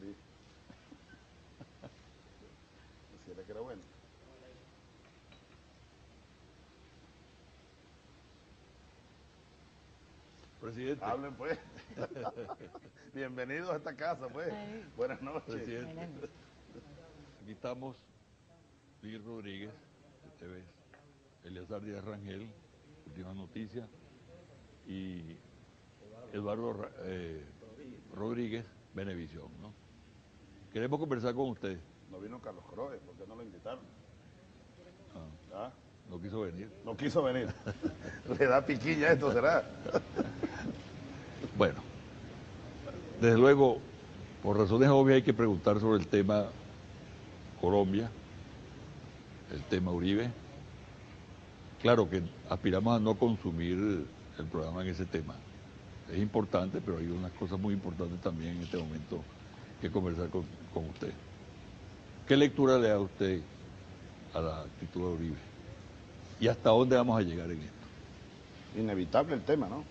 quería. Así era que era bueno. Presidente. Hablen pues. Bienvenidos a esta casa pues. Buenas noches. Presidente. Buenas noches. Aquí estamos, Luis Rodríguez, este vez, Eleazar Díaz Rangel, Últimas Noticias, y Eduardo Rodríguez, Venevisión, ¿no? Queremos conversar con ustedes. No vino Carlos Croes, ¿por qué no lo invitaron? Ah, no quiso venir. No quiso venir. Le da piquilla esto, ¿será? Bueno, desde luego, por razones obvias hay que preguntar sobre el tema Colombia, el tema Uribe. Claro que aspiramos a no consumir el programa en ese tema. Es importante, pero hay unas cosas muy importantes también en este momento que conversar con usted. ¿Qué lectura le da usted a la actitud de Uribe? ¿Y hasta dónde vamos a llegar en esto? Inevitable el tema, ¿no?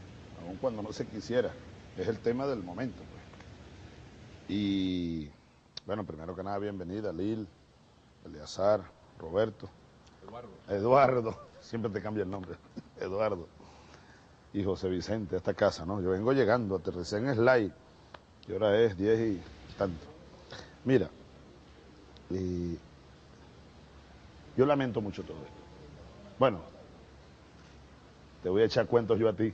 Aun cuando no se quisiera. Es el tema del momento, pues. Y, bueno, primero que nada, bienvenida, Lil, Eleazar, Roberto. Eduardo, siempre te cambia el nombre, Eduardo y José Vicente a esta casa, ¿no? Yo vengo llegando, aterricé en Slide, que ahora es 10 y tanto. Mira, yo lamento mucho todo esto. Bueno, te voy a echar cuentos yo a ti.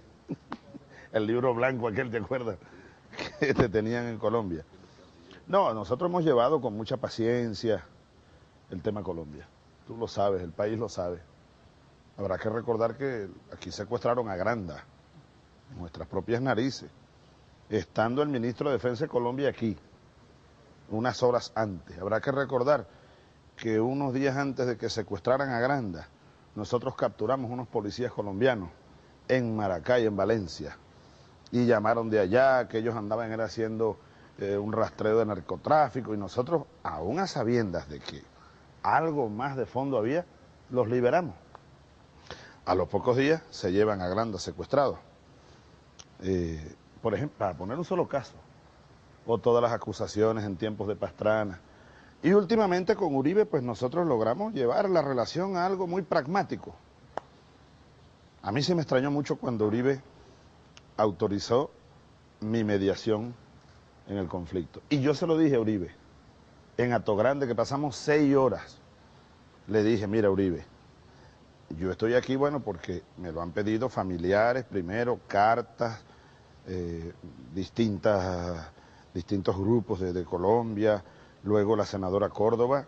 El libro blanco aquel, ¿te acuerdas? Que te tenían en Colombia. No, nosotros hemos llevado con mucha paciencia el tema Colombia. Tú lo sabes, el país lo sabe. Habrá que recordar que aquí secuestraron a Granda, en nuestras propias narices, estando el ministro de Defensa de Colombia aquí, unas horas antes. Habrá que recordar que unos días antes de que secuestraran a Granda, nosotros capturamos unos policías colombianos en Maracay, en Valencia, y llamaron de allá que ellos andaban era haciendo un rastreo de narcotráfico, y nosotros, aún a sabiendas de que algo más de fondo había, los liberamos. A los pocos días se llevan a Granda secuestrados. Por ejemplo, para poner un solo caso, o todas las acusaciones en tiempos de Pastrana. Y últimamente con Uribe, pues nosotros logramos llevar la relación a algo muy pragmático. A mí se me extrañó mucho cuando Uribe autorizó mi mediación en el conflicto. Y yo se lo dije a Uribe. En Atogrande, que pasamos 6 horas, le dije, mira Uribe, yo estoy aquí, bueno, porque me lo han pedido familiares primero, cartas, distintos grupos de Colombia, luego la senadora Córdoba,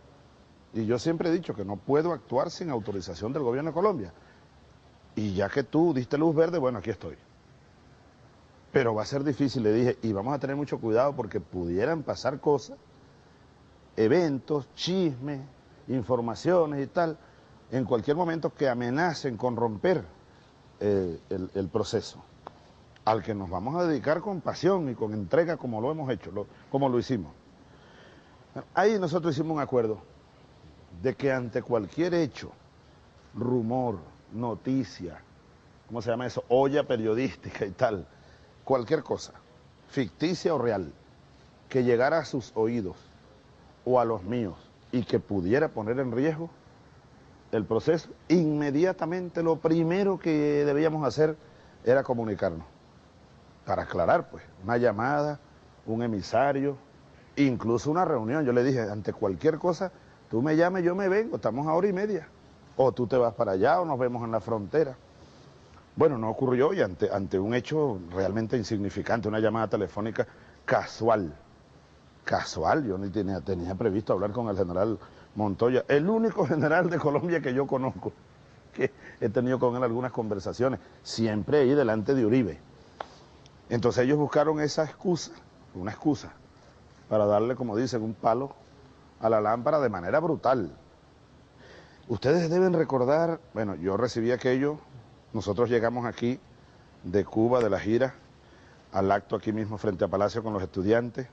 y yo siempre he dicho que no puedo actuar sin autorización del gobierno de Colombia. Y ya que tú diste luz verde, bueno, aquí estoy. Pero va a ser difícil, le dije, y vamos a tener mucho cuidado porque pudieran pasar cosas, eventos, chismes, informaciones y tal, en cualquier momento que amenacen con romper el proceso, al que nos vamos a dedicar con pasión y con entrega como lo hemos hecho, como lo hicimos. Ahí nosotros hicimos un acuerdo de que ante cualquier hecho, rumor, noticia, ¿cómo se llama eso? Olla periodística y tal, cualquier cosa, ficticia o real, que llegara a sus oídos, o a los míos, y que pudiera poner en riesgo el proceso, inmediatamente lo primero que debíamos hacer era comunicarnos, para aclarar pues, una llamada, un emisario, incluso una reunión. Yo le dije, ante cualquier cosa, tú me llames, yo me vengo, estamos a 1:30, o tú te vas para allá, o nos vemos en la frontera. Bueno, no ocurrió, y ante un hecho realmente insignificante, una llamada telefónica casual, yo ni tenía previsto hablar con el general Montoya, el único general de Colombia que yo conozco, que he tenido con él algunas conversaciones, siempre ahí delante de Uribe. Entonces ellos buscaron esa excusa, una excusa, para darle, como dicen, un palo a la lámpara de manera brutal. Ustedes deben recordar, bueno, yo recibí aquello, nosotros llegamos aquí de Cuba, de la gira, al acto aquí mismo frente a Palacio con los estudiantes.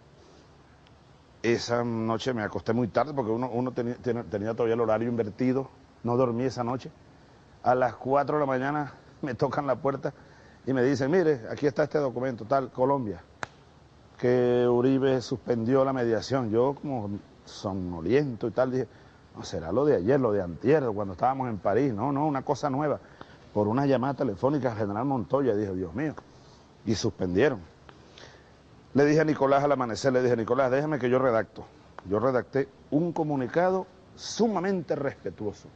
Esa noche me acosté muy tarde porque uno tenía todavía el horario invertido, no dormí esa noche. A las 4 de la mañana me tocan la puerta y me dicen, mire, aquí está este documento, tal, Colombia. que Uribe suspendió la mediación. Yo, como somnoliento y tal, dije, no, será lo de ayer, lo de antier, cuando estábamos en París. No, no, una cosa nueva. Por una llamada telefónica al general Montoya, dije, Dios mío, y suspendieron. Le dije a Nicolás al amanecer, le dije, Nicolás, déjame que yo redacto. Yo redacté un comunicado sumamente respetuoso.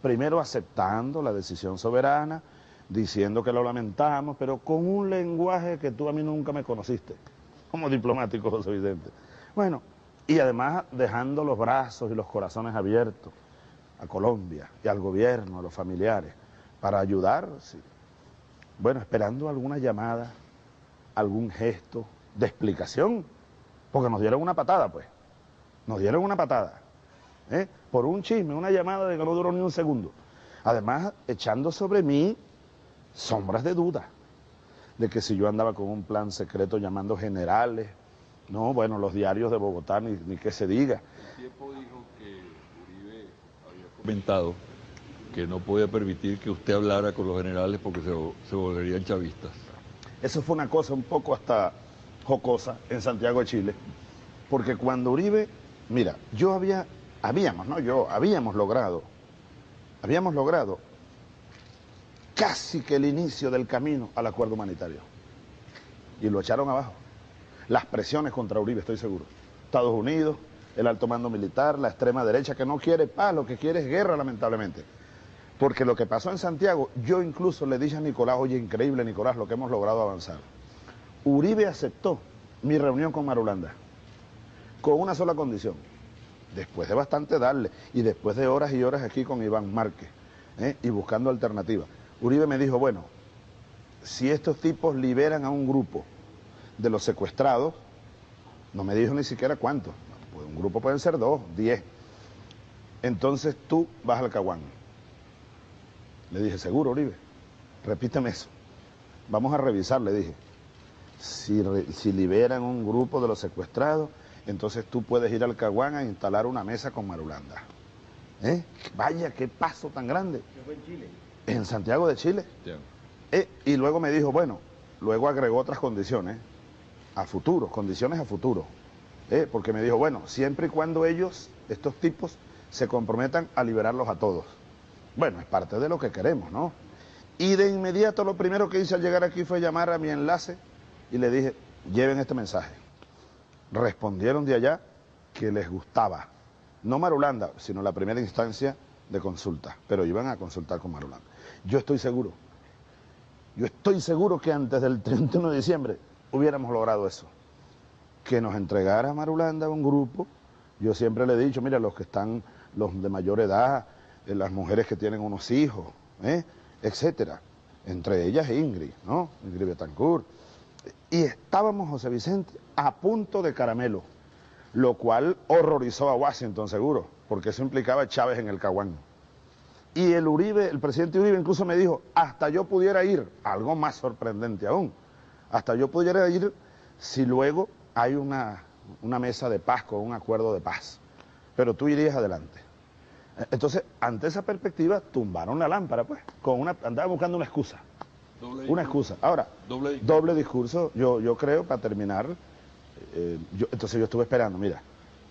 Primero aceptando la decisión soberana, diciendo que lo lamentamos, pero con un lenguaje que tú a mí nunca me conociste, como diplomático, José Vicente. Bueno, y además dejando los brazos y los corazones abiertos a Colombia y al gobierno, a los familiares, para ayudar, sí. Bueno, esperando alguna llamada, algún gesto de explicación, porque nos dieron una patada, pues, nos dieron una patada, por un chisme, una llamada de que no duró ni un segundo. Además, echando sobre mí sombras de duda, de que si yo andaba con un plan secreto llamando generales, no, bueno, los diarios de Bogotá, ni que se diga. El tiempo dijo que Uribe había comentado que no podía permitir que usted hablara con los generales porque se volverían chavistas. Eso fue una cosa un poco hasta jocosa en Santiago de Chile, porque cuando Uribe, mira, habíamos logrado casi que el inicio del camino al acuerdo humanitario. Y lo echaron abajo. Las presiones contra Uribe, estoy seguro. Estados Unidos, el alto mando militar, la extrema derecha que no quiere paz, lo que quiere es guerra, lamentablemente. Porque lo que pasó en Santiago, yo incluso le dije a Nicolás, oye, increíble, Nicolás, lo que hemos logrado avanzar. Uribe aceptó mi reunión con Marulanda, con una sola condición. Después de bastante darle, y después de horas y horas aquí con Iván Márquez, y buscando alternativas. Uribe me dijo, bueno, si estos tipos liberan a un grupo de los secuestrados, no me dijo ni siquiera cuántos, pues un grupo pueden ser 2, 10, entonces tú vas al Caguán. Le dije, seguro, Uribe, repíteme eso, vamos a revisar, le dije, si liberan un grupo de los secuestrados, entonces tú puedes ir al Caguán a instalar una mesa con Marulanda. Vaya, qué paso tan grande. ¿Qué fue en Chile? En Santiago de Chile. Yeah. Y luego me dijo, bueno, luego agregó otras condiciones a futuro, porque me dijo, bueno, siempre y cuando ellos, estos tipos, se comprometan a liberarlos a todos. Bueno, es parte de lo que queremos, ¿no? Y de inmediato lo primero que hice al llegar aquí fue llamar a mi enlace y le dije, lleven este mensaje. Respondieron de allá que les gustaba, no Marulanda, sino la primera instancia de consulta, pero iban a consultar con Marulanda. Yo estoy seguro que antes del 31 de diciembre hubiéramos logrado eso, que nos entregara Marulanda a un grupo. Yo siempre le he dicho, mira, los de mayor edad, las mujeres que tienen unos hijos, etcétera, entre ellas Ingrid, ¿no? Ingrid Betancourt. Y estábamos, José Vicente, a punto de caramelo, lo cual horrorizó a Washington, seguro, porque eso implicaba a Chávez en el Caguán. Y el presidente Uribe incluso me dijo, hasta yo pudiera ir, algo más sorprendente aún, hasta yo pudiera ir si luego hay una mesa de paz con un acuerdo de paz, pero tú irías adelante. Entonces, ante esa perspectiva, tumbaron la lámpara, pues, andaban buscando una excusa. Una excusa. Ahora, doble discurso, yo creo, para terminar. Entonces yo estuve esperando, mira,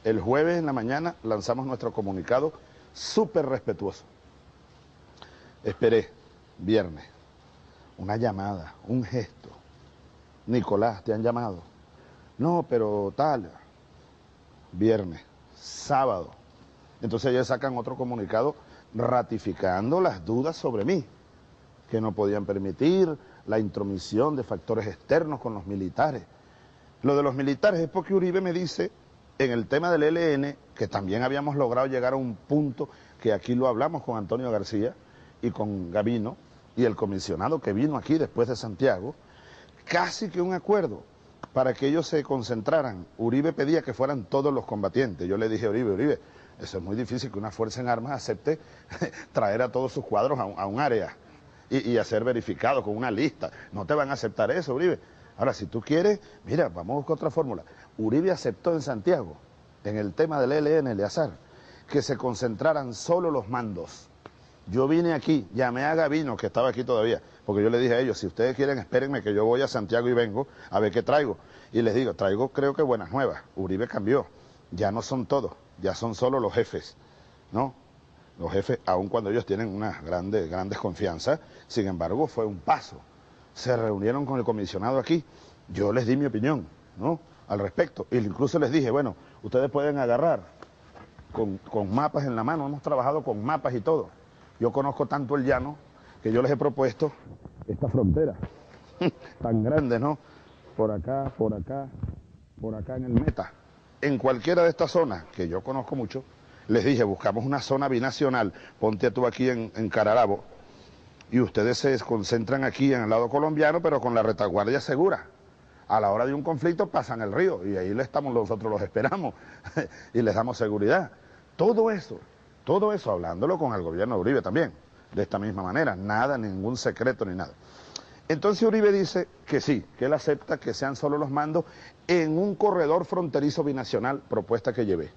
el jueves en la mañana lanzamos nuestro comunicado súper respetuoso. Esperé, viernes, una llamada, un gesto. Nicolás, te han llamado. No, pero tal. Viernes, sábado. Entonces ellos sacan otro comunicado ratificando las dudas sobre mí, que no podían permitir la intromisión de factores externos con los militares. Lo de los militares es porque Uribe me dice, en el tema del ELN, que también habíamos logrado llegar a un punto, que aquí lo hablamos con Antonio García y con Gavino, y el comisionado que vino aquí después de Santiago, casi que un acuerdo para que ellos se concentraran. Uribe pedía que fueran todos los combatientes. Yo le dije, Uribe, eso es muy difícil, que una fuerza en armas acepte traer a todos sus cuadros a un área y a ser verificado con una lista. No te van a aceptar eso, Uribe. Ahora, si tú quieres, mira, vamos a buscar otra fórmula. Uribe aceptó en Santiago, en el tema del ELN, Eleazar, que se concentraran solo los mandos. Yo vine aquí, llamé a Gavino, que estaba aquí todavía, porque yo le dije a ellos, si ustedes quieren, espérenme que yo voy a Santiago y vengo a ver qué traigo. Y les digo, traigo creo que buenas nuevas. Uribe cambió, ya no son todos, ya son solo los jefes, ¿no? Los jefes, aun cuando ellos tienen una gran desconfianza, sin embargo fue un paso. Se reunieron con el comisionado aquí, yo les di mi opinión, ¿no?, al respecto. E incluso les dije, bueno, ustedes pueden agarrar con mapas en la mano, hemos trabajado con mapas y todo. Yo conozco tanto el llano que yo les he propuesto esta frontera tan grande, ¿no? Por acá, por acá, por acá en el Meta. En cualquiera de estas zonas, que yo conozco mucho, les dije, buscamos una zona binacional, ponte tú aquí en Cararabo, y ustedes se concentran aquí en el lado colombiano, pero con la retaguardia segura. A la hora de un conflicto pasan el río, y ahí nosotros los esperamos, y les damos seguridad. Todo eso, hablándolo con el gobierno de Uribe también, de esta misma manera, nada, ningún secreto ni nada. Entonces Uribe dice que sí, que él acepta que sean solo los mandos en un corredor fronterizo binacional, propuesta que llevé.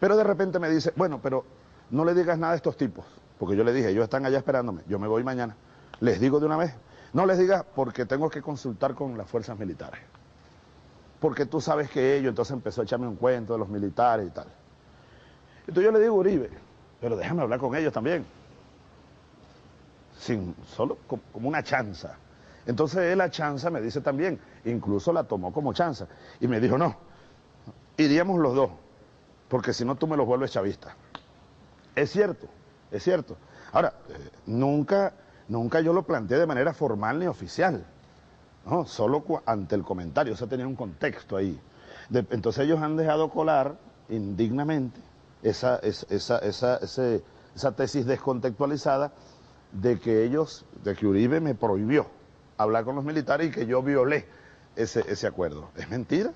Pero de repente me dice, bueno, pero no le digas nada a estos tipos, porque yo le dije, ellos están allá esperándome, yo me voy mañana, les digo de una vez, no les digas porque tengo que consultar con las fuerzas militares, porque tú sabes que ellos, entonces empezó a echarme un cuento de los militares y tal. Entonces yo le digo, Uribe, pero déjame hablar con ellos también, solo como una chanza. Entonces la chanza me dice también, incluso la tomó como chanza, y me dijo, no, iríamos los dos, porque si no tú me los vuelves chavista. Es cierto, es cierto. Ahora, nunca yo lo planteé de manera formal ni oficial, ¿no? Solo ante el comentario, o sea, tenía un contexto ahí. Entonces ellos han dejado colar indignamente esa tesis descontextualizada de que Uribe me prohibió hablar con los militares y que yo violé ese acuerdo. Es mentira.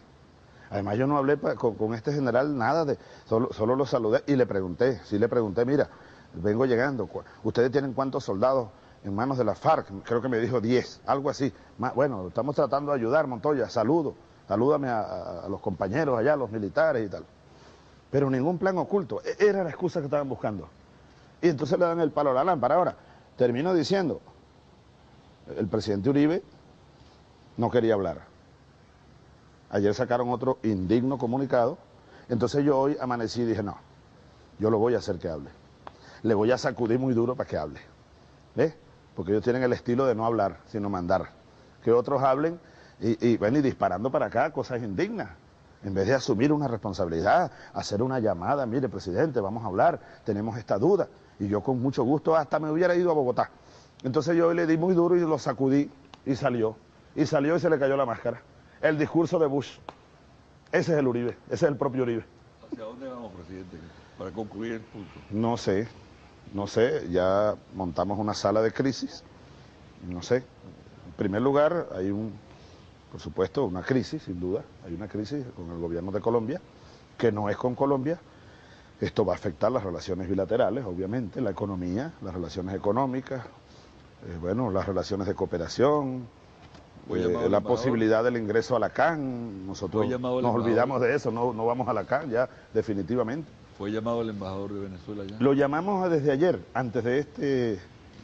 Además yo no hablé con este general nada, solo lo saludé y le pregunté, mira, vengo llegando, ¿ustedes tienen cuántos soldados en manos de la FARC? Creo que me dijo 10, algo así. Bueno, estamos tratando de ayudar, Montoya, salúdame a los compañeros allá, a los militares y tal. Pero ningún plan oculto, era la excusa que estaban buscando. Y entonces le dan el palo a la lámpara. Ahora, termino diciendo, el presidente Uribe no quería hablar. Ayer sacaron otro indigno comunicado, entonces yo hoy amanecí y dije, no, yo lo voy a hacer que hable. Le voy a sacudir muy duro para que hable, ¿ves? Porque ellos tienen el estilo de no hablar, sino mandar. Que otros hablen y ven y disparando para acá cosas indignas. En vez de asumir una responsabilidad, hacer una llamada, mire, presidente, vamos a hablar, tenemos esta duda. Y yo con mucho gusto hasta me hubiera ido a Bogotá. Entonces yo hoy le di muy duro y lo sacudí y salió. Y salió y se le cayó la máscara. El discurso de Bush. Ese es el Uribe, ese es el propio Uribe. ¿Hacia dónde vamos, presidente? Para concluir el punto. No sé, ya montamos una sala de crisis. No sé. En primer lugar, hay por supuesto, una crisis, sin duda. Hay una crisis con el gobierno de Colombia, que no es con Colombia. Esto va a afectar las relaciones bilaterales, obviamente, la economía, las relaciones económicas, bueno, las relaciones de cooperación. La posibilidad del ingreso a la CAN, nosotros nos olvidamos de eso, no vamos a la CAN ya definitivamente. ¿Fue llamado el embajador de Venezuela ya? Lo llamamos desde ayer, antes de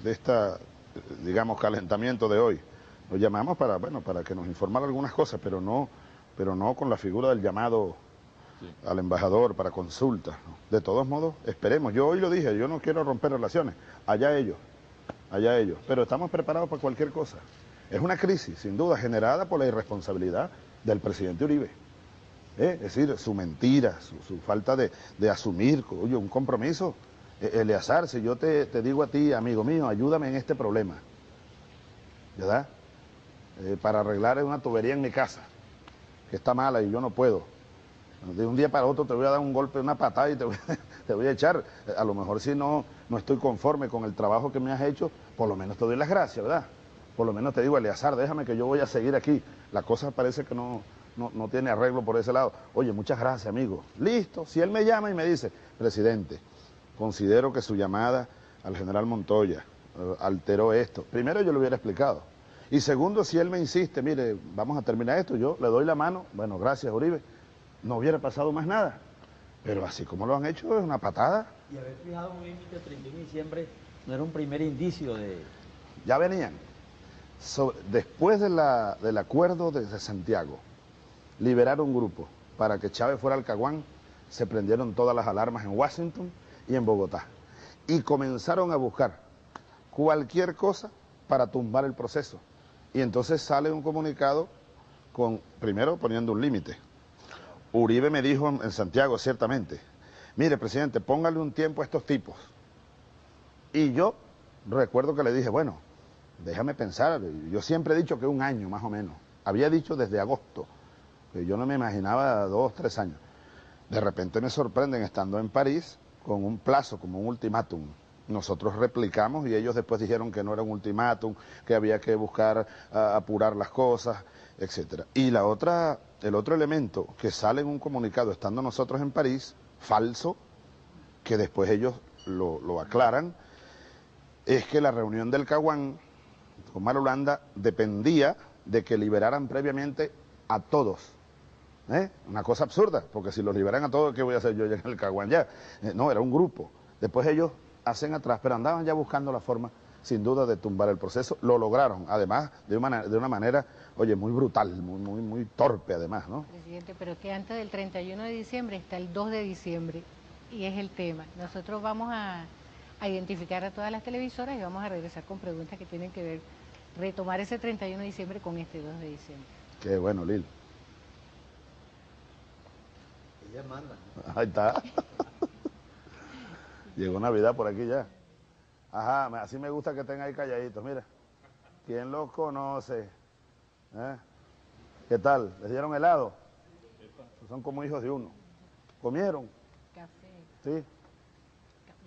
esta, digamos, calentamiento de hoy. Lo llamamos para que nos informara algunas cosas, pero no con la figura del llamado al embajador para consulta, ¿no? De todos modos, esperemos. Yo hoy lo dije, yo no quiero romper relaciones, allá ellos, pero estamos preparados para cualquier cosa. Es una crisis, sin duda, generada por la irresponsabilidad del presidente Uribe. Es decir, su mentira, su falta de asumir, oye, un compromiso. Eleazar, si yo te digo a ti, amigo mío, ayúdame en este problema, ¿verdad? Para arreglar una tubería en mi casa, que está mala y yo no puedo. De un día para otro te voy a dar un golpe, una patada y te voy a echar. A lo mejor si no estoy conforme con el trabajo que me has hecho, por lo menos te doy las gracias, ¿verdad? Por lo menos te digo, Eleazar, déjame que yo voy a seguir aquí. La cosa parece que no tiene arreglo por ese lado. Oye, muchas gracias, amigo. Listo, si él me llama y me dice, presidente, considero que su llamada al general Montoya alteró esto. Primero yo lo hubiera explicado. Y segundo, si él me insiste, mire, vamos a terminar esto, yo le doy la mano. Bueno, gracias, Uribe. No hubiera pasado más nada. Pero así como lo han hecho, es una patada. Y haber fijado un límite el 31 de diciembre no era un primer indicio de... Ya venían. Después del acuerdo de Santiago, liberaron grupos para que Chávez fuera al Caguán, se prendieron todas las alarmas en Washington y en Bogotá. Y comenzaron a buscar cualquier cosa para tumbar el proceso. Y entonces sale un comunicado con, primero poniendo un límite. Uribe me dijo en Santiago, ciertamente, mire, presidente, póngale un tiempo a estos tipos. Y yo recuerdo que le dije, bueno, déjame pensar, yo siempre he dicho que un año más o menos. Había dicho desde agosto, que yo no me imaginaba 2 o 3 años. De repente me sorprenden estando en París con un plazo, como un ultimátum. Nosotros replicamos y ellos después dijeron que no era un ultimátum, que había que buscar apurar las cosas, etc. Y la otra, el otro elemento que sale en un comunicado estando nosotros en París, falso, que después ellos lo aclaran, es que la reunión del Caguán con Omar Holanda dependía de que liberaran previamente a todos. Una cosa absurda, porque si los liberan a todos, ¿qué voy a hacer yo ya en el Caguán ya? No, era un grupo. Después ellos hacen atrás, pero andaban ya buscando la forma, sin duda, de tumbar el proceso. Lo lograron, además, de una manera, oye, muy brutal, muy torpe, además, ¿no? Presidente, pero que antes del 31 de diciembre está el 2 de diciembre, y es el tema. Nosotros vamos a identificar a todas las televisoras y vamos a regresar con preguntas que tienen que ver, retomar ese 31 de diciembre con este 2 de diciembre. Qué bueno, Lil. Ella manda, ¿no? Ahí está. Llegó Navidad por aquí ya. Ajá, así me gusta que estén ahí calladitos, mira. ¿Quién los conoce? ¿Qué tal? ¿Les dieron helado? Son como hijos de uno. ¿Comieron? Café. Sí.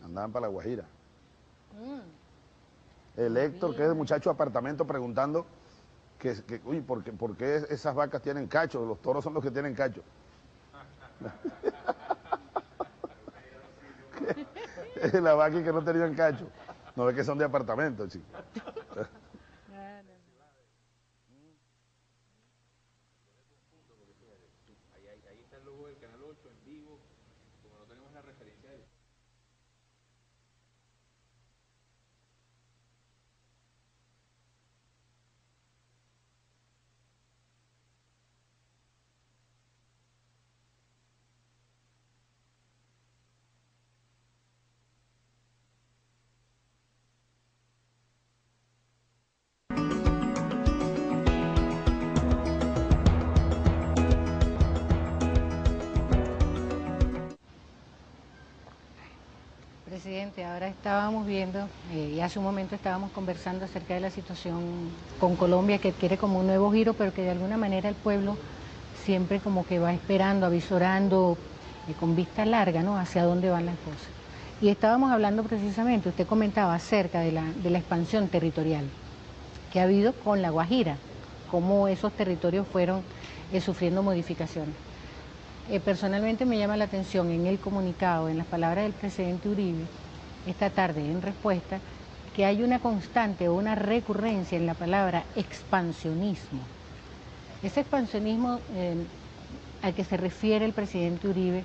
Andaban para La Guajira. El Héctor, que es el muchacho de apartamento, preguntando que uy, ¿por qué esas vacas tienen cachos? Los toros son los que tienen cachos. La vaca que no tenían cacho. No es que son de apartamento, chicos. Ahí está el logo del Canal 8 en vivo, como no tenemos la referencia de él. Presidente, ahora estábamos viendo, y hace un momento estábamos conversando acerca de la situación con Colombia, que adquiere como un nuevo giro, pero que de alguna manera el pueblo siempre como que va esperando, avisorando, con vista larga, ¿no?, hacia dónde van las cosas. Y estábamos hablando precisamente, usted comentaba acerca de la expansión territorial que ha habido con La Guajira, cómo esos territorios fueron sufriendo modificaciones. Personalmente me llama la atención en el comunicado, en las palabras del presidente Uribe, esta tarde en respuesta, que hay una constante o una recurrencia en la palabra expansionismo. Ese expansionismo al que se refiere el presidente Uribe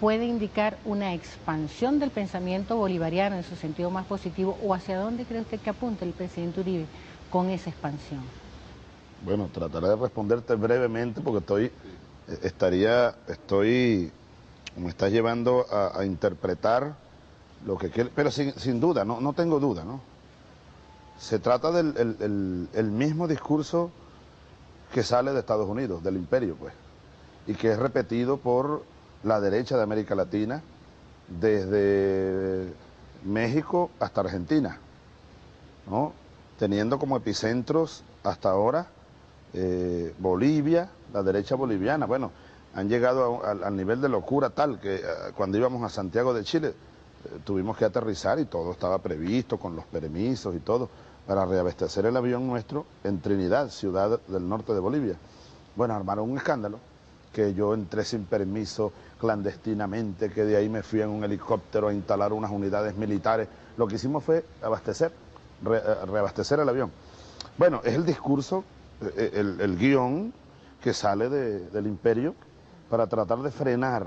puede indicar una expansión del pensamiento bolivariano en su sentido más positivo, o hacia dónde cree usted que apunta el presidente Uribe con esa expansión. Bueno, trataré de responderte brevemente porque me estás llevando a interpretar lo que quiere, pero sin duda, no tengo duda, ¿no? Se trata del el mismo discurso que sale de Estados Unidos, del imperio, pues, y que es repetido por la derecha de América Latina, desde México hasta Argentina, ¿no? Teniendo como epicentros hasta ahora Bolivia, la derecha boliviana. Bueno, han llegado al nivel de locura tal que cuando íbamos a Santiago de Chile tuvimos que aterrizar y todo estaba previsto con los permisos y todo para reabastecer el avión nuestro en Trinidad, ciudad del norte de Bolivia. Bueno, armaron un escándalo, que yo entré sin permiso clandestinamente, que de ahí me fui en un helicóptero a instalar unas unidades militares. Lo que hicimos fue reabastecer el avión. Bueno, es el discurso, el guión que sale del imperio para tratar de frenar,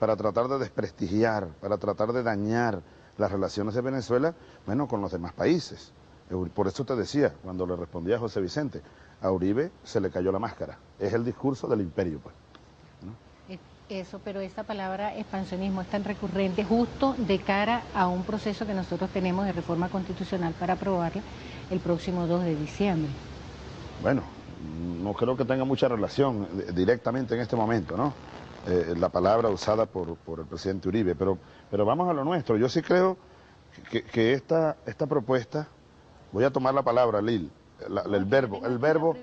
para tratar de desprestigiar, para tratar de dañar las relaciones de Venezuela, bueno, con los demás países. Por eso te decía, cuando le respondía a José Vicente, a Uribe se le cayó la máscara. Es el discurso del imperio, pues. Eso, pero esta palabra expansionismo es tan recurrente justo de cara a un proceso que nosotros tenemos de reforma constitucional para aprobarla el próximo 2 de diciembre. Bueno, no creo que tenga mucha relación directamente en este momento, ¿no? La palabra usada por el presidente Uribe, pero vamos a lo nuestro. Yo sí creo que esta propuesta, voy a tomar la palabra, Lil, el verbo,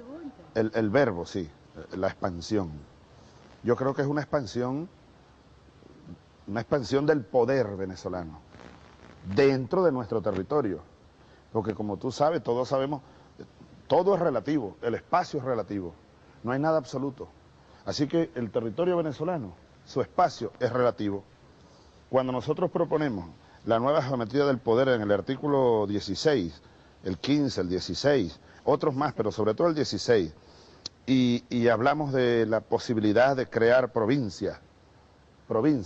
sí, la expansión. Yo creo que es una expansión del poder venezolano, dentro de nuestro territorio. Porque como tú sabes, todos sabemos, todo es relativo, el espacio es relativo, no hay nada absoluto. Así que el territorio venezolano, su espacio es relativo. Cuando nosotros proponemos la nueva geometría del poder en el artículo 16, el 15, el 16, otros más, pero sobre todo el 16... Y hablamos de la posibilidad de crear provincias.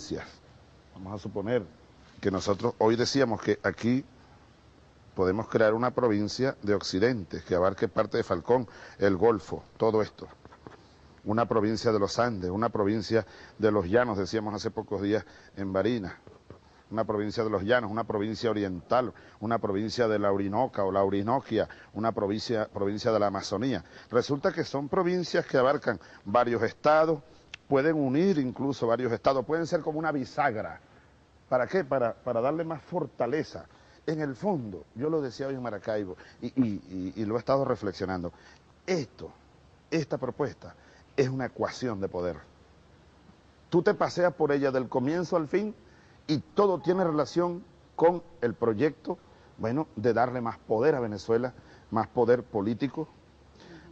Vamos a suponer que nosotros hoy decíamos que aquí podemos crear una provincia de Occidente, que abarque parte de Falcón, el Golfo, todo esto. Una provincia de los Andes, una provincia de los Llanos, decíamos hace pocos días en Barinas. Una provincia de los Llanos, una provincia oriental, una provincia de la Orinoca o la Orinoquia, una provincia de la Amazonía. Resulta que son provincias que abarcan varios estados, pueden unir incluso varios estados, pueden ser como una bisagra. ¿Para qué? Para darle más fortaleza. En el fondo, yo lo decía hoy en Maracaibo y lo he estado reflexionando, esta propuesta es una ecuación de poder. Tú te paseas por ella del comienzo al fin, y todo tiene relación con el proyecto, bueno, de darle más poder a Venezuela, más poder político,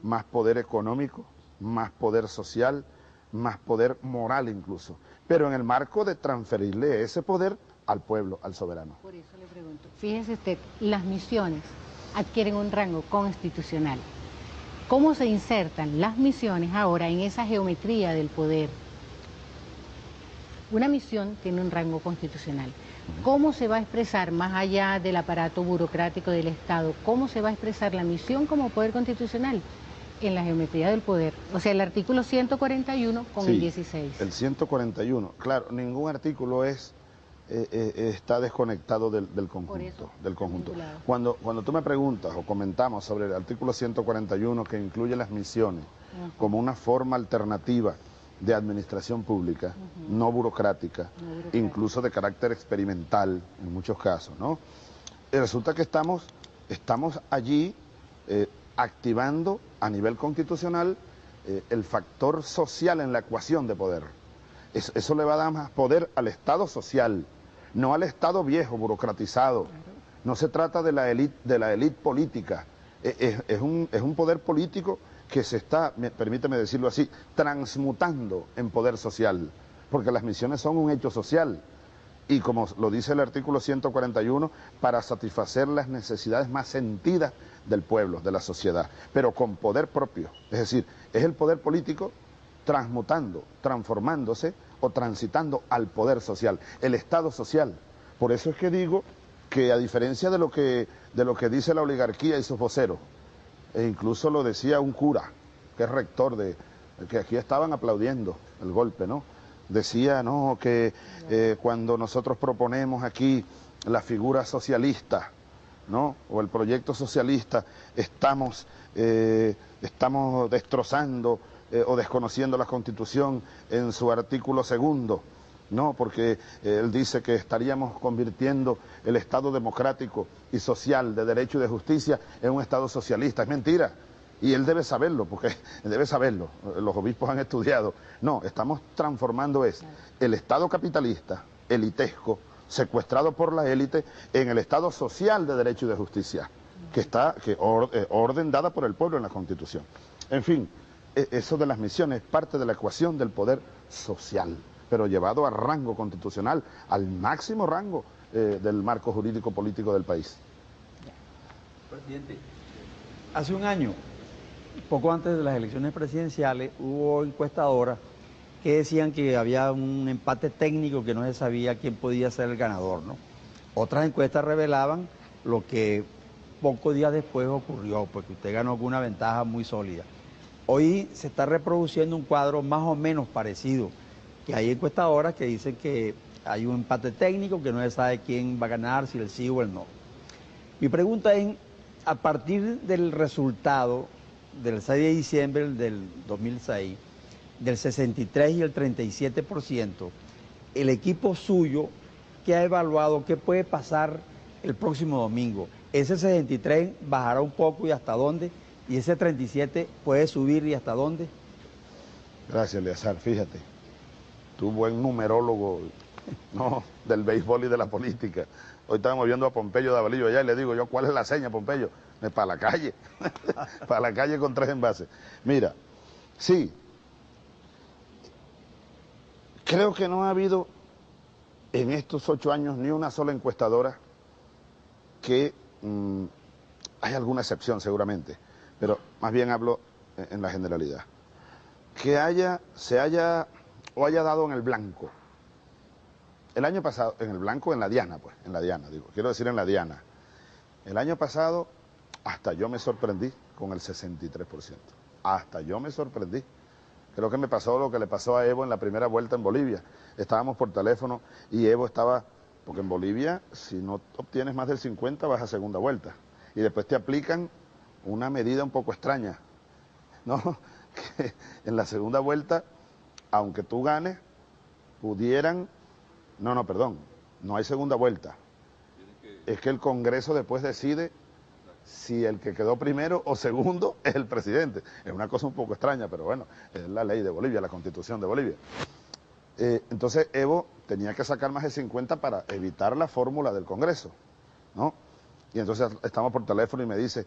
más poder económico, más poder social, más poder moral incluso, pero en el marco de transferirle ese poder al pueblo, al soberano. Por eso le pregunto, fíjese usted, las misiones adquieren un rango constitucional. ¿Cómo se insertan las misiones ahora en esa geometría del poder? Una misión tiene un rango constitucional. ¿Cómo se va a expresar, más allá del aparato burocrático del Estado, cómo se va a expresar la misión como poder constitucional? En la geometría del poder. O sea, el artículo 141 con el 16. El 141, claro, ningún artículo está desconectado del conjunto. Cuando tú me preguntas o comentamos sobre el artículo 141 que incluye las misiones como una forma alternativa de administración pública, no burocrática, incluso de carácter experimental en muchos casos, ¿no? Y resulta que estamos allí activando a nivel constitucional el factor social en la ecuación de poder. Eso le va a dar más poder al Estado social, no al Estado viejo, burocratizado. No se trata de la élite política, es un poder político que se está, permíteme decirlo así, transmutando en poder social, porque las misiones son un hecho social, y como lo dice el artículo 141, para satisfacer las necesidades más sentidas del pueblo, de la sociedad, pero con poder propio, es decir, es el poder político transmutando, transformándose o transitando al poder social, el Estado social. Por eso es que digo que, a diferencia de lo que dice la oligarquía y sus voceros, e incluso lo decía un cura, que es rector que aquí estaban aplaudiendo el golpe, ¿no? Decía, no, que cuando nosotros proponemos aquí la figura socialista, ¿no? O el proyecto socialista, estamos destrozando o desconociendo la Constitución en su artículo segundo, ¿no? Porque él dice que estaríamos convirtiendo el Estado democrático y social de derecho y de justicia en un Estado socialista. Es mentira. Y él debe saberlo, porque debe saberlo. Los obispos han estudiado. No, estamos transformando el Estado capitalista, elitesco, secuestrado por la élite, en el Estado social de derecho y de justicia, que orden dada por el pueblo en la Constitución. En fin, eso de las misiones es parte de la ecuación del poder social, pero llevado a rango constitucional, al máximo rango del marco jurídico político del país. Presidente, hace un año, poco antes de las elecciones presidenciales, hubo encuestadoras que decían que había un empate técnico, que no se sabía quién podía ser el ganador, ¿no? Otras encuestas revelaban lo que pocos días después ocurrió, porque usted ganó con una ventaja muy sólida. Hoy se está reproduciendo un cuadro más o menos parecido, que hay encuestadoras que dicen que hay un empate técnico, que no se sabe quién va a ganar, si el sí o el no. Mi pregunta es, a partir del resultado del 6 de diciembre del 2006, del 63 y el 37%, el equipo suyo, ¿qué ha evaluado? ¿Qué puede pasar el próximo domingo? Ese 63 bajará un poco, ¿y hasta dónde? Y ese 37 puede subir, ¿y hasta dónde? Gracias, Eleazar. Fíjate, tú buen numerólogo no, del béisbol y de la política. Hoy estábamos viendo a Pompeyo de Avalillo allá y le digo yo, ¿cuál es la seña, Pompeyo? Es para la calle, para la calle con 3 envases. Mira, sí, creo que no ha habido en estos 8 años ni una sola encuestadora que, hay alguna excepción seguramente, pero más bien hablo en la generalidad, que haya dado en el blanco. El año pasado, en el blanco, en la diana, pues, en la diana, digo, quiero decir en la diana. El año pasado, hasta yo me sorprendí con el 63%, hasta yo me sorprendí. Creo que me pasó lo que le pasó a Evo en la primera vuelta en Bolivia. Estábamos por teléfono y Evo estaba, porque en Bolivia, si no obtienes más del 50, vas a segunda vuelta. Y después te aplican una medida un poco extraña, ¿no? Que en la segunda vuelta, aunque tú ganes, pudieran... No, no, perdón, no hay segunda vuelta. Es que el Congreso después decide si el que quedó primero o segundo es el presidente. Es una cosa un poco extraña, pero bueno, es la ley de Bolivia, la constitución de Bolivia. Entonces Evo tenía que sacar más de 50 para evitar la fórmula del Congreso, ¿no? Y entonces estamos por teléfono y me dice,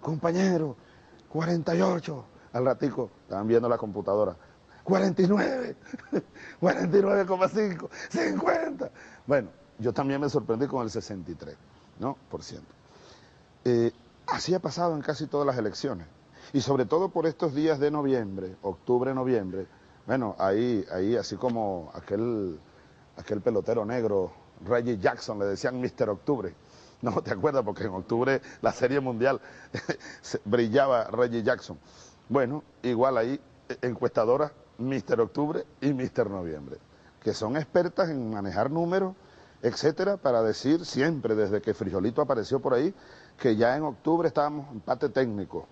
compañero, 48. Al ratico, estaban viendo la computadora, 49, 49,5, 50. Bueno, yo también me sorprendí con el 63, ¿no? %. Así ha pasado en casi todas las elecciones, y sobre todo por estos días de noviembre, octubre, noviembre. Bueno, ahí así como aquel pelotero negro, Reggie Jackson, le decían Mr. Octubre. No, ¿te acuerdas? Porque en octubre la Serie Mundial brillaba Reggie Jackson. Bueno, igual ahí encuestadoras Mr. Octubre y Mr. Noviembre, que son expertas en manejar números, etcétera, para decir siempre, desde que Frijolito apareció por ahí, que ya en octubre estábamos empate técnico,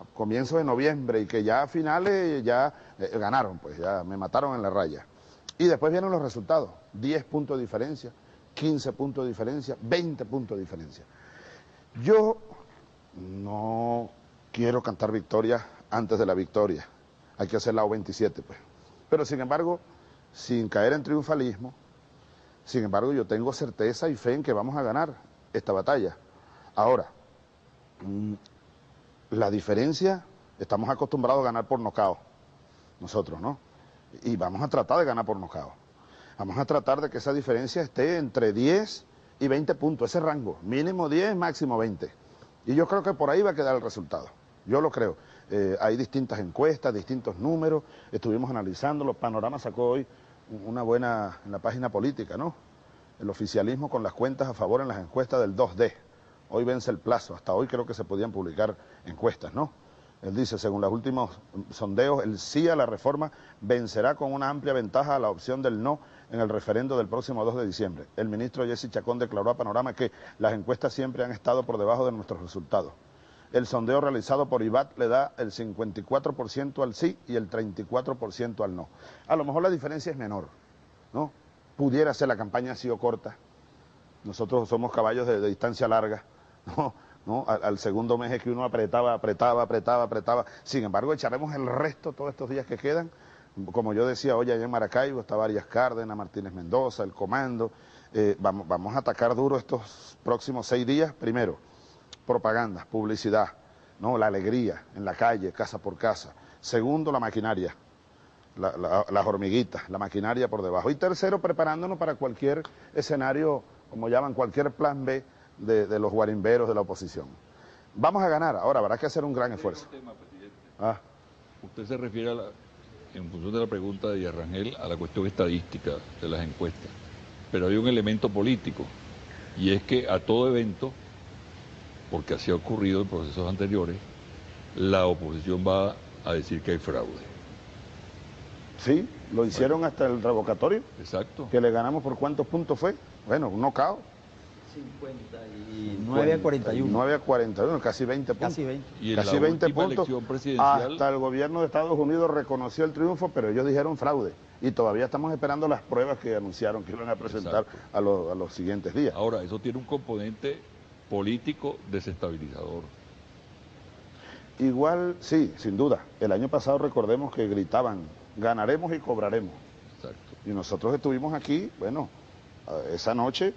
a comienzo de noviembre, y que ya a finales ya ganaron, pues ya me mataron en la raya. Y después vienen los resultados, 10 puntos de diferencia, 15 puntos de diferencia, 20 puntos de diferencia. Yo no quiero cantar victoria antes de la victoria, hay que hacer la O27, pues. Pero sin embargo, sin caer en triunfalismo, sin embargo, yo tengo certeza y fe en que vamos a ganar esta batalla. Ahora, la diferencia, estamos acostumbrados a ganar por nocao, nosotros, ¿no? Y vamos a tratar de ganar por nocao. Vamos a tratar de que esa diferencia esté entre 10 y 20 puntos, ese rango, mínimo 10, máximo 20. Y yo creo que por ahí va a quedar el resultado, yo lo creo. Hay distintas encuestas, distintos números, estuvimos analizando, los Panoramas sacó hoy una buena, en la página política, ¿no? El oficialismo con las cuentas a favor en las encuestas del 2D. Hoy vence el plazo, hasta hoy creo que se podían publicar encuestas, ¿no? Él dice, según los últimos sondeos, el sí a la reforma vencerá con una amplia ventaja a la opción del no en el referendo del próximo 2 de diciembre. El ministro Jesse Chacón declaró a Panorama que las encuestas siempre han estado por debajo de nuestros resultados. El sondeo realizado por IBAT le da el 54% al sí y el 34% al no. A lo mejor la diferencia es menor, ¿no? Pudiera ser la campaña así o corta. Nosotros somos caballos de distancia larga, ¿no? Al segundo mes es que uno apretaba. Sin embargo, echaremos el resto todos estos días que quedan. Como yo decía hoy allá en Maracaibo, estaba Arias Cárdenas, Martínez Mendoza, el Comando. Vamos a atacar duro estos próximos 6 días. Primero, propaganda, publicidad, ¿no? La alegría en la calle, casa por casa. Segundo, la maquinaria, las hormiguitas, la maquinaria por debajo. Y tercero, preparándonos para cualquier escenario, como llaman, cualquier plan B de los guarimberos de la oposición. Vamos a ganar, ahora habrá que hacer un gran esfuerzo. Usted se refiere, en función de la pregunta de Villarrangel, a la cuestión estadística de las encuestas. Pero hay un elemento político, y es que a todo evento... porque así ha ocurrido en procesos anteriores, la oposición va a decir que hay fraude. Sí, lo hicieron hasta el revocatorio. Exacto. Que le ganamos por cuántos puntos fue. Bueno, un nocao. 59 a 41. 9 a 41, casi 20 puntos. Casi 20, y en casi la 20 puntos. Presidencial... Hasta el gobierno de Estados Unidos reconoció el triunfo, pero ellos dijeron fraude. Y todavía estamos esperando las pruebas que anunciaron que iban a presentar a los siguientes días. Ahora, eso tiene un componente político desestabilizador. Igual, sí, sin duda. El año pasado recordemos que gritaban, ganaremos y cobraremos. Exacto. Y nosotros estuvimos aquí, bueno, esa noche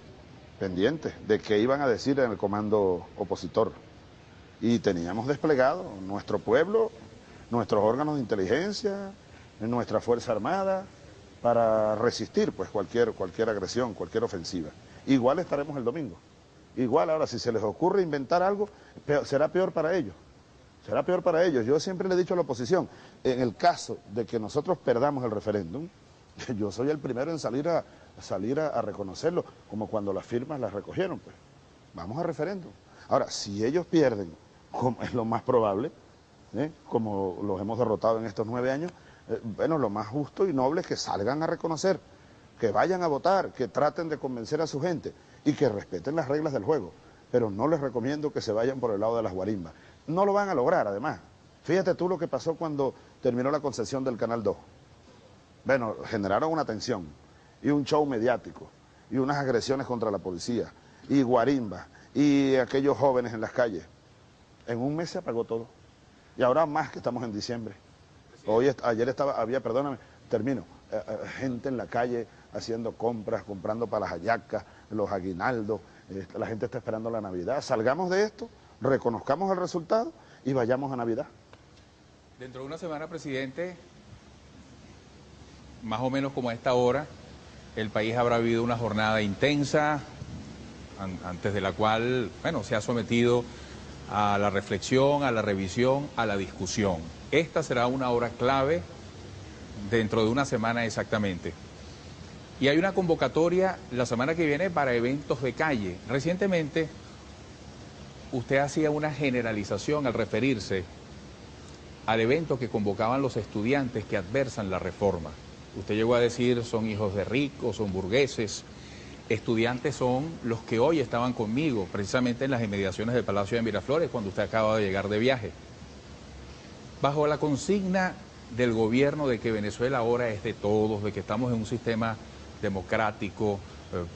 pendientes de qué iban a decir en el comando opositor. Y teníamos desplegado nuestro pueblo, nuestros órganos de inteligencia, nuestra Fuerza Armada, para resistir pues cualquier agresión, cualquier ofensiva. Igual estaremos el domingo. Igual ahora, si se les ocurre inventar algo, será peor para ellos. Será peor para ellos. Yo siempre le he dicho a la oposición, en el caso de que nosotros perdamos el referéndum, yo soy el primero en salir a reconocerlo, como cuando las firmas las recogieron, pues. Vamos a referéndum. Ahora, si ellos pierden, como es lo más probable, como los hemos derrotado en estos 9 años, bueno, lo más justo y noble es que salgan a reconocer, que vayan a votar, que traten de convencer a su gente y que respeten las reglas del juego. Pero no les recomiendo que se vayan por el lado de las guarimbas. No lo van a lograr, además. Fíjate tú lo que pasó cuando terminó la concesión del Canal 2. Bueno, generaron una tensión y un show mediático y unas agresiones contra la policía y guarimbas y aquellos jóvenes en las calles. En un mes se apagó todo. Y ahora más que estamos en diciembre. Gente en la calle haciendo compras, comprando para las hallacas, los aguinaldos, la gente está esperando la Navidad. Salgamos de esto, reconozcamos el resultado y vayamos a Navidad. Dentro de una semana, presidente, más o menos como a esta hora, el país habrá habido una jornada intensa, antes de la cual, bueno, se ha sometido a la reflexión, a la revisión, a la discusión. Esta será una hora clave dentro de una semana exactamente. Y hay una convocatoria la semana que viene para eventos de calle. Recientemente, usted hacía una generalización al referirse al evento que convocaban los estudiantes que adversan la reforma. Usted llegó a decir, son hijos de ricos, son burgueses. Estudiantes son los que hoy estaban conmigo, precisamente en las inmediaciones del Palacio de Miraflores, cuando usted acaba de llegar de viaje. Bajo la consigna del gobierno de que Venezuela ahora es de todos, de que estamos en un sistema democrático,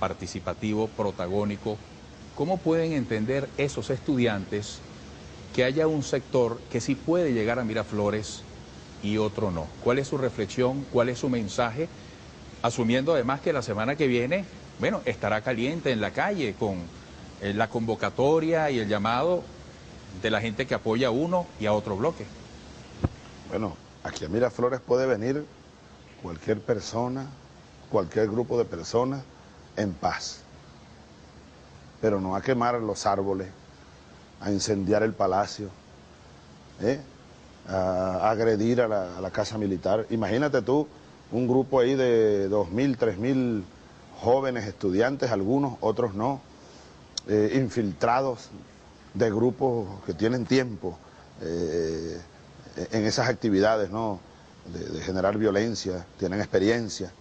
participativo, protagónico, ¿cómo pueden entender esos estudiantes que haya un sector que sí puede llegar a Miraflores y otro no? ¿Cuál es su reflexión? ¿Cuál es su mensaje? Asumiendo además que la semana que viene, bueno, estará caliente en la calle con la convocatoria y el llamado de la gente que apoya a uno y a otro bloque. Bueno, aquí a Miraflores puede venir cualquier persona, cualquier grupo de personas en paz. Pero no a quemar los árboles, a incendiar el palacio, a agredir a la casa militar. Imagínate tú un grupo ahí de 2.000, 3.000 jóvenes estudiantes, algunos, otros no, infiltrados de grupos que tienen tiempo, en esas actividades, ¿no?, de generar violencia, tienen experiencia,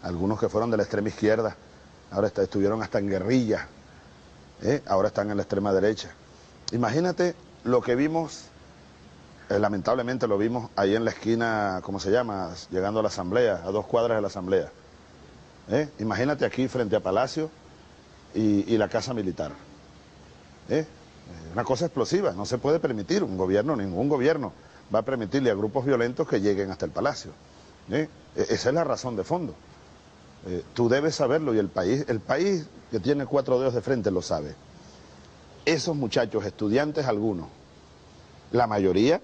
algunos que fueron de la extrema izquierda, ahora estuvieron hasta en guerrillas, ahora están en la extrema derecha. Imagínate lo que vimos, lamentablemente lo vimos ahí en la esquina, ¿cómo se llama?, llegando a la Asamblea, a 2 cuadras de la Asamblea. Imagínate aquí frente a Palacio y la Casa Militar. Una cosa explosiva, no se puede permitir, ningún gobierno va a permitirle a grupos violentos que lleguen hasta el Palacio. Esa es la razón de fondo. Tú debes saberlo y el país que tiene 4 dedos de frente lo sabe. Esos muchachos, estudiantes algunos, la mayoría,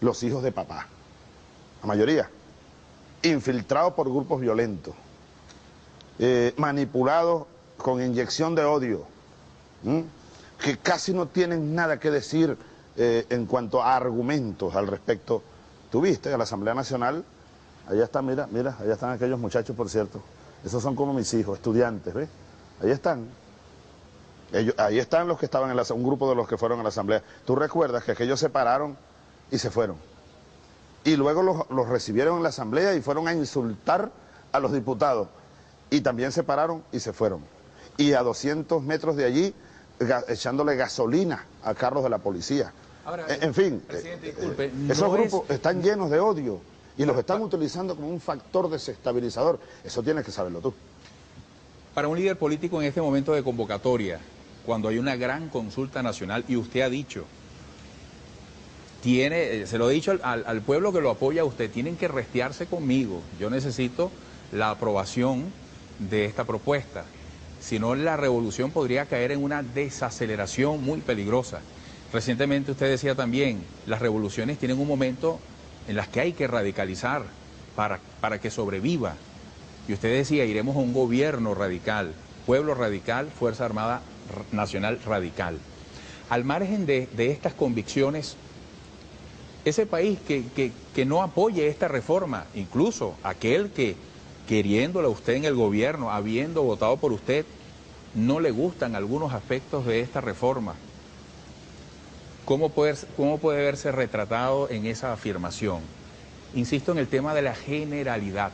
los hijos de papá, la mayoría, infiltrados por grupos violentos, manipulados con inyección de odio, que casi no tienen nada que decir en cuanto a argumentos al respecto. Tú viste a la Asamblea Nacional, allá están, mira, allá están aquellos muchachos, por cierto. Esos son como mis hijos, estudiantes, ¿ves? Allá están. Ahí están los que estaban en un grupo de los que fueron a la asamblea. Tú recuerdas que aquellos se pararon y se fueron. Y luego los recibieron en la asamblea y fueron a insultar a los diputados. Y también se pararon y se fueron. Y a 200 metros de allí, echándole gasolina a carros de la policía. Ahora, en fin, disculpe, esos grupos están llenos de odio y los están utilizando como un factor desestabilizador. Eso tienes que saberlo tú. Para un líder político en este momento de convocatoria, cuando hay una gran consulta nacional, y usted ha dicho, se lo he dicho al pueblo que lo apoya a usted, tienen que restearse conmigo, yo necesito la aprobación de esta propuesta, si no la revolución podría caer en una desaceleración muy peligrosa. Recientemente usted decía también, las revoluciones tienen un momento en las que hay que radicalizar para que sobreviva. Y usted decía, iremos a un gobierno radical, pueblo radical, Fuerza Armada Nacional radical. Al margen de estas convicciones, ese país que no apoye esta reforma, incluso aquel que, queriéndola usted en el gobierno, habiendo votado por usted, no le gustan algunos aspectos de esta reforma, ¿cómo puede verse retratado en esa afirmación? Insisto en el tema de la generalidad.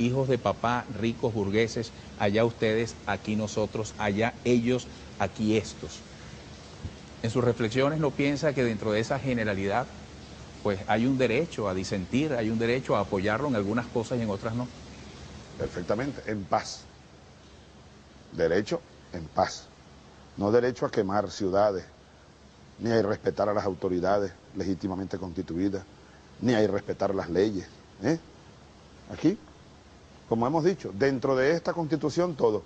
Hijos de papá, ricos, burgueses, allá ustedes, aquí nosotros, allá ellos, aquí estos. En sus reflexiones no piensa que dentro de esa generalidad, pues hay un derecho a disentir, hay un derecho a apoyarlo en algunas cosas y en otras no. Perfectamente, en paz. Derecho en paz. No derecho a quemar ciudades, ni a irrespetar a las autoridades legítimamente constituidas, ni a irrespetar las leyes. Aquí, como hemos dicho, dentro de esta Constitución todo,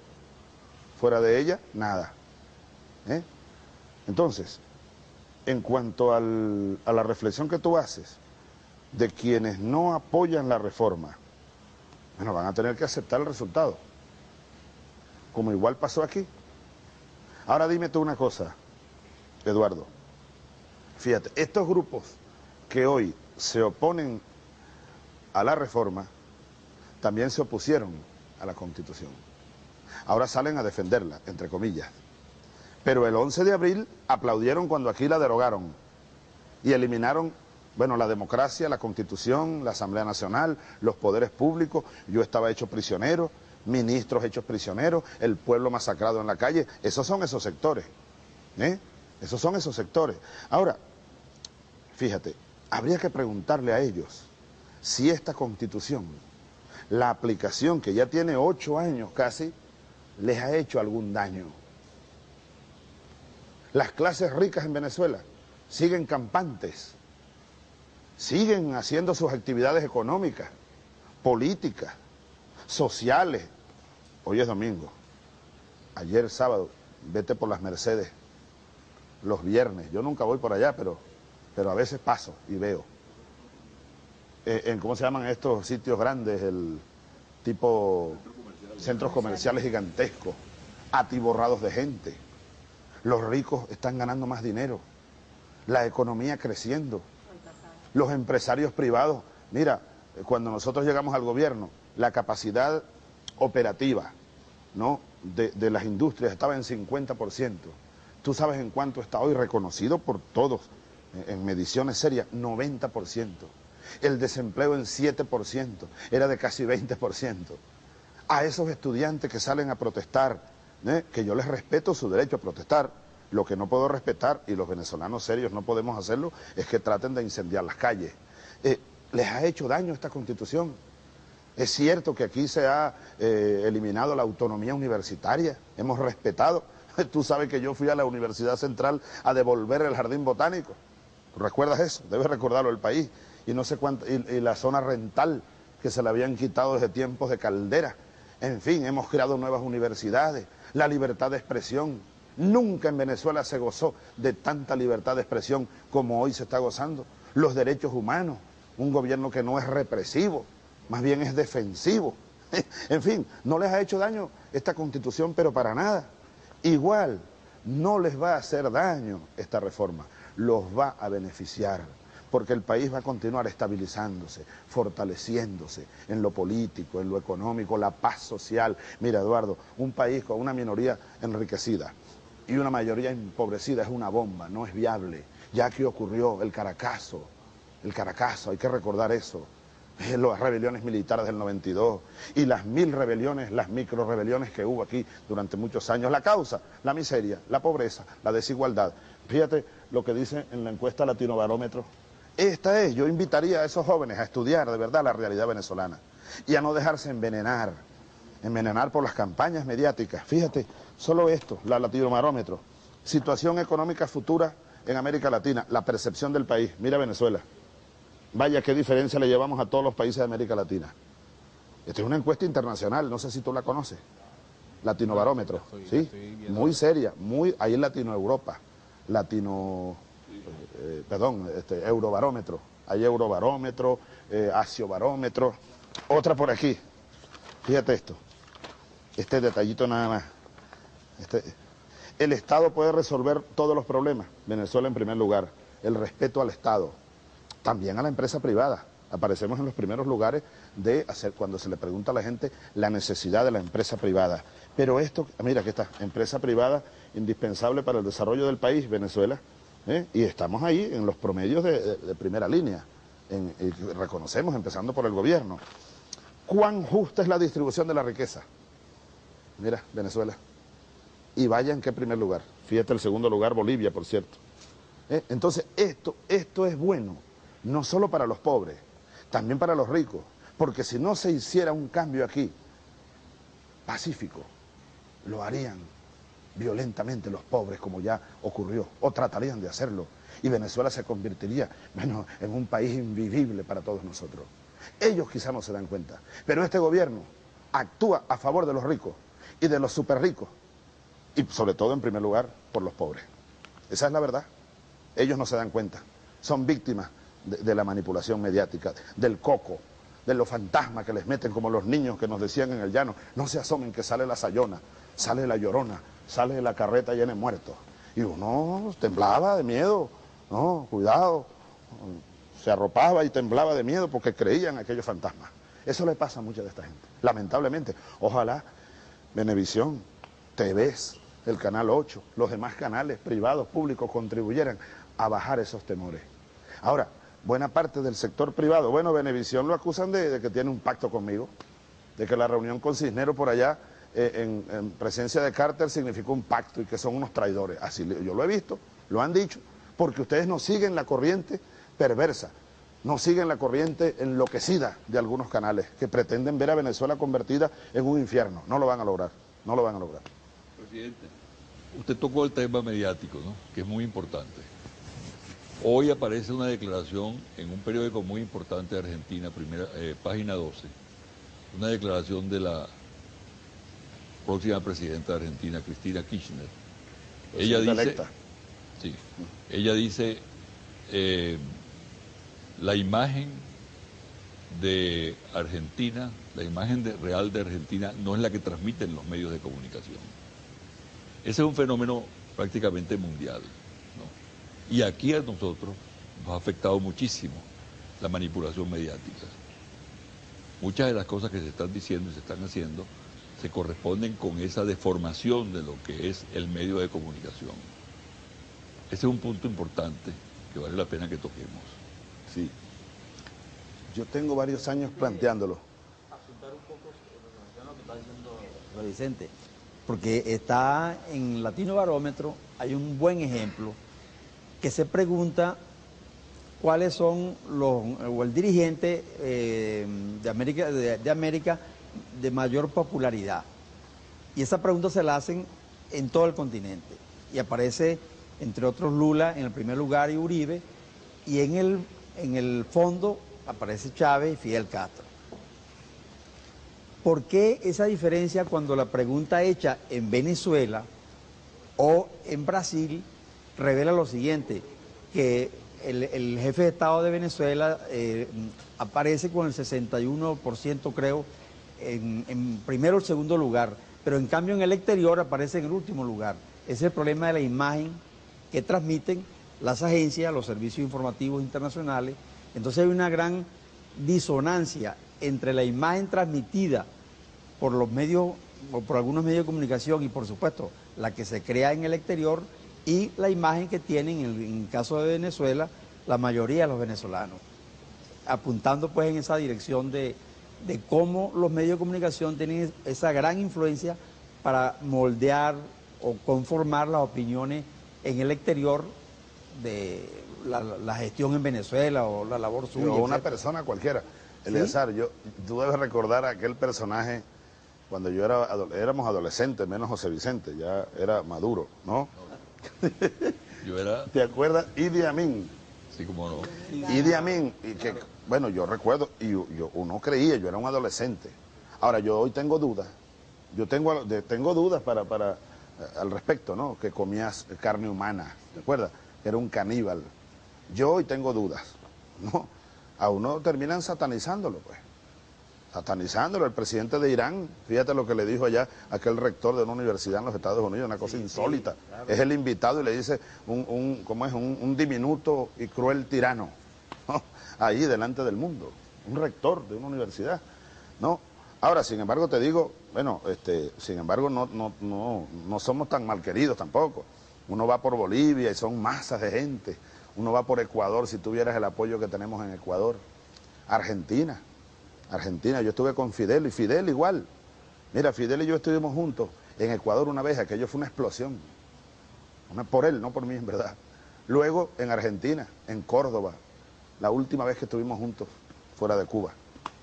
fuera de ella nada. Entonces, en cuanto a la reflexión que tú haces de quienes no apoyan la reforma, bueno, van a tener que aceptar el resultado, como igual pasó aquí. Ahora dime tú una cosa, Eduardo, fíjate, estos grupos que hoy se oponen a la reforma, también se opusieron a la Constitución. Ahora salen a defenderla, entre comillas. Pero el 11 de abril aplaudieron cuando aquí la derogaron y eliminaron, bueno, la democracia, la Constitución, la Asamblea Nacional, los poderes públicos. Yo estaba hecho prisionero, ministros hechos prisioneros, el pueblo masacrado en la calle. Esos son esos sectores. Esos son esos sectores. Ahora, fíjate, habría que preguntarle a ellos si esta Constitución, la aplicación que ya tiene 8 años casi, les ha hecho algún daño. Las clases ricas en Venezuela siguen campantes, siguen haciendo sus actividades económicas, políticas, sociales. Hoy es domingo, ayer sábado, vete por las Mercedes, los viernes. Yo nunca voy por allá, pero a veces paso y veo. ¿Cómo se llaman estos sitios grandes? El tipo centros comerciales gigantescos, atiborrados de gente. Los ricos están ganando más dinero, la economía creciendo, los empresarios privados. Mira, cuando nosotros llegamos al gobierno, la capacidad operativa, ¿no?, de las industrias estaba en 50%. Tú sabes en cuánto está hoy, reconocido por todos en mediciones serias, 90%. El desempleo en 7%, era de casi 20%. A esos estudiantes que salen a protestar, que yo les respeto su derecho a protestar, lo que no puedo respetar, y los venezolanos serios no podemos hacerlo, es que traten de incendiar las calles. Les ha hecho daño esta Constitución. Es cierto que aquí se ha eliminado la autonomía universitaria, hemos respetado. Tú sabes que yo fui a la Universidad Central a devolver el jardín botánico. ¿Recuerdas eso? Debes recordarlo el país. Y no sé cuánto, y la zona rental que se la habían quitado desde tiempos de Caldera. En fin, hemos creado nuevas universidades, la libertad de expresión. Nunca en Venezuela se gozó de tanta libertad de expresión como hoy se está gozando. Los derechos humanos, un gobierno que no es represivo, más bien es defensivo. En fin, no les ha hecho daño esta Constitución, pero para nada. Igual, no les va a hacer daño esta reforma, los va a beneficiar, porque el país va a continuar estabilizándose, fortaleciéndose en lo político, en lo económico, la paz social. Mira, Eduardo, un país con una minoría enriquecida, y una mayoría empobrecida es una bomba, no es viable. Ya que ocurrió el Caracazo, hay que recordar eso, las rebeliones militares del 92 y las mil rebeliones, las micro rebeliones que hubo aquí durante muchos años. La causa, la miseria, la pobreza, la desigualdad. Fíjate lo que dice en la encuesta Latino Barómetro. Esta es, yo invitaría a esos jóvenes a estudiar de verdad la realidad venezolana y a no dejarse envenenar por las campañas mediáticas. Fíjate, solo esto, la Latino Barómetro. Situación económica futura en América Latina, la percepción del país. Mira Venezuela. Vaya, qué diferencia le llevamos a todos los países de América Latina. Esta es una encuesta internacional, no sé si tú la conoces. Latino Barómetro, ¿sí? Muy seria, muy... Ahí en Latino Europa, Eurobarómetro. Hay Eurobarómetro, Asiobarómetro. Otra por aquí. Fíjate esto. Este detallito nada más. El Estado puede resolver todos los problemas. Venezuela en primer lugar. El respeto al Estado. También a la empresa privada. Aparecemos en los primeros lugares de hacer, cuando se le pregunta a la gente la necesidad de la empresa privada. Pero esto, mira, aquí está, empresa privada indispensable para el desarrollo del país, Venezuela. Y estamos ahí en los promedios de primera línea. Reconocemos, empezando por el gobierno. ¿Cuán justa es la distribución de la riqueza? Mira, Venezuela. Y vaya en qué primer lugar. Fíjate el segundo lugar, Bolivia, por cierto. Entonces, esto es bueno. No solo para los pobres, también para los ricos, porque si no se hiciera un cambio aquí, pacífico, lo harían violentamente los pobres, como ya ocurrió, o tratarían de hacerlo, y Venezuela se convertiría, bueno, en un país invivible para todos nosotros. Ellos quizás no se dan cuenta, pero este gobierno actúa a favor de los ricos y de los superricos, y sobre todo, en primer lugar, por los pobres. Esa es la verdad. Ellos no se dan cuenta, son víctimas de la manipulación mediática, del coco, de los fantasmas que les meten, como los niños que nos decían en el llano, no se asomen que sale la Sayona, sale la Llorona, sale la carreta llena de muertos. Y uno temblaba de miedo, no, cuidado, se arropaba y temblaba de miedo porque creían aquellos fantasmas. Eso le pasa a mucha de esta gente, lamentablemente. Ojalá Venevisión, TVs, el Canal 8, los demás canales privados, públicos, contribuyeran a bajar esos temores. Ahora, buena parte del sector privado, bueno, Venevisión lo acusan de que tiene un pacto conmigo, de que la reunión con Cisneros por allá, en presencia de Carter, significó un pacto y que son unos traidores. Así yo lo he visto, lo han dicho, porque ustedes no siguen la corriente perversa, no siguen la corriente enloquecida de algunos canales que pretenden ver a Venezuela convertida en un infierno. No lo van a lograr, no lo van a lograr. Presidente, usted tocó el tema mediático, ¿no?, que es muy importante. Hoy aparece una declaración en un periódico muy importante de Argentina, página 12, una declaración de la próxima presidenta de Argentina, Cristina Kirchner. Ella dice, la imagen de Argentina, la imagen real de Argentina no es la que transmiten los medios de comunicación. Ese es un fenómeno prácticamente mundial. Y aquí a nosotros nos ha afectado muchísimo la manipulación mediática. Muchas de las cosas que se están diciendo y se están haciendo se corresponden con esa deformación de lo que es el medio de comunicación. Ese es un punto importante que vale la pena que toquemos. Sí. Yo tengo varios años planteándolo. Asuntar un poco en lo que está diciendo Vicente, porque está en Latino Barómetro, hay un buen ejemplo que se pregunta cuáles son el dirigente de América de mayor popularidad. Y esa pregunta se la hacen en todo el continente. Y aparece, entre otros, Lula en el primer lugar y Uribe. Y en el fondo aparece Chávez y Fidel Castro. ¿Por qué esa diferencia cuando la pregunta hecha en Venezuela o en Brasil revela lo siguiente, que el jefe de Estado de Venezuela aparece con el 61%, creo, en primero o segundo lugar, pero en cambio en el exterior aparece en el último lugar? Ese es el problema de la imagen que transmiten las agencias, los servicios informativos internacionales. Entonces hay una gran disonancia entre la imagen transmitida por los medios, o por algunos medios de comunicación, y por supuesto la que se crea en el exterior y la imagen que tienen, en el caso de Venezuela, la mayoría de los venezolanos, apuntando pues en esa dirección de cómo los medios de comunicación tienen esa gran influencia para moldear o conformar las opiniones en el exterior de la gestión en Venezuela o la labor suya. O una persona cualquiera. Eleazar, ¿sí? Tú debes recordar aquel personaje cuando yo éramos adolescentes, menos José Vicente, ya era maduro, ¿no? Yo era... ¿Te acuerdas? Idi Amin. Sí, cómo no. Idi Amin, y que, bueno, yo recuerdo, y uno creía, yo era un adolescente. Ahora, yo hoy tengo dudas. Yo tengo dudas para al respecto, ¿no? Que comías carne humana, ¿te acuerdas? Era un caníbal. Yo hoy tengo dudas, ¿no? A uno terminan satanizándolo, pues. Satanizándolo, el presidente de Irán, fíjate lo que le dijo allá aquel rector de una universidad en los Estados Unidos, una cosa insólita. Sí, claro. Es el invitado y le dice ¿cómo es? Un diminuto y cruel tirano, ¿no? Ahí delante del mundo, un rector de una universidad, ¿no? Ahora, sin embargo, te digo, bueno, sin embargo, no somos tan mal queridos tampoco. Uno va por Bolivia y son masas de gente. Uno va por Ecuador, si tuvieras el apoyo que tenemos en Ecuador. Argentina, yo estuve con Fidel, y Fidel igual. Mira, Fidel y yo estuvimos juntos en Ecuador una vez, aquello fue una explosión. Por él, no por mí, en verdad. Luego, en Argentina, en Córdoba, la última vez que estuvimos juntos, fuera de Cuba,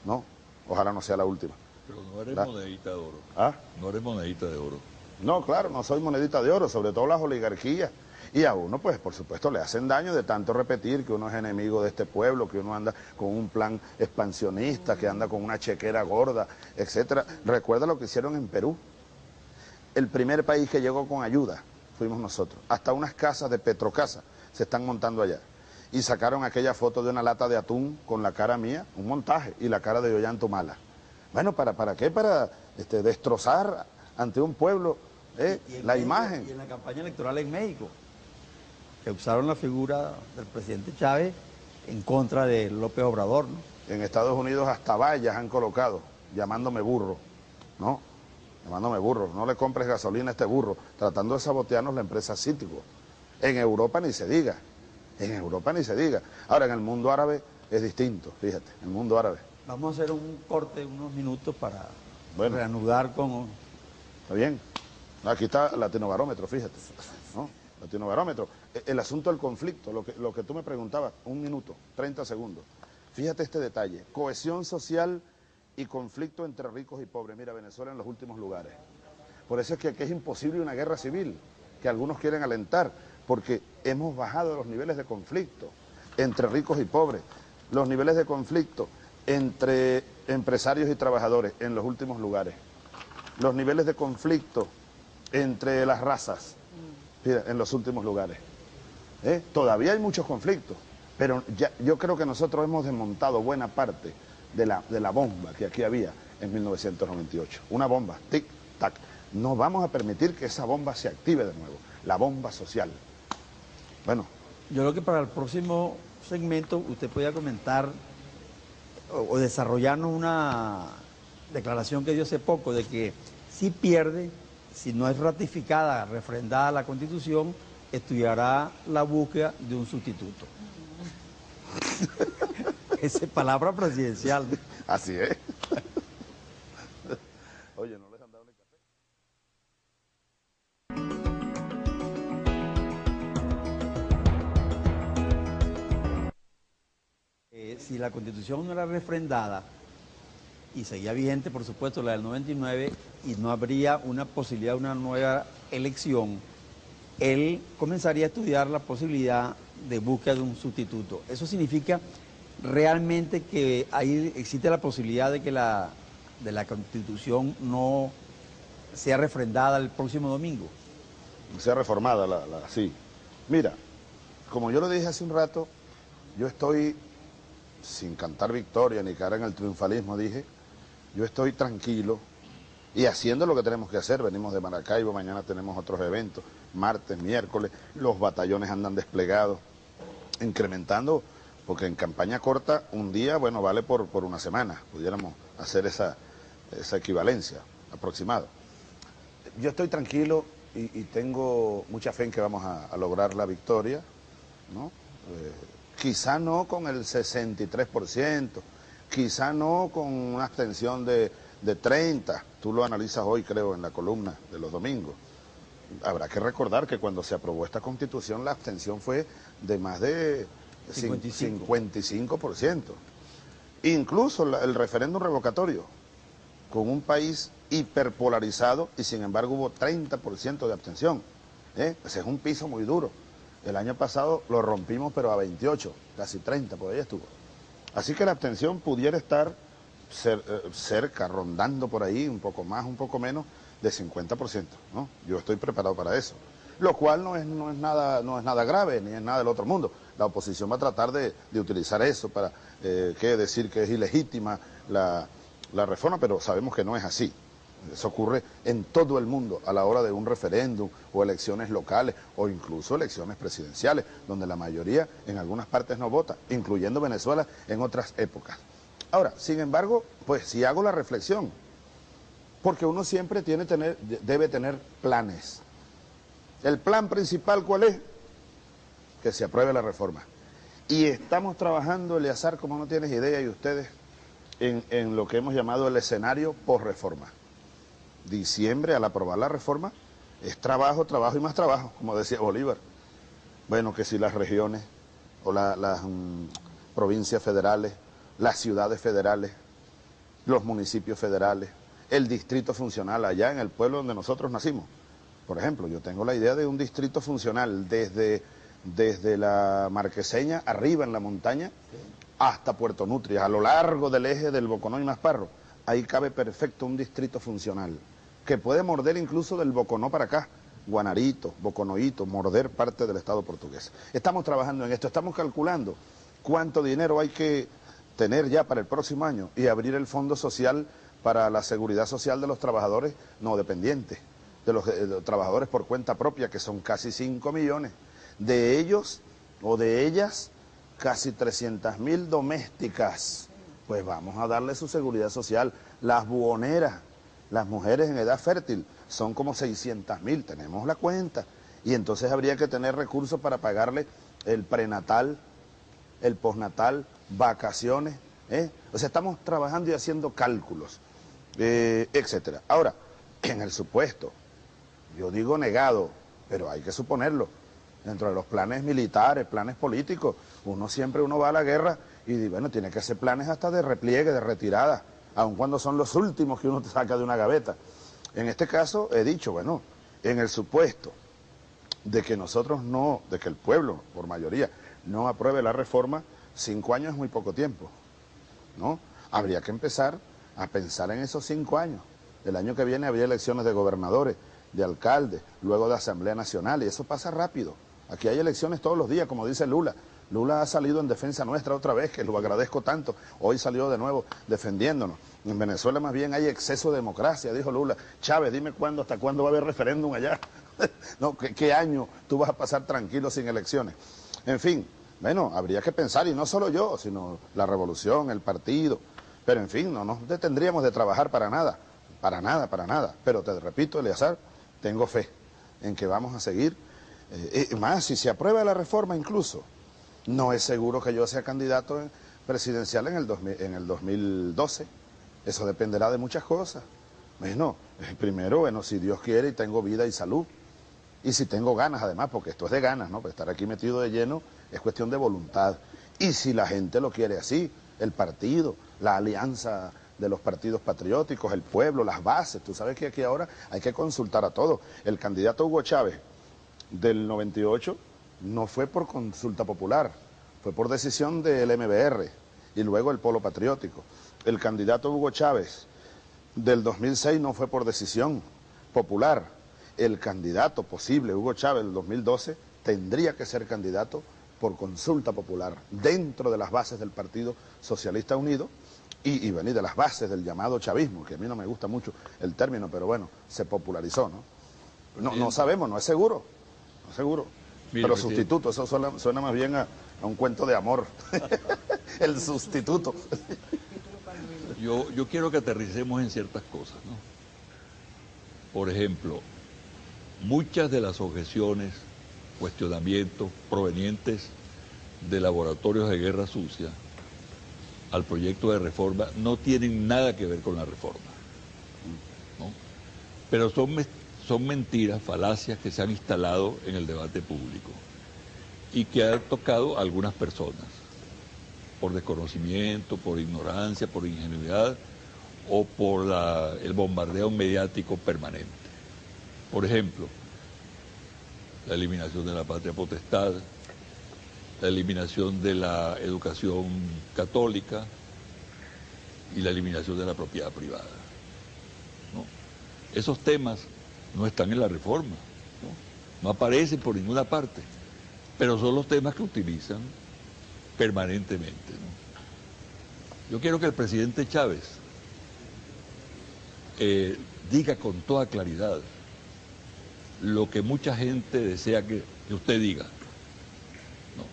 ¿no? Ojalá no sea la última. Pero no eres monedita de oro. ¿Ah? No eres monedita de oro. No, claro, no soy monedita de oro, sobre todo las oligarquías. Y a uno, pues, por supuesto, le hacen daño de tanto repetir que uno es enemigo de este pueblo, que uno anda con un plan expansionista, que anda con una chequera gorda, etcétera. Recuerda lo que hicieron en Perú. El primer país que llegó con ayuda fuimos nosotros. Hasta unas casas de Petrocasa se están montando allá. Y sacaron aquella foto de una lata de atún con la cara mía, un montaje, y la cara de Ollanta Humala. Bueno, ¿para qué? Para destrozar ante un pueblo la imagen. Y en la campaña electoral en México, que usaron la figura del presidente Chávez en contra de López Obrador, ¿no? En Estados Unidos hasta vallas han colocado, llamándome burro, ¿no? Llamándome burro, no le compres gasolina a este burro, tratando de sabotearnos la empresa Cítico. En Europa ni se diga. En Europa ni se diga. Ahora, en el mundo árabe es distinto, fíjate, en el mundo árabe. Vamos a hacer un corte, unos minutos para reanudar con... Está bien. Aquí está Latinobarómetro, fíjate, ¿no? Latinobarómetro. El asunto del conflicto, lo que tú me preguntabas, un minuto, 30 segundos. Fíjate este detalle, cohesión social y conflicto entre ricos y pobres. Mira, Venezuela en los últimos lugares. Por eso es que es imposible una guerra civil, que algunos quieren alentar, porque hemos bajado los niveles de conflicto entre ricos y pobres, los niveles de conflicto entre empresarios y trabajadores en los últimos lugares, los niveles de conflicto entre las razas en los últimos lugares. Todavía hay muchos conflictos, pero ya, yo creo que nosotros hemos desmontado buena parte de la bomba que aquí había en 1998. Una bomba, tic-tac. No vamos a permitir que esa bomba se active de nuevo, la bomba social. Bueno, yo creo que para el próximo segmento usted podía comentar o desarrollarnos una declaración que dio hace poco de que si pierde, si no es ratificada, refrendada la Constitución, estudiará la búsqueda de un sustituto. Esa es palabra presidencial. Así es. Oye, no. Si la Constitución no era refrendada y seguía vigente, por supuesto, la del 99, y no habría una posibilidad de una nueva elección, él comenzaría a estudiar la posibilidad de búsqueda de un sustituto. Eso significa realmente que ahí existe la posibilidad de que la Constitución no sea refrendada el próximo domingo. Sea reformada, sí. Mira, como yo lo dije hace un rato, yo estoy... sin cantar victoria ni caer en el triunfalismo, dije, yo estoy tranquilo y haciendo lo que tenemos que hacer. Venimos de Maracaibo, mañana tenemos otros eventos, martes, miércoles, los batallones andan desplegados, incrementando, porque en campaña corta un día, bueno, vale por una semana, pudiéramos hacer esa equivalencia aproximada. Yo estoy tranquilo, y tengo mucha fe en que vamos a lograr la victoria, ¿no? Quizá no con el 63%, quizá no con una abstención de 30, tú lo analizas hoy, creo, en la columna de los domingos. Habrá que recordar que cuando se aprobó esta Constitución la abstención fue de más de 55%. Incluso el referéndum revocatorio, con un país hiperpolarizado y sin embargo hubo 30% de abstención. Ese es un piso muy duro. El año pasado lo rompimos pero a 28, casi 30, por ahí estuvo. Así que la abstención pudiera estar cerca, rondando por ahí, un poco más, un poco menos, de 50%, ¿no? Yo estoy preparado para eso, lo cual no es nada grave, ni es nada del otro mundo. La oposición va a tratar de utilizar eso para decir que es ilegítima la reforma, pero sabemos que no es así. Eso ocurre en todo el mundo a la hora de un referéndum o elecciones locales o incluso elecciones presidenciales, donde la mayoría en algunas partes no vota, incluyendo Venezuela en otras épocas. Ahora, sin embargo, pues si hago la reflexión, porque uno siempre debe tener planes. El plan principal, ¿cuál es? Que se apruebe la reforma. Y estamos trabajando, Eleazar, como no tienes idea, y ustedes, en lo que hemos llamado el escenario post-reforma. Diciembre, al aprobar la reforma, es trabajo, trabajo y más trabajo, como decía Bolívar. Bueno, que si las regiones o las provincias federales, las ciudades federales, los municipios federales, el distrito funcional allá en el pueblo donde nosotros nacimos. Por ejemplo, yo tengo la idea de un distrito funcional desde la Marqueseña, arriba en la montaña, hasta Puerto Nutrias, a lo largo del eje del Boconó y Masparro. Ahí cabe perfecto un distrito funcional, que puede morder incluso del Boconó para acá, Guanarito, Boconoito, morder parte del Estado portugués. Estamos trabajando en esto, estamos calculando cuánto dinero hay que tener ya para el próximo año y abrir el Fondo Social para la seguridad social de los trabajadores no dependientes, de los trabajadores por cuenta propia, que son casi 5 millones. De ellos o de ellas, casi 300.000 domésticas. Pues vamos a darle su seguridad social. Las buhoneras, las mujeres en edad fértil, son como 600.000, tenemos la cuenta. Y entonces habría que tener recursos para pagarle el prenatal, el postnatal, vacaciones. O sea, estamos trabajando y haciendo cálculos, etcétera. Ahora, en el supuesto, yo digo negado, pero hay que suponerlo. Dentro de los planes militares, planes políticos, uno siempre va a la guerra y bueno, tiene que hacer planes hasta de repliegue, de retirada, aun cuando son los últimos que uno te saca de una gaveta. En este caso he dicho, bueno, en el supuesto de que el pueblo, por mayoría, no apruebe la reforma, 5 años es muy poco tiempo, ¿no? Habría que empezar a pensar en esos 5 años. El año que viene habría elecciones de gobernadores, de alcaldes, luego de Asamblea Nacional, y eso pasa rápido. Aquí hay elecciones todos los días, como dice Lula. Lula ha salido en defensa nuestra otra vez, que lo agradezco tanto. Hoy salió de nuevo defendiéndonos. En Venezuela más bien hay exceso de democracia, dijo Lula. Chávez, dime cuándo, hasta cuándo va a haber referéndum allá. No, ¿qué año tú vas a pasar tranquilo sin elecciones? En fin, bueno, habría que pensar, y no solo yo, sino la revolución, el partido. Pero en fin, no nos detendríamos de trabajar para nada. Para nada, para nada. Pero te repito, Eleazar, tengo fe en que vamos a seguir. Más, si se aprueba la reforma incluso, no es seguro que yo sea candidato presidencial en el 2012. Eso dependerá de muchas cosas. Bueno, primero, bueno, si Dios quiere y tengo vida y salud, y si tengo ganas además, porque esto es de ganas, ¿no? Pues estar aquí metido de lleno es cuestión de voluntad. Y si la gente lo quiere así, el partido, la alianza de los partidos patrióticos, el pueblo, las bases. Tú sabes que aquí ahora hay que consultar a todos. El candidato Hugo Chávez del 98 no fue por consulta popular, fue por decisión del MBR y luego el Polo Patriótico. El candidato Hugo Chávez del 2006 no fue por decisión popular. El candidato posible Hugo Chávez del 2012 tendría que ser candidato por consulta popular dentro de las bases del Partido Socialista Unido y venir de las bases del llamado chavismo, que a mí no me gusta mucho el término, pero bueno, se popularizó, ¿no? No sabemos, no es seguro. Mira, pero sustituto, eso suena más bien a un cuento de amor. El sustituto. Yo quiero que aterricemos en ciertas cosas, ¿no? Por ejemplo, muchas de las objeciones, cuestionamientos provenientes de laboratorios de guerra sucia al proyecto de reforma no tienen nada que ver con la reforma, ¿no? Pero son mentiras, falacias que se han instalado en el debate público y que han tocado a algunas personas por desconocimiento, por ignorancia, por ingenuidad o por el bombardeo mediático permanente. Por ejemplo, la eliminación de la patria potestad, la eliminación de la educación católica y la eliminación de la propiedad privada, ¿no? Esos temas no están en la reforma, no aparecen por ninguna parte, pero son los temas que utilizan permanentemente, ¿no? Yo quiero que el presidente Chávez diga con toda claridad lo que mucha gente desea que usted diga, ¿no?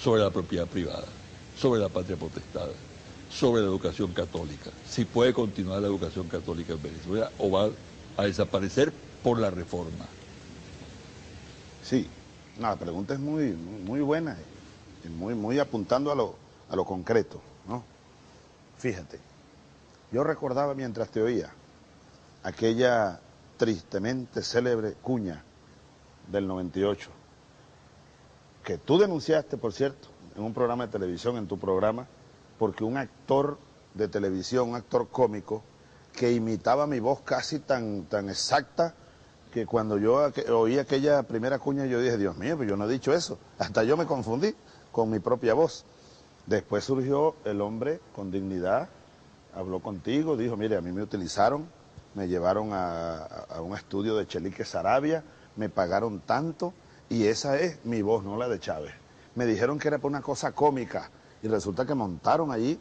Sobre la propiedad privada, sobre la patria potestad, sobre la educación católica, si puede continuar la educación católica en Venezuela o va a desaparecer por la reforma. Sí, no, la pregunta es muy buena, muy apuntando a lo concreto, ¿no? Fíjate, yo recordaba mientras te oía aquella tristemente célebre cuña del 98, que tú denunciaste, por cierto, en un programa de televisión, en tu programa, porque un actor de televisión, un actor cómico, que imitaba mi voz casi tan exacta, que cuando yo oí aquella primera cuña yo dije, Dios mío, pero yo no he dicho eso, hasta yo me confundí con mi propia voz. Después surgió el hombre con dignidad, habló contigo, dijo, mire, a mí me utilizaron, me llevaron a un estudio de Chelique Sarabia, me pagaron tanto y esa es mi voz, no la de Chávez. Me dijeron que era por una cosa cómica y resulta que montaron allí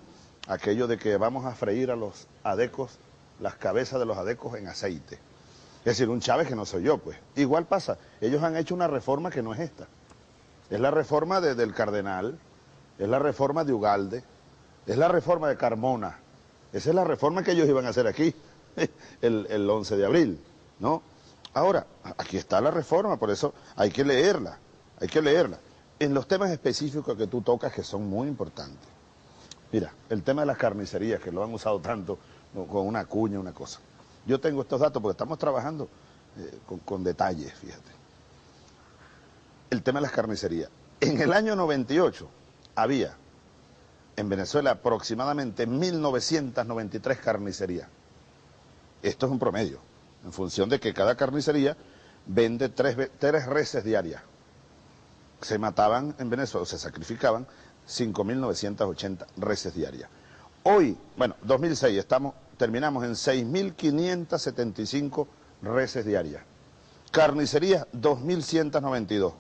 aquello de que vamos a freír a los adecos, las cabezas de los adecos en aceite. Es decir, un Chávez que no soy yo, pues. Igual pasa, ellos han hecho una reforma que no es esta. Es la reforma del Cardenal, es la reforma de Ugalde, es la reforma de Carmona. Esa es la reforma que ellos iban a hacer aquí el 11 de abril, ¿no? Ahora, aquí está la reforma, por eso hay que leerla, hay que leerla. En los temas específicos que tú tocas, que son muy importantes. Mira, el tema de las carnicerías, que lo han usado tanto, con una cuña, una cosa. Yo tengo estos datos porque estamos trabajando con detalles, fíjate. El tema de las carnicerías. En el año 98 había en Venezuela aproximadamente 1993 carnicerías. Esto es un promedio, en función de que cada carnicería vende tres reses diarias. Se mataban en Venezuela, o se sacrificaban 5.980 reses diarias. Hoy, bueno, 2006, terminamos en 6.575 reses diarias. Carnicerías, 2.192.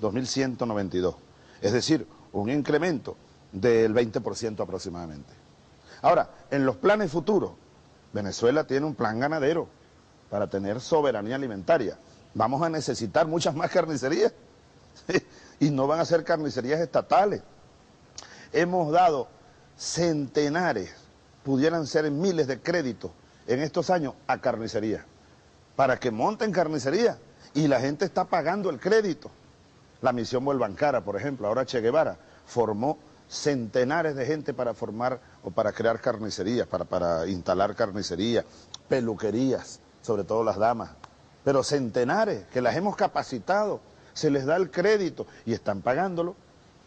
2.192. Es decir, un incremento del 20% aproximadamente. Ahora, en los planes futuros, Venezuela tiene un plan ganadero para tener soberanía alimentaria. Vamos a necesitar muchas más carnicerías y no van a ser carnicerías estatales. Hemos dado centenares, pudieran ser miles de créditos en estos años a carnicerías para que monten carnicerías y la gente está pagando el crédito. La misión Bolvancara, por ejemplo, ahora Che Guevara formó centenares de gente para formar o para crear carnicerías, para instalar carnicerías, peluquerías, sobre todo las damas, pero centenares que las hemos capacitado, se les da el crédito y están pagándolo.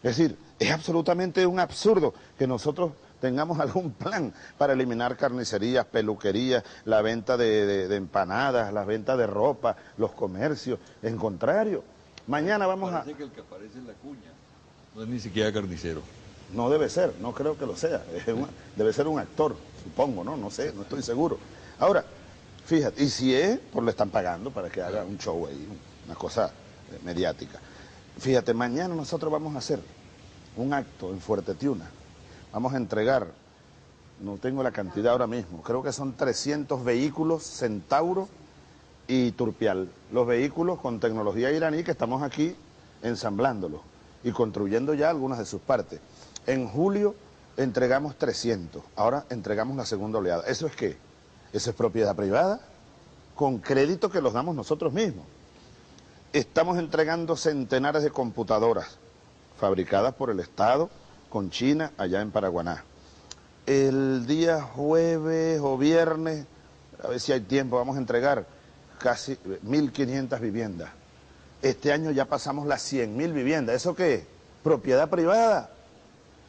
Es decir, es absolutamente un absurdo que nosotros tengamos algún plan para eliminar carnicerías, peluquerías, la venta de empanadas, la venta de ropa, los comercios. En contrario, mañana vamos a... Parece que el que aparece en la cuña no es ni siquiera carnicero. No debe ser, no creo que lo sea. Debe ser un actor, supongo, ¿no? No sé, no estoy seguro. Ahora, fíjate, y si es, pues le están pagando para que haga un show ahí, una cosa mediática. Fíjate, mañana nosotros vamos a hacer un acto en Fuertetiuna. Vamos a entregar, no tengo la cantidad ahora mismo, creo que son 300 vehículos Centauro y Turpial. Los vehículos con tecnología iraní que estamos aquí ensamblándolos y construyendo ya algunas de sus partes. En julio entregamos 300, ahora entregamos la segunda oleada. ¿Eso es qué? Eso es propiedad privada con crédito que los damos nosotros mismos. Estamos entregando centenares de computadoras fabricadas por el Estado con China allá en Paraguaná. El día jueves o viernes, a ver si hay tiempo, vamos a entregar casi 1.500 viviendas. Este año ya pasamos las 100.000 viviendas. ¿Eso qué es? Propiedad privada.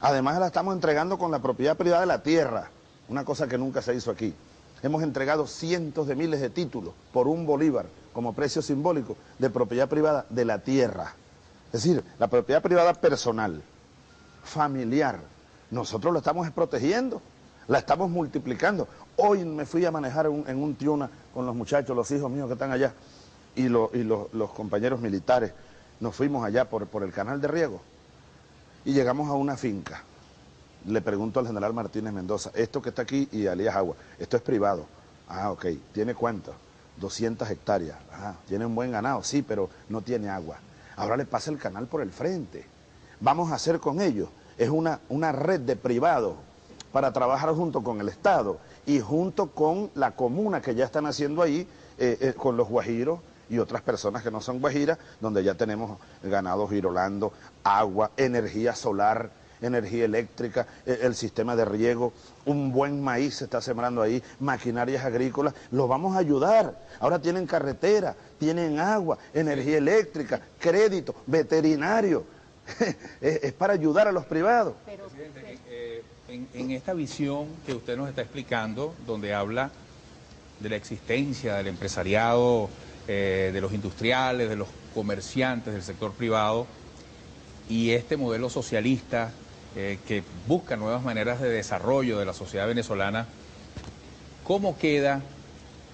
Además la estamos entregando con la propiedad privada de la tierra, una cosa que nunca se hizo aquí. Hemos entregado cientos de miles de títulos por $1 como precio simbólico de propiedad privada de la tierra. Es decir, la propiedad privada personal, familiar, nosotros la estamos protegiendo, la estamos multiplicando. Hoy me fui a manejar en un tiuna con los muchachos, los hijos míos que están allá y los compañeros militares. Nos fuimos allá por el canal de riego y llegamos a una finca. Le pregunto al general Martínez Mendoza, esto que está aquí y Alías Agua, esto es privado. Ah, ok, ¿tiene cuánto? 200 hectáreas. Ah, tiene un buen ganado, sí, pero no tiene agua. Ahora le pasa el canal por el frente. Vamos a hacer con ellos, es una red de privados para trabajar junto con el Estado y junto con la comuna que ya están haciendo ahí, con los guajiros y otras personas que no son guajiras, donde ya tenemos ganado girolando, agua, energía solar, energía eléctrica, el sistema de riego, un buen maíz se está sembrando ahí, maquinarias agrícolas, los vamos a ayudar. Ahora tienen carretera, tienen agua, energía eléctrica, crédito, veterinario. Es para ayudar a los privados. Presidente, en esta visión que usted nos está explicando, donde habla de la existencia del empresariado, de los industriales, de los comerciantes, del sector privado, y este modelo socialista que busca nuevas maneras de desarrollo de la sociedad venezolana, ¿cómo queda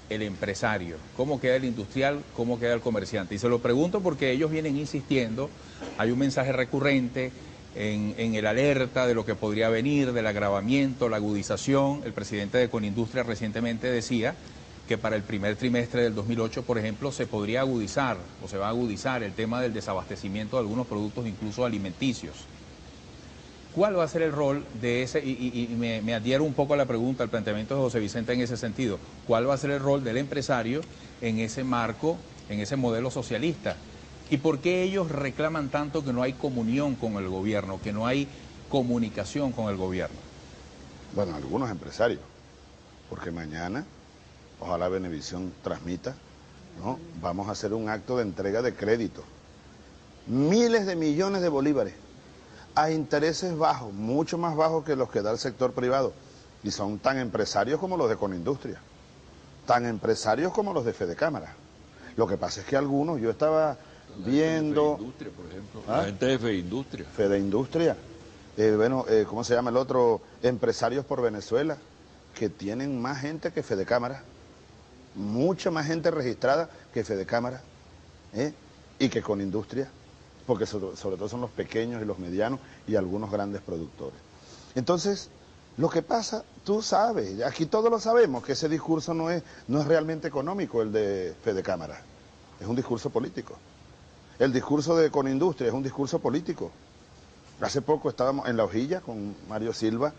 el empresario? ¿Cómo queda el industrial? ¿Cómo queda el comerciante? Y se lo pregunto porque ellos vienen insistiendo, hay un mensaje recurrente en el alerta de lo que podría venir, del agravamiento, la agudización. El presidente de Conindustria recientemente decía que para el primer trimestre del 2008, por ejemplo, se podría agudizar o se va a agudizar el tema del desabastecimiento de algunos productos, incluso alimenticios. ¿Cuál va a ser el rol de ese? Y me adhiero un poco a la pregunta, al planteamiento de José Vicente en ese sentido. ¿Cuál va a ser el rol del empresario en ese marco, en ese modelo socialista? ¿Y por qué ellos reclaman tanto que no hay comunión con el gobierno, que no hay comunicación con el gobierno? Bueno, algunos empresarios, porque mañana, ojalá Venevisión transmita, ¿no? Vamos a hacer un acto de entrega de crédito. Miles de millones de bolívares a intereses bajos, mucho más bajos que los que da el sector privado. Y son tan empresarios como los de Conindustria, tan empresarios como los de Fedecámara. Lo que pasa es que algunos, yo estaba viendo... Fedeindustria, por ejemplo. ¿Ah? La gente de Fedeindustria. Fedeindustria. ¿Cómo se llama el otro? Empresarios por Venezuela, que tienen más gente que Fedecámara. Mucha más gente registrada que Fedecámara, ¿eh? Y que Conindustria, porque sobre todo son los pequeños y los medianos y algunos grandes productores. Entonces, lo que pasa, tú sabes, aquí todos lo sabemos, que ese discurso no es realmente económico el de Fedecámara, es un discurso político. El discurso de Conindustria es un discurso político. Hace poco estábamos en La Hojilla con Mario Silva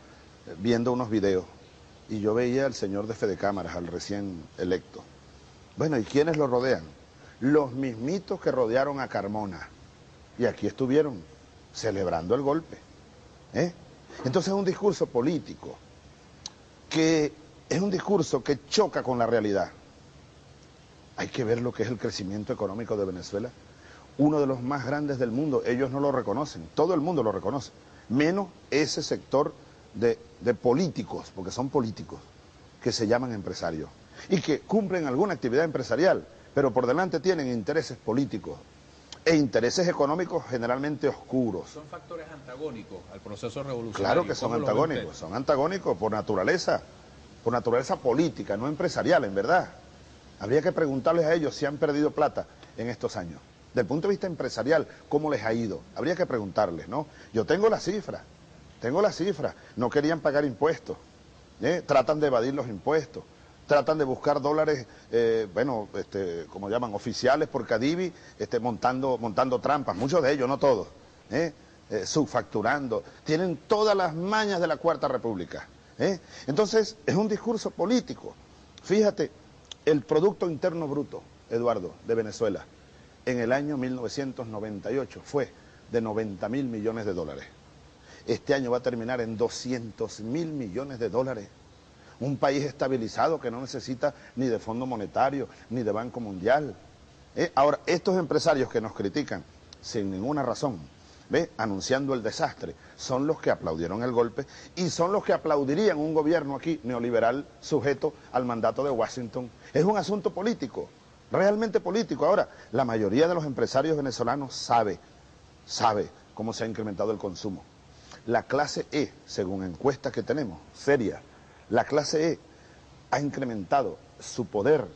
viendo unos videos. Y yo veía al señor de Fedecámaras, al recién electo. Bueno, ¿y quiénes lo rodean? Los mismitos que rodearon a Carmona. Y aquí estuvieron, celebrando el golpe. ¿Eh? Entonces es un discurso político, que es un discurso que choca con la realidad. Hay que ver lo que es el crecimiento económico de Venezuela. Uno de los más grandes del mundo, ellos no lo reconocen, todo el mundo lo reconoce, menos ese sector de políticos, porque son políticos que se llaman empresarios y que cumplen alguna actividad empresarial, pero por delante tienen intereses políticos e intereses económicos generalmente oscuros. Son factores antagónicos al proceso revolucionario. Claro que son antagónicos por naturaleza política, no empresarial, en verdad. Habría que preguntarles a ellos si han perdido plata en estos años. Desde el punto de vista empresarial, ¿cómo les ha ido? Habría que preguntarles, ¿no? Yo tengo las cifras. Tengo las cifras, no querían pagar impuestos, ¿eh? Tratan de evadir los impuestos, tratan de buscar dólares, como llaman, oficiales por Cadivi, montando trampas, muchos de ellos, no todos, ¿eh? Subfacturando, tienen todas las mañas de la Cuarta República, ¿eh? Entonces, es un discurso político. Fíjate, el Producto Interno Bruto, Eduardo, de Venezuela, en el año 1998 fue de 90.000 millones de dólares. Este año va a terminar en 200.000 millones de dólares. Un país estabilizado que no necesita ni de Fondo Monetario ni de Banco Mundial. Ahora, estos empresarios que nos critican sin ninguna razón, anunciando el desastre, son los que aplaudieron el golpe y son los que aplaudirían un gobierno aquí neoliberal sujeto al mandato de Washington. Es un asunto político, realmente político. Ahora, la mayoría de los empresarios venezolanos sabe cómo se ha incrementado el consumo. La clase E, según encuestas que tenemos, serias, la clase E ha incrementado su poder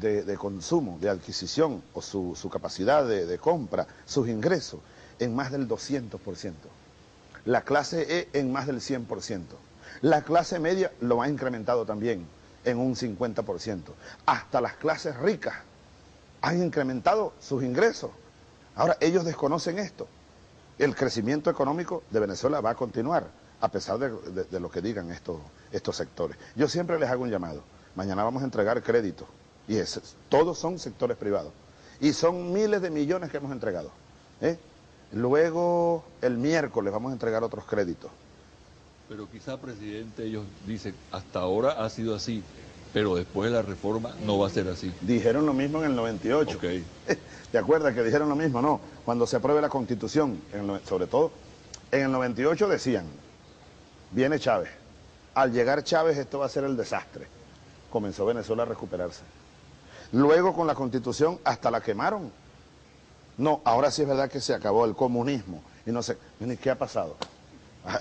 de consumo, de adquisición, o su capacidad de compra, sus ingresos, en más del 200%. La clase E en más del 100%. La clase media lo ha incrementado también en un 50%. Hasta las clases ricas han incrementado sus ingresos. Ahora, ellos desconocen esto. El crecimiento económico de Venezuela va a continuar, a pesar de lo que digan estos sectores. Yo siempre les hago un llamado. Mañana vamos a entregar créditos. Y todos son sectores privados. Y son miles de millones que hemos entregado. Luego, el miércoles, vamos a entregar otros créditos. Pero quizá, presidente, ellos dicen, hasta ahora ha sido así, pero después de la reforma no va a ser así. Dijeron lo mismo en el 98. Okay. ¿Te acuerdas que dijeron lo mismo? No, cuando se apruebe la Constitución, sobre todo, en el 98 decían, viene Chávez. Al llegar Chávez esto va a ser el desastre. Comenzó Venezuela a recuperarse. Luego con la Constitución hasta la quemaron. No, ahora sí es verdad que se acabó el comunismo. Y no sé, ¿qué ha pasado?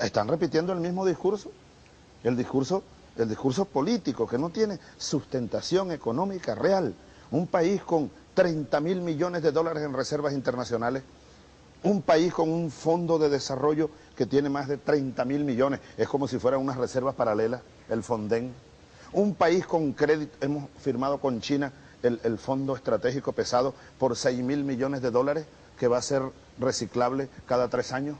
Están repitiendo el mismo discurso. El discurso político que no tiene sustentación económica real. Un país con 30.000 millones de dólares en reservas internacionales. Un país con un fondo de desarrollo que tiene más de 30.000 millones. Es como si fueran unas reservas paralelas, el Fonden. Un país con crédito, hemos firmado con China el fondo estratégico pesado por 6.000 millones de dólares que va a ser reciclable cada 3 años.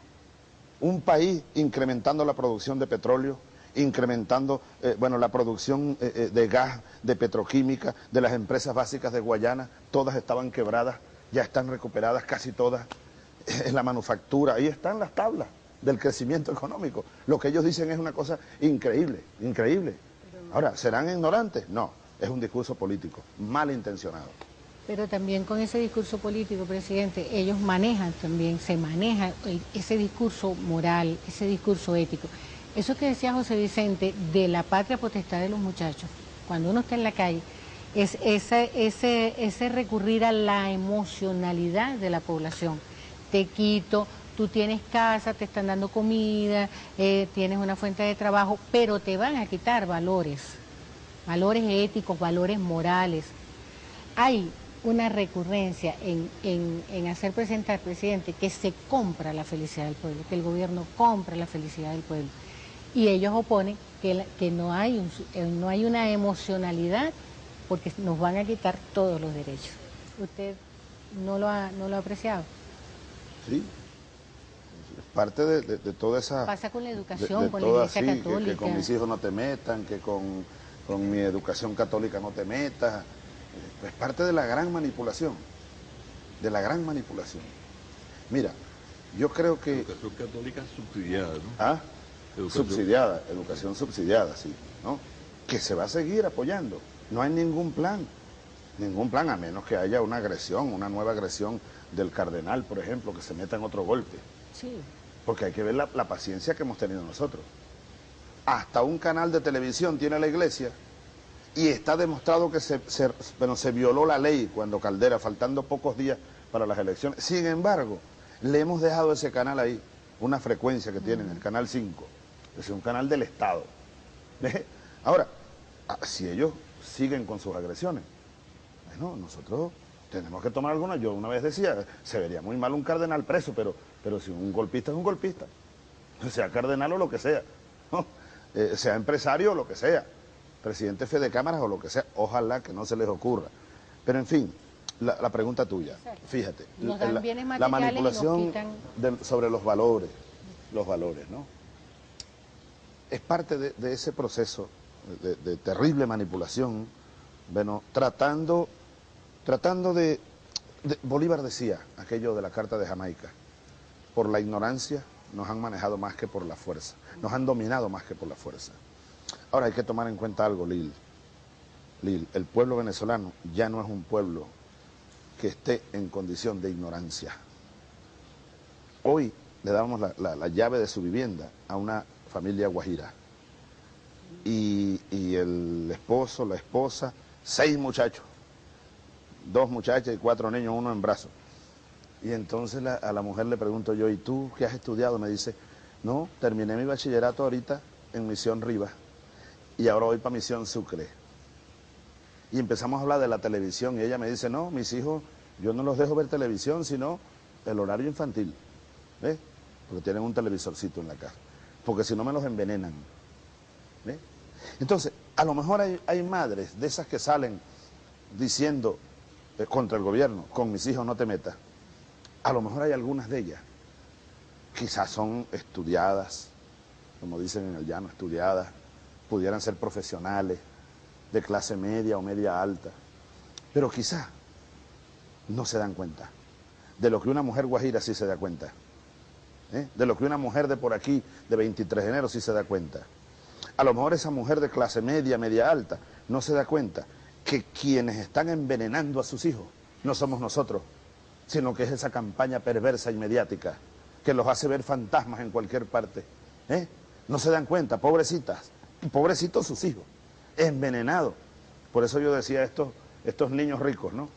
Un país incrementando la producción de petróleo, incrementando la producción de gas, de petroquímica, de las empresas básicas de Guayana. Todas estaban quebradas, ya están recuperadas casi todas. En la manufactura, ahí están las tablas del crecimiento económico. Lo que ellos dicen es una cosa increíble, increíble. Ahora, ¿serán ignorantes? No. Es un discurso político, malintencionado. Pero también con ese discurso político, presidente, ellos manejan también, se maneja ese discurso moral, ese discurso ético. Eso que decía José Vicente, de la patria potestad de los muchachos, cuando uno está en la calle, es ese recurrir a la emocionalidad de la población. Te quito, tú tienes casa, te están dando comida, tienes una fuente de trabajo, pero te van a quitar valores. Valores éticos, valores morales. Hay una recurrencia en hacer presentar al presidente que se compra la felicidad del pueblo, que el gobierno compra la felicidad del pueblo. Y ellos oponen que no hay una emocionalidad porque nos van a quitar todos los derechos. ¿Usted no lo ha apreciado? Sí. Parte de toda esa... Pasa con la educación, con la Iglesia Católica. Que con mis hijos no te metan, que con mi educación católica no te metas, es parte de la gran manipulación, Mira, yo creo que... Educación católica subsidiada, ¿no? ¿Ah? Educación... Subsidiada, educación subsidiada, sí, ¿no? Que se va a seguir apoyando, no hay ningún plan, a menos que haya una agresión, una nueva agresión del cardenal, por ejemplo, que se meta en otro golpe. Sí. Porque hay que ver la paciencia que hemos tenido nosotros. Hasta un canal de televisión tiene la iglesia y está demostrado que se violó la ley cuando Caldera, faltando pocos días para las elecciones. Sin embargo, le hemos dejado ese canal ahí, una frecuencia que tienen, el canal 5. Es un canal del Estado. Ahora, si ellos siguen con sus agresiones, bueno, nosotros tenemos que tomar alguna. Yo una vez decía, se vería muy mal un cardenal preso, pero si un golpista es un golpista, sea cardenal o lo que sea, ¿no? Sea empresario o lo que sea, presidente Fedecámaras o lo que sea, ojalá que no se les ocurra. Pero en fin, la pregunta tuya, fíjate, la manipulación sobre los valores, ¿no? Es parte de ese proceso de terrible manipulación, bueno, tratando de Bolívar decía aquello de la Carta de Jamaica: por la ignorancia nos han manejado más que por la fuerza, nos han dominado más que por la fuerza. Ahora hay que tomar en cuenta algo, Lil, el pueblo venezolano ya no es un pueblo que esté en condición de ignorancia. Hoy le damos la llave de su vivienda a una familia guajira, y el esposo, la esposa, 6 muchachos, 2 muchachas y 4 niños, uno en brazos. Y entonces a la mujer le pregunto yo: ¿y tú qué has estudiado? Me dice: no, terminé mi bachillerato ahorita en Misión Rivas y ahora voy para Misión Sucre. Y empezamos a hablar de la televisión y ella me dice: no, mis hijos, yo no los dejo ver televisión, sino el horario infantil. ¿Ves? Porque tienen un televisorcito en la casa, porque si no me los envenenan. ¿Ves? Entonces, a lo mejor hay madres de esas que salen diciendo contra el gobierno: con mis hijos no te metas. A lo mejor hay algunas de ellas, quizás son estudiadas, como dicen en el llano, estudiadas, pudieran ser profesionales, de clase media o media alta, pero quizás no se dan cuenta de lo que una mujer guajira sí se da cuenta, de lo que una mujer de por aquí, de 23 de enero, sí se da cuenta. A lo mejor esa mujer de clase media, media alta, no se da cuenta que quienes están envenenando a sus hijos no somos nosotros, sino que es esa campaña perversa y mediática que los hace ver fantasmas en cualquier parte. No se dan cuenta, pobrecitas, pobrecitos sus hijos, envenenados. Por eso yo decía estos niños ricos, ¿no?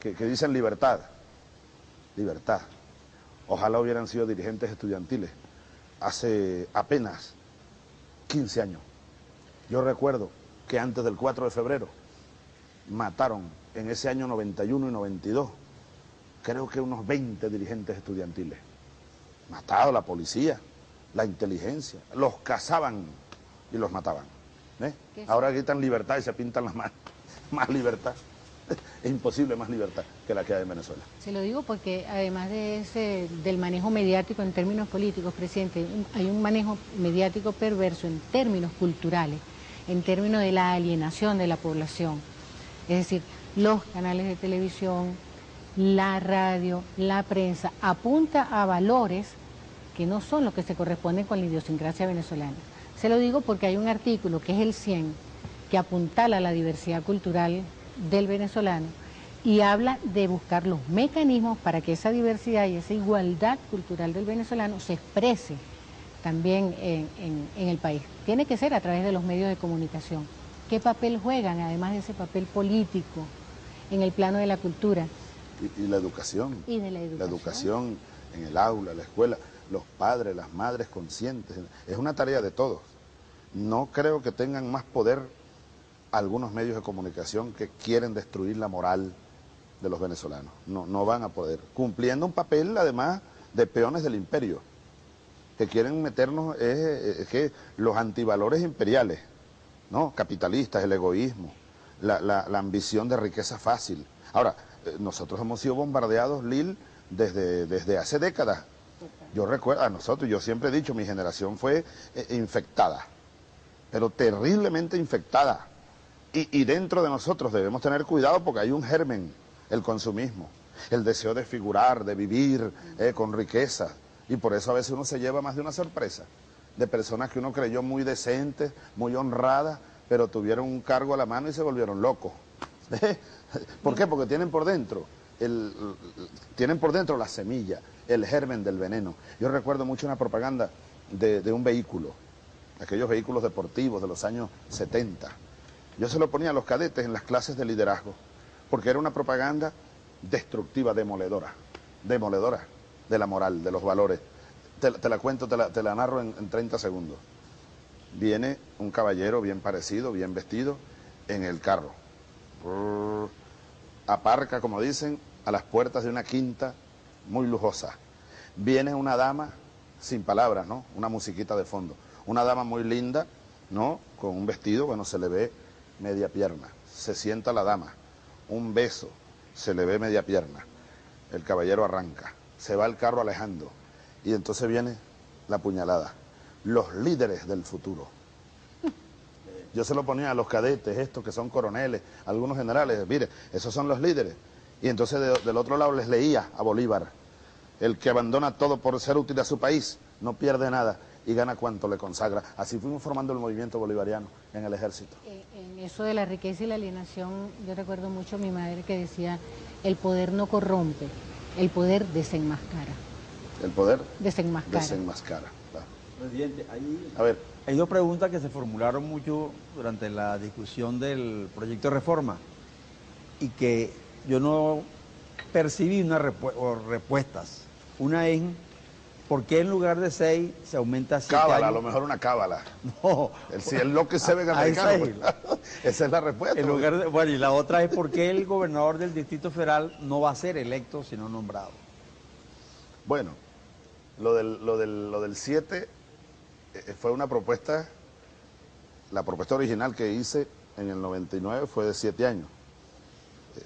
Que dicen libertad, libertad. Ojalá hubieran sido dirigentes estudiantiles hace apenas 15 años. Yo recuerdo que antes del 4 de febrero mataron en ese año 91 y 92, creo que unos 20 dirigentes estudiantiles. Matado la policía, la inteligencia, los cazaban y los mataban. Ahora gritan libertad y se pintan las manos. Más libertad. Es imposible más libertad que la que hay en Venezuela. Se lo digo porque además de del manejo mediático en términos políticos, presidente, hay un manejo mediático perverso en términos culturales, en términos de la alienación de la población. Es decir, los canales de televisión, la radio, la prensa, apunta a valores que no son los que se corresponden con la idiosincrasia venezolana. Se lo digo porque hay un artículo, que es el 100, que apuntala a la diversidad cultural del venezolano y habla de buscar los mecanismos para que esa diversidad y esa igualdad cultural del venezolano se exprese también en el país. Tiene que ser a través de los medios de comunicación. ¿Qué papel juegan, además de ese papel político, en el plano de la cultura? Y la educación. Y de la educación. La educación en el aula, la escuela, los padres, las madres conscientes. Es una tarea de todos. No creo que tengan más poder algunos medios de comunicación que quieren destruir la moral de los venezolanos. No van a poder, cumpliendo un papel además de peones del imperio, que quieren meternos que los antivalores imperiales, ¿no? Capitalistas, el egoísmo, la ambición de riqueza fácil. Ahora, nosotros hemos sido bombardeados, Lil, desde hace décadas. Yo recuerdo, a nosotros, yo siempre he dicho, mi generación fue infectada, pero terriblemente infectada. Y dentro de nosotros debemos tener cuidado porque hay un germen: el consumismo, el deseo de figurar, de vivir con riqueza. Y por eso a veces uno se lleva más de una sorpresa de personas que uno creyó muy decentes, muy honradas, pero tuvieron un cargo a la mano y se volvieron locos. ¿Por qué? Porque tienen por dentro la semilla, el germen del veneno. Yo recuerdo mucho una propaganda de un vehículo, aquellos vehículos deportivos de los años 70. Yo se lo ponía a los cadetes en las clases de liderazgo, porque era una propaganda destructiva, demoledora de la moral, de los valores. Te la cuento, te la narro en 30 segundos. Viene un caballero bien parecido, bien vestido, en el carro. Aparca, como dicen, a las puertas de una quinta muy lujosa. Viene una dama, sin palabras, ¿no? Una musiquita de fondo. Una dama muy linda, ¿no? Con un vestido, bueno, se le ve media pierna. Se sienta la dama, un beso, se le ve media pierna. El caballero arranca, se va el carro alejando y entonces viene la puñalada. Los líderes del futuro. Yo se lo ponía a los cadetes, estos que son coroneles, algunos generales, mire, esos son los líderes. Y entonces del otro lado les leía a Bolívar: el que abandona todo por ser útil a su país no pierde nada y gana cuanto le consagra. Así fuimos formando el movimiento bolivariano en el ejército. En eso de la riqueza y la alienación, yo recuerdo mucho a mi madre que decía: el poder no corrompe, el poder desenmascara. El poder desenmascara. Claro. Presidente, hay dos preguntas que se formularon mucho durante la discusión del proyecto de reforma y que yo no percibí unas respuestas. Una es: ¿por qué en lugar de 6 se aumenta a 7 años? Cábala, a lo mejor una cábala. No. Si es lo que se ve en americano. Esa es la respuesta. En lugar de, bueno, y la otra es: ¿por qué el gobernador del Distrito Federal no va a ser electo sino nombrado? Bueno, lo del 7 fue una propuesta. La propuesta original que hice en el 99 fue de 7 años.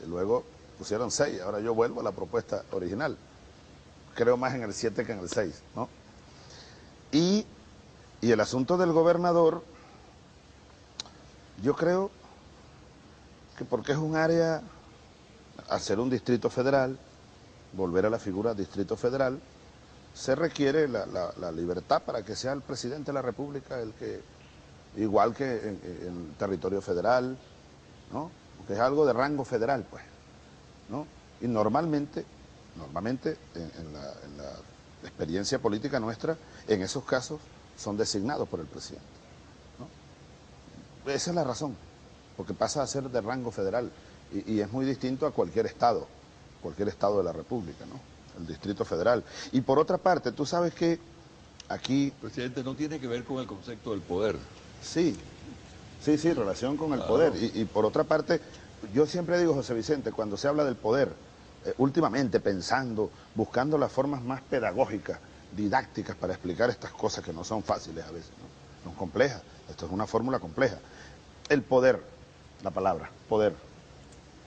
Luego pusieron 6, ahora yo vuelvo a la propuesta original. Creo más en el 7 que en el 6, ¿no? Y el asunto del gobernador, yo creo que porque es un área, hacer un distrito federal, volver a la figura distrito federal, se requiere la libertad para que sea el presidente de la República el que, igual que en el territorio federal, ¿no? Porque es algo de rango federal, pues, ¿no? Y normalmente en la experiencia política nuestra, en esos casos son designados por el presidente, ¿no? Esa es la razón, porque pasa a ser de rango federal y es muy distinto a cualquier estado de la República, ¿no? El Distrito Federal. Y por otra parte, tú sabes que aquí... Presidente, no tiene que ver con el concepto del poder. Sí, relación con el poder. Y por otra parte, yo siempre digo, José Vicente, cuando se habla del poder, últimamente pensando, buscando las formas más pedagógicas, didácticas para explicar estas cosas que no son fáciles a veces, ¿no? Son complejas, esto es una fórmula compleja. El poder, la palabra, poder,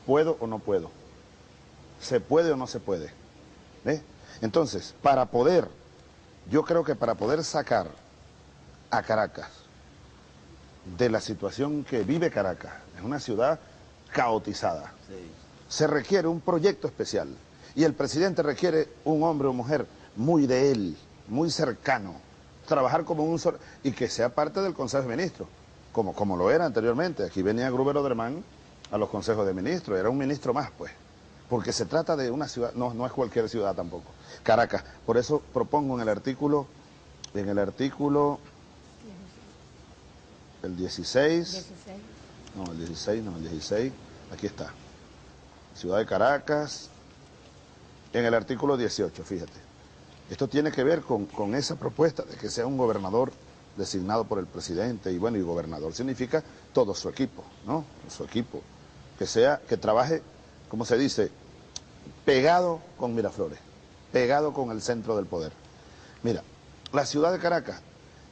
puedo o no puedo, se puede o no se puede, ¿ves? Entonces, yo creo que para poder sacar a Caracas de la situación que vive Caracas, es una ciudad caotizada, sí, se requiere un proyecto especial y el presidente requiere un hombre o mujer muy de él, muy cercano, trabajar como un solo y que sea parte del Consejo de Ministros, como lo era anteriormente. Aquí venía Gruber Odermann a los consejos de ministros, era un ministro más, pues, porque se trata de una ciudad, no es cualquier ciudad tampoco, Caracas. Por eso propongo en el 16, aquí está. Ciudad de Caracas, en el artículo 18, fíjate. Esto tiene que ver con esa propuesta de que sea un gobernador designado por el presidente, y bueno, y gobernador significa todo su equipo, ¿no? Su equipo, que trabaje, como se dice, pegado con Miraflores, pegado con el centro del poder. Mira, la ciudad de Caracas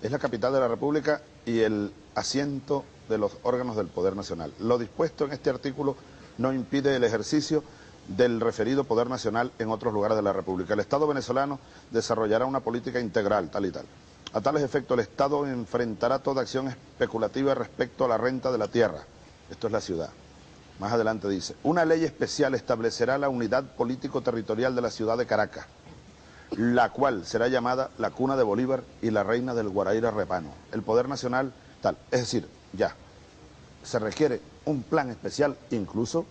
es la capital de la República y el asiento de los órganos del poder nacional. Lo dispuesto en este artículo no impide el ejercicio del referido poder nacional en otros lugares de la República. El Estado venezolano desarrollará una política integral, tal y tal. A tales efectos, el Estado enfrentará toda acción especulativa respecto a la renta de la tierra. Esto es la ciudad. Más adelante dice: una ley especial establecerá la unidad político-territorial de la ciudad de Caracas, la cual será llamada la cuna de Bolívar y la reina del Guaraíra Repano. El poder nacional, tal. Es decir, ya, se requiere un plan especial, incluso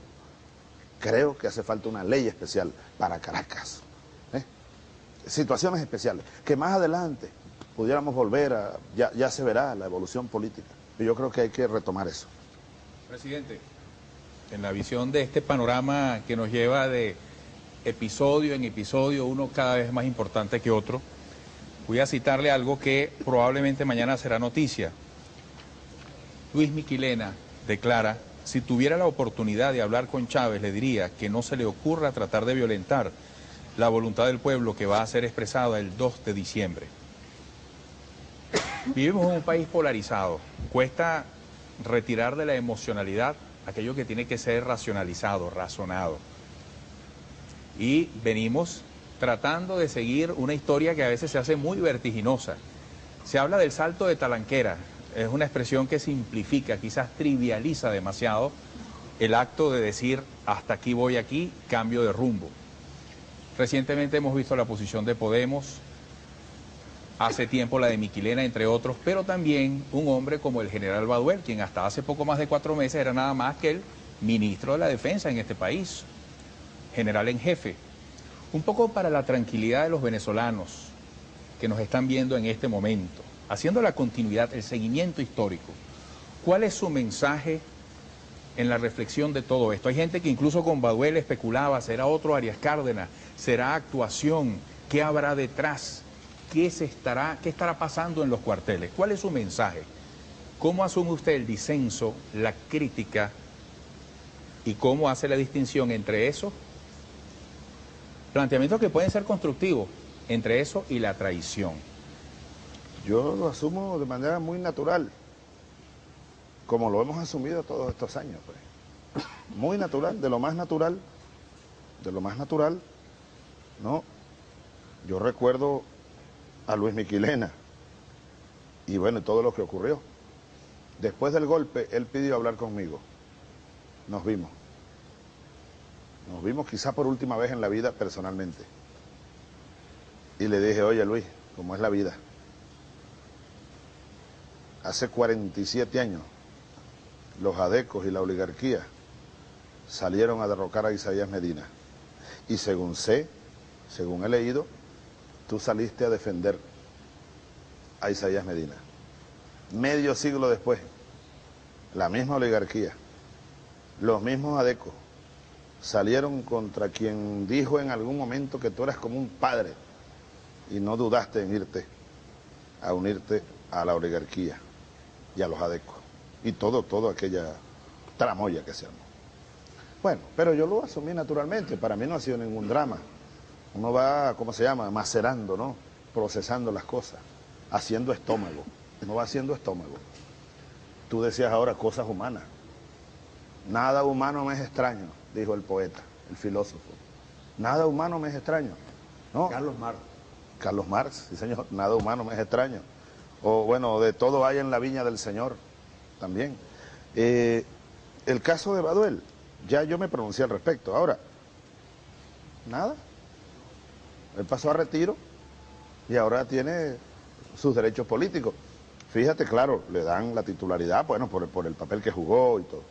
creo que hace falta una ley especial para Caracas, ¿eh? Situaciones especiales, que más adelante pudiéramos volver a... Ya se verá la evolución política, y yo creo que hay que retomar eso. Presidente, en la visión de este panorama que nos lleva de episodio en episodio, uno cada vez más importante que otro, voy a citarle algo que probablemente mañana será noticia. Luis Miquilena declara: si tuviera la oportunidad de hablar con Chávez, le diría que no se le ocurra tratar de violentar la voluntad del pueblo que va a ser expresada el 2 de diciembre. Vivimos en un país polarizado. Cuesta retirar de la emocionalidad aquello que tiene que ser racionalizado, razonado. Y venimos tratando de seguir una historia que a veces se hace muy vertiginosa. Se habla del salto de Talanquera. Es una expresión que simplifica, quizás trivializa demasiado el acto de decir hasta aquí voy aquí, cambio de rumbo. Recientemente hemos visto la posición de Podemos, hace tiempo la de Miquilena, entre otros, pero también un hombre como el general Baduel, quien hasta hace poco más de 4 meses era nada más que el ministro de la Defensa en este país, general en jefe. Un poco para la tranquilidad de los venezolanos que nos están viendo en este momento, haciendo la continuidad, el seguimiento histórico. ¿Cuál es su mensaje en la reflexión de todo esto? Hay gente que incluso con Baduel especulaba, ¿será otro Arias Cárdenas? ¿Será actuación? ¿Qué habrá detrás? ¿Qué estará pasando en los cuarteles? ¿Cuál es su mensaje? ¿Cómo asume usted el disenso, la crítica y cómo hace la distinción entre eso? Planteamientos que pueden ser constructivos, entre eso y la traición. Yo lo asumo de manera muy natural, como lo hemos asumido todos estos años, pues. Muy natural, de lo más natural, ¿no? Yo recuerdo a Luis Miquilena y bueno, todo lo que ocurrió. Después del golpe, él pidió hablar conmigo. Nos vimos. Nos vimos quizá por última vez en la vida personalmente. Y le dije, oye Luis, ¿cómo es la vida? Hace 47 años, los adecos y la oligarquía salieron a derrocar a Isaías Medina. Y según sé, según he leído, tú saliste a defender a Isaías Medina. Medio siglo después, la misma oligarquía, los mismos adecos, salieron contra quien dijo en algún momento que tú eras como un padre y no dudaste en irte a unirte a la oligarquía y a los adecos y todo aquella tramoya que se armó. Bueno, pero yo lo asumí naturalmente, para mí no ha sido ningún drama. Uno va, ¿cómo se llama?, macerando, ¿no?, procesando las cosas, haciendo estómago, uno va haciendo estómago. Tú decías ahora cosas humanas. Nada humano me es extraño, dijo el poeta, el filósofo. Nada humano me es extraño, ¿no? Carlos Marx. Carlos Marx, sí señor, nada humano me es extraño. O bueno, de todo hay en la viña del Señor, también. El caso de Baduel, ya yo me pronuncié al respecto. Ahora, nada. Él pasó a retiro y ahora tiene sus derechos políticos. Fíjate, claro, le dan la titularidad, bueno, por el papel que jugó y todo.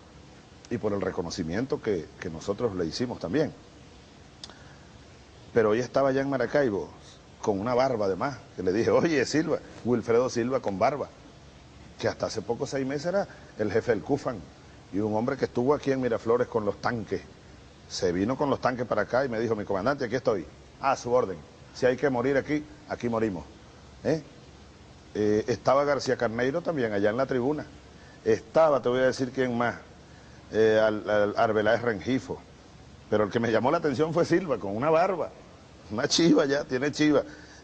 Y por el reconocimiento que nosotros le hicimos también. Pero hoy estaba ya en Maracaibo, con una barba además, que le dije, oye Silva, Wilfredo Silva con barba, que hasta hace poco 6 meses era el jefe del CUFAN, y un hombre que estuvo aquí en Miraflores con los tanques, se vino con los tanques para acá y me dijo, mi comandante, aquí estoy, a su orden, si hay que morir aquí, aquí morimos. Estaba García Carneiro también allá en la tribuna, estaba, te voy a decir quién más, al Arbeláez Rengifo, pero el que me llamó la atención fue Silva, con una barba, una chiva ya, tiene chiva.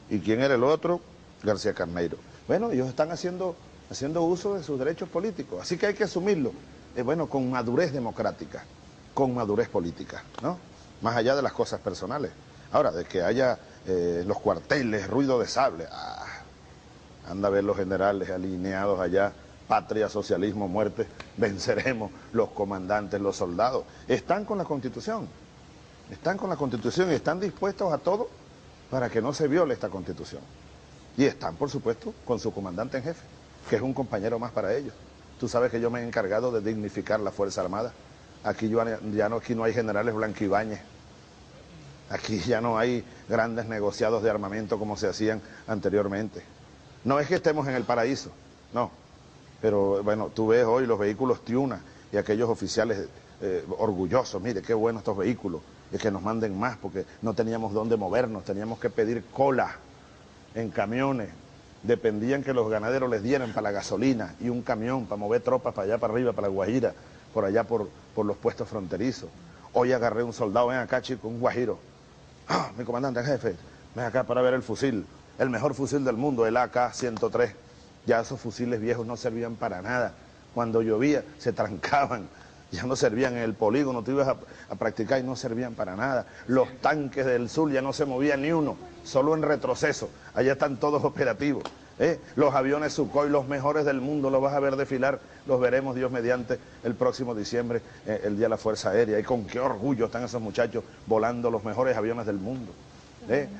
¿Y quién era el otro? García Carneiro. Bueno, ellos están haciendo uso de sus derechos políticos, así que hay que asumirlo, bueno, con madurez democrática, con madurez política, ¿no? Más allá de las cosas personales. Ahora, de que haya los cuarteles, ruido de sable, anda a ver los generales alineados allá, patria, socialismo, muerte, venceremos, los comandantes, los soldados, están con la Constitución, y están dispuestos a todo para que no se viole esta Constitución. Y están, por supuesto, con su comandante en jefe, que es un compañero más para ellos. Tú sabes que yo me he encargado de dignificar la Fuerza Armada. Aquí aquí no hay generales Blanquibáñez, aquí ya no hay grandes negociados de armamento como se hacían anteriormente. No es que estemos en el paraíso, no. Pero bueno, tú ves hoy los vehículos Tiuna y aquellos oficiales orgullosos, mire qué buenos estos vehículos, es que nos manden más porque no teníamos dónde movernos, teníamos que pedir cola en camiones, dependían que los ganaderos les dieran para la gasolina y un camión para mover tropas para allá para arriba, para la Guajira, por allá por los puestos fronterizos. Hoy agarré un soldado, ven acá chico, un guajiro, ¡ah, mi comandante jefe, ven acá para ver el fusil, el mejor fusil del mundo, el AK-103, Ya esos fusiles viejos no servían para nada. Cuando llovía se trancaban, ya no servían en el polígono, tú ibas a practicar y no servían para nada. Los tanques del sur ya no se movían ni uno, solo en retroceso. Allá están todos operativos. Los aviones Sukhoi, los mejores del mundo, los vas a ver desfilar, los veremos Dios mediante el próximo diciembre, el Día de la Fuerza Aérea. Y con qué orgullo están esos muchachos volando los mejores aviones del mundo.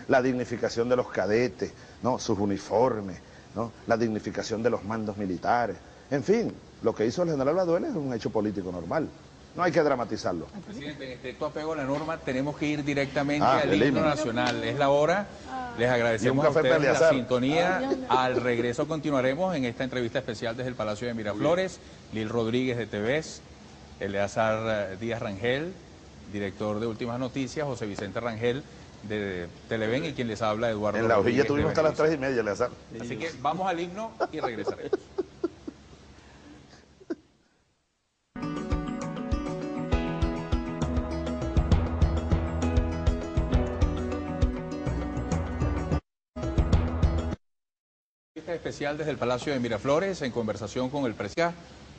La dignificación de los cadetes, ¿no? Sus uniformes, ¿no? La dignificación de los mandos militares. En fin, lo que hizo el general Baduel es un hecho político normal. No hay que dramatizarlo. Presidente, tú apego a la norma, tenemos que ir directamente al himno nacional. Es la hora. Les agradecemos a ustedes la sintonía. Al regreso continuaremos en esta entrevista especial desde el Palacio de Miraflores. Lil Rodríguez de TVES, Eleazar Díaz Rangel, director de Últimas Noticias, José Vicente Rangel de Televen, y quien les habla, Eduardo. En la hojilla tuvimos hasta las 3:30, Eleazar. Así que vamos al himno y regresaremos. Especial desde el Palacio de Miraflores en conversación con el presidente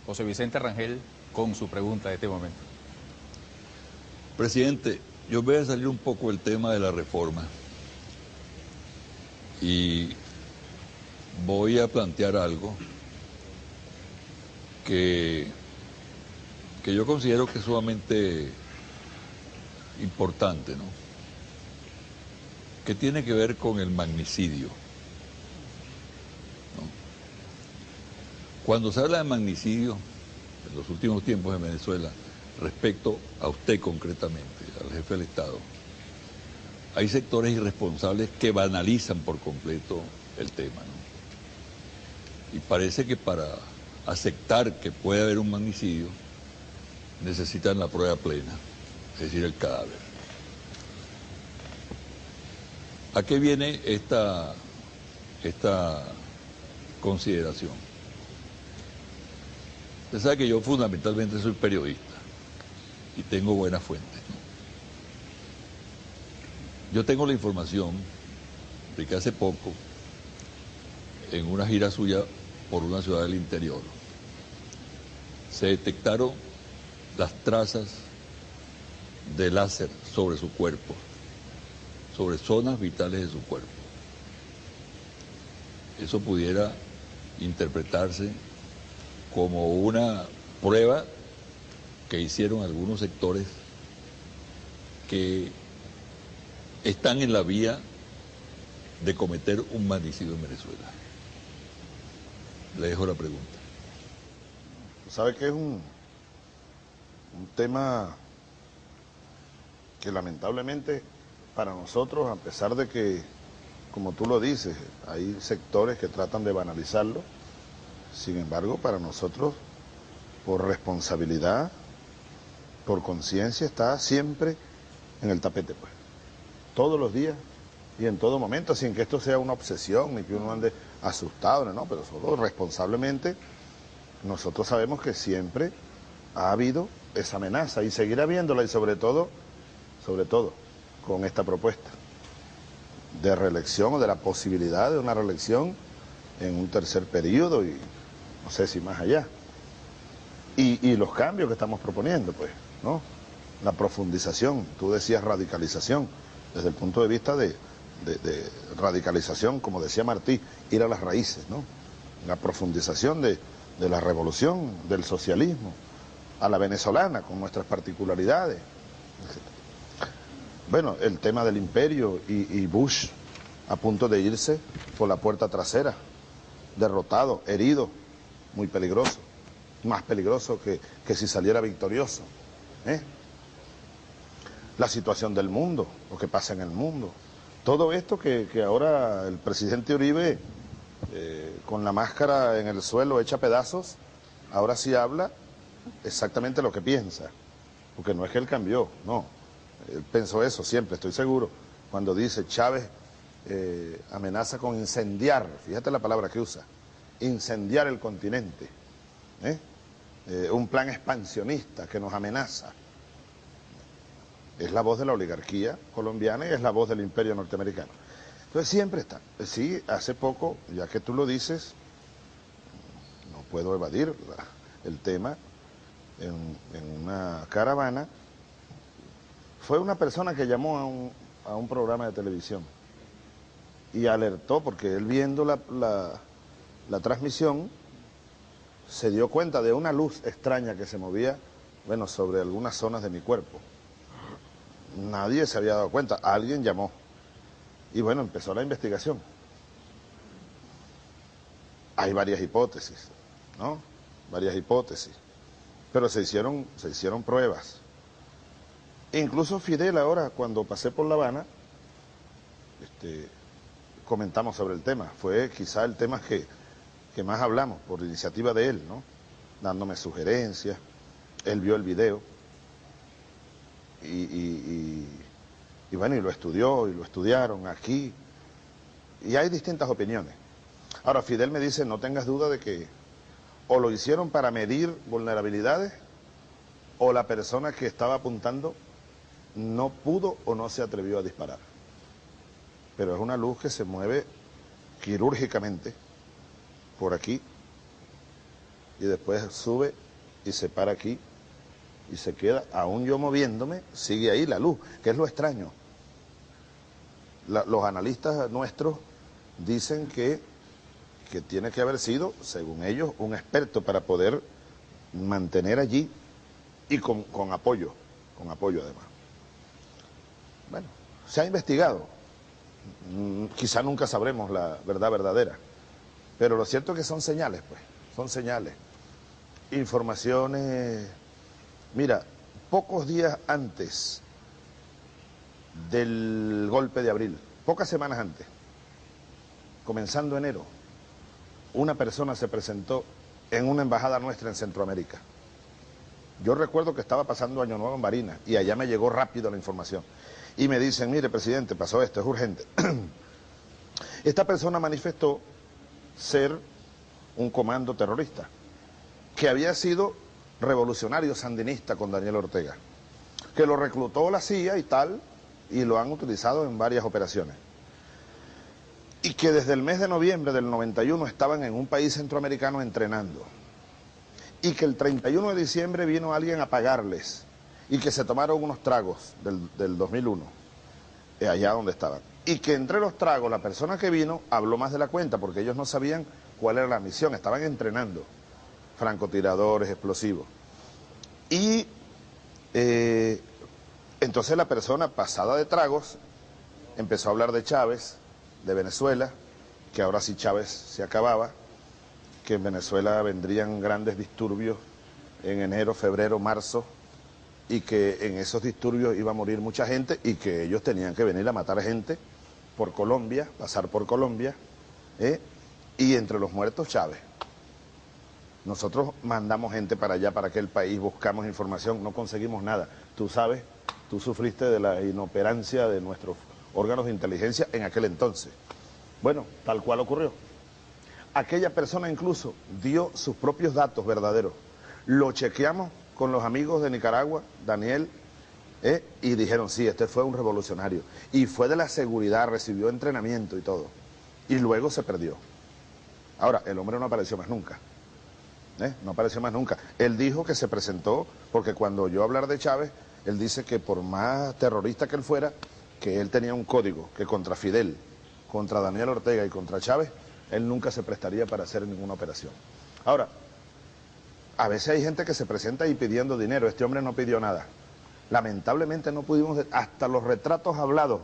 José Vicente Rangel con su pregunta de este momento. Presidente, yo voy a salir un poco del tema de la reforma y voy a plantear algo que yo considero que es sumamente importante, ¿no? Que tiene que ver con el magnicidio. Cuando se habla de magnicidio en los últimos tiempos en Venezuela, respecto a usted concretamente, al jefe del Estado, hay sectores irresponsables que banalizan por completo el tema, ¿no? Y parece que para aceptar que puede haber un magnicidio, necesitan la prueba plena, es decir, el cadáver. ¿A qué viene esta consideración? Usted sabe que yo fundamentalmente soy periodista y tengo buenas fuentes, ¿no? Yo tengo la información de que hace poco, en una gira suya por una ciudad del interior, se detectaron las trazas de láser sobre su cuerpo, sobre zonas vitales de su cuerpo. Eso pudiera interpretarse como una prueba que hicieron algunos sectores que están en la vía de cometer un magnicidio en Venezuela. Le dejo la pregunta. ¿Sabe que es un tema que lamentablemente para nosotros, a pesar de que, como tú lo dices, hay sectores que tratan de banalizarlo? Sin embargo, para nosotros, por responsabilidad, por conciencia, está siempre en el tapete, pues. Todos los días y en todo momento, sin que esto sea una obsesión, ni que uno ande asustado, no, pero solo responsablemente. Nosotros sabemos que siempre ha habido esa amenaza y seguirá habiéndola, y sobre todo, con esta propuesta de reelección o de la posibilidad de una reelección en un tercer periodo y no sé si más allá, y los cambios que estamos proponiendo, pues, ¿no? La profundización, tú decías radicalización, desde el punto de vista de radicalización, como decía Martí, ir a las raíces, ¿no? La profundización de la revolución, del socialismo, a la venezolana, con nuestras particularidades, etc. Bueno, el tema del imperio y Bush a punto de irse por la puerta trasera, derrotado, herido, muy peligroso, más peligroso que si saliera victorioso, ¿eh? La situación del mundo, lo que pasa en el mundo, todo esto que ahora el presidente Uribe, con la máscara en el suelo hecha pedazos, ahora sí habla exactamente lo que piensa, porque no es que él cambió, no, él pensó eso siempre, estoy seguro, cuando dice Chávez amenaza con incendiar, fíjate la palabra que usa, incendiar el continente, ¿eh? Un plan expansionista que nos amenaza. Es la voz de la oligarquía colombiana y es la voz del imperio norteamericano. Entonces siempre está. Sí, hace poco, ya que tú lo dices, no puedo evadir el tema, en una caravana fue una persona que llamó a un programa de televisión y alertó, porque él viendo la transmisión se dio cuenta de una luz extraña que se movía, bueno, sobre algunas zonas de mi cuerpo. Nadie se había dado cuenta, alguien llamó. Y bueno, empezó la investigación. Hay varias hipótesis, ¿no? Varias hipótesis. Pero se hicieron pruebas. Incluso Fidel ahora, cuando pasé por La Habana, comentamos sobre el tema. Fue quizá el tema que más hablamos, por iniciativa de él, ¿no? Dándome sugerencias. Él vio el video y bueno, y lo estudió, y lo estudiaron aquí, y hay distintas opiniones. Ahora, Fidel me dice, no tengas duda de que o lo hicieron para medir vulnerabilidades, o la persona que estaba apuntando no pudo o no se atrevió a disparar. Pero es una luz que se mueve quirúrgicamente por aquí, y después sube y se para aquí, y se queda, aún yo moviéndome, sigue ahí la luz, que es lo extraño. Los analistas nuestros dicen que tiene que haber sido, según ellos, un experto para poder mantener allí, y con apoyo además. Bueno, se ha investigado, quizá nunca sabremos la verdad verdadera, pero lo cierto es que son señales, pues, son señales, informaciones. Mira, pocos días antes del golpe de abril, pocas semanas antes, comenzando enero, una persona se presentó en una embajada nuestra en Centroamérica. Yo recuerdo que estaba pasando Año Nuevo en Barinas y allá me llegó rápido la información. Y me dicen, mire, presidente, pasó esto, es urgente. Esta persona manifestó ser un comando terrorista que había sido revolucionario sandinista con Daniel Ortega, que lo reclutó la CIA y tal, y lo han utilizado en varias operaciones. Y que desde el mes de noviembre del 91 estaban en un país centroamericano entrenando. Y que el 31 de diciembre vino alguien a pagarles, y que se tomaron unos tragos del 2001, allá donde estaban. Y que entre los tragos la persona que vino habló más de la cuenta, porque ellos no sabían cuál era la misión, estaban entrenando. Francotiradores, explosivos. Y entonces la persona pasada de tragos empezó a hablar de Chávez, de Venezuela, que ahora sí Chávez se acababa, que en Venezuela vendrían grandes disturbios en enero, febrero, marzo, y que en esos disturbios iba a morir mucha gente, y que ellos tenían que venir a matar gente por Colombia, pasar por Colombia, y entre los muertos Chávez. Nosotros mandamos gente para allá, para aquel país, buscamos información, no conseguimos nada. Tú sabes, tú sufriste de la inoperancia de nuestros órganos de inteligencia en aquel entonces. Bueno, tal cual ocurrió. Aquella persona incluso dio sus propios datos verdaderos. Lo chequeamos con los amigos de Nicaragua, Daniel, y dijeron, sí, este fue un revolucionario. Y fue de la seguridad, recibió entrenamiento y todo. Y luego se perdió. Ahora, el hombre no apareció más nunca. No apareció más nunca. Él dijo que se presentó, porque cuando oyó hablar de Chávez, él dice que por más terrorista que él fuera, que él tenía un código, que contra Fidel, contra Daniel Ortega y contra Chávez, él nunca se prestaría para hacer ninguna operación. Ahora, a veces hay gente que se presenta ahí pidiendo dinero. Este hombre no pidió nada. Lamentablemente no pudimos, hasta los retratos hablados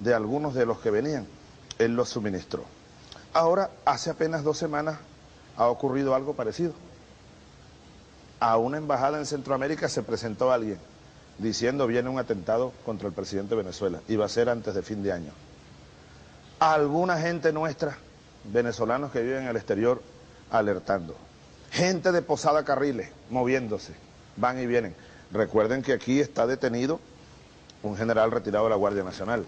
de algunos de los que venían, él los suministró. Ahora, hace apenas 2 semanas, ha ocurrido algo parecido. A una embajada en Centroamérica se presentó alguien diciendo viene un atentado contra el presidente de Venezuela y va a ser antes de fin de año. Alguna gente nuestra, venezolanos que viven en el exterior, alertando. Gente de Posada Carriles moviéndose, van y vienen. Recuerden que aquí está detenido un general retirado de la Guardia Nacional,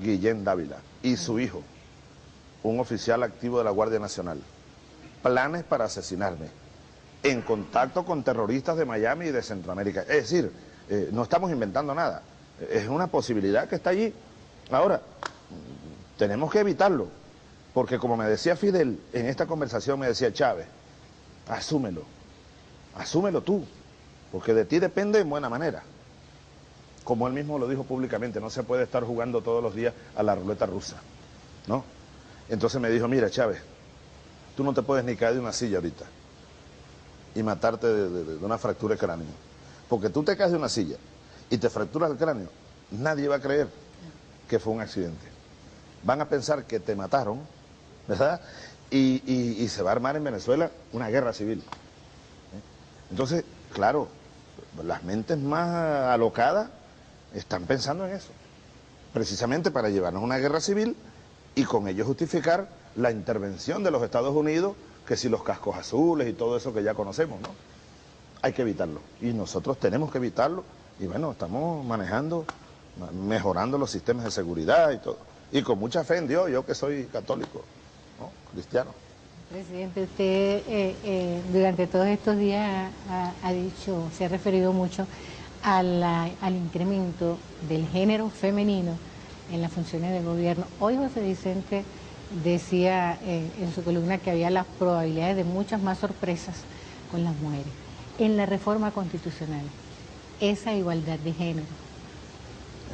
Guillén Dávila, y su hijo, un oficial activo de la Guardia Nacional. Planes para asesinarme, en contacto con terroristas de Miami y de Centroamérica. Es decir, no estamos inventando nada, es una posibilidad que está allí. Ahora, tenemos que evitarlo, porque como me decía Fidel, en esta conversación me decía Chávez, asúmelo tú, porque de ti depende en buena manera. Como él mismo lo dijo públicamente, no se puede estar jugando todos los días a la ruleta rusa. ¿no? Entonces me dijo, mira Chávez, tú no te puedes ni caer de una silla ahorita y matarte de una fractura de cráneo. Porque tú te caes de una silla y te fracturas el cráneo, nadie va a creer que fue un accidente. Van a pensar que te mataron, ¿verdad? Y se va a armar en Venezuela una guerra civil. Entonces, claro, las mentes más alocadas están pensando en eso, precisamente para llevarnos a una guerra civil y con ello justificar la intervención de los Estados Unidos, que si los cascos azules y todo eso que ya conocemos, ¿no? Hay que evitarlo, y nosotros tenemos que evitarlo, y bueno, estamos manejando, mejorando los sistemas de seguridad y todo, y con mucha fe en Dios, yo que soy católico, ¿no? Cristiano. Presidente, usted durante todos estos días ha dicho, se ha referido mucho al incremento del género femenino en las funciones de gobierno. Hoy José Vicente decía en su columna que había las probabilidades de muchas más sorpresas con las mujeres. En la reforma constitucional, esa igualdad de género.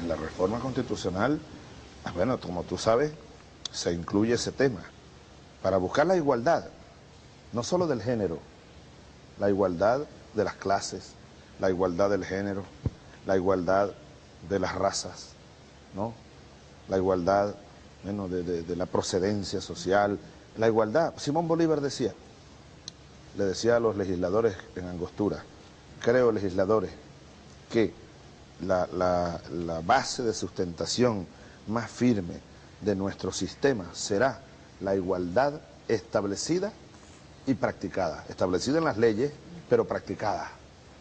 En la reforma constitucional, bueno, como tú sabes, se incluye ese tema para buscar la igualdad, no solo del género, la igualdad de las clases, la igualdad del género, la igualdad de las razas, ¿no? La igualdad, bueno, de la procedencia social, la igualdad. Simón Bolívar decía, le decía a los legisladores en Angostura, creo legisladores, que la base de sustentación más firme de nuestro sistema será la igualdad establecida y practicada, establecida en las leyes, pero practicada,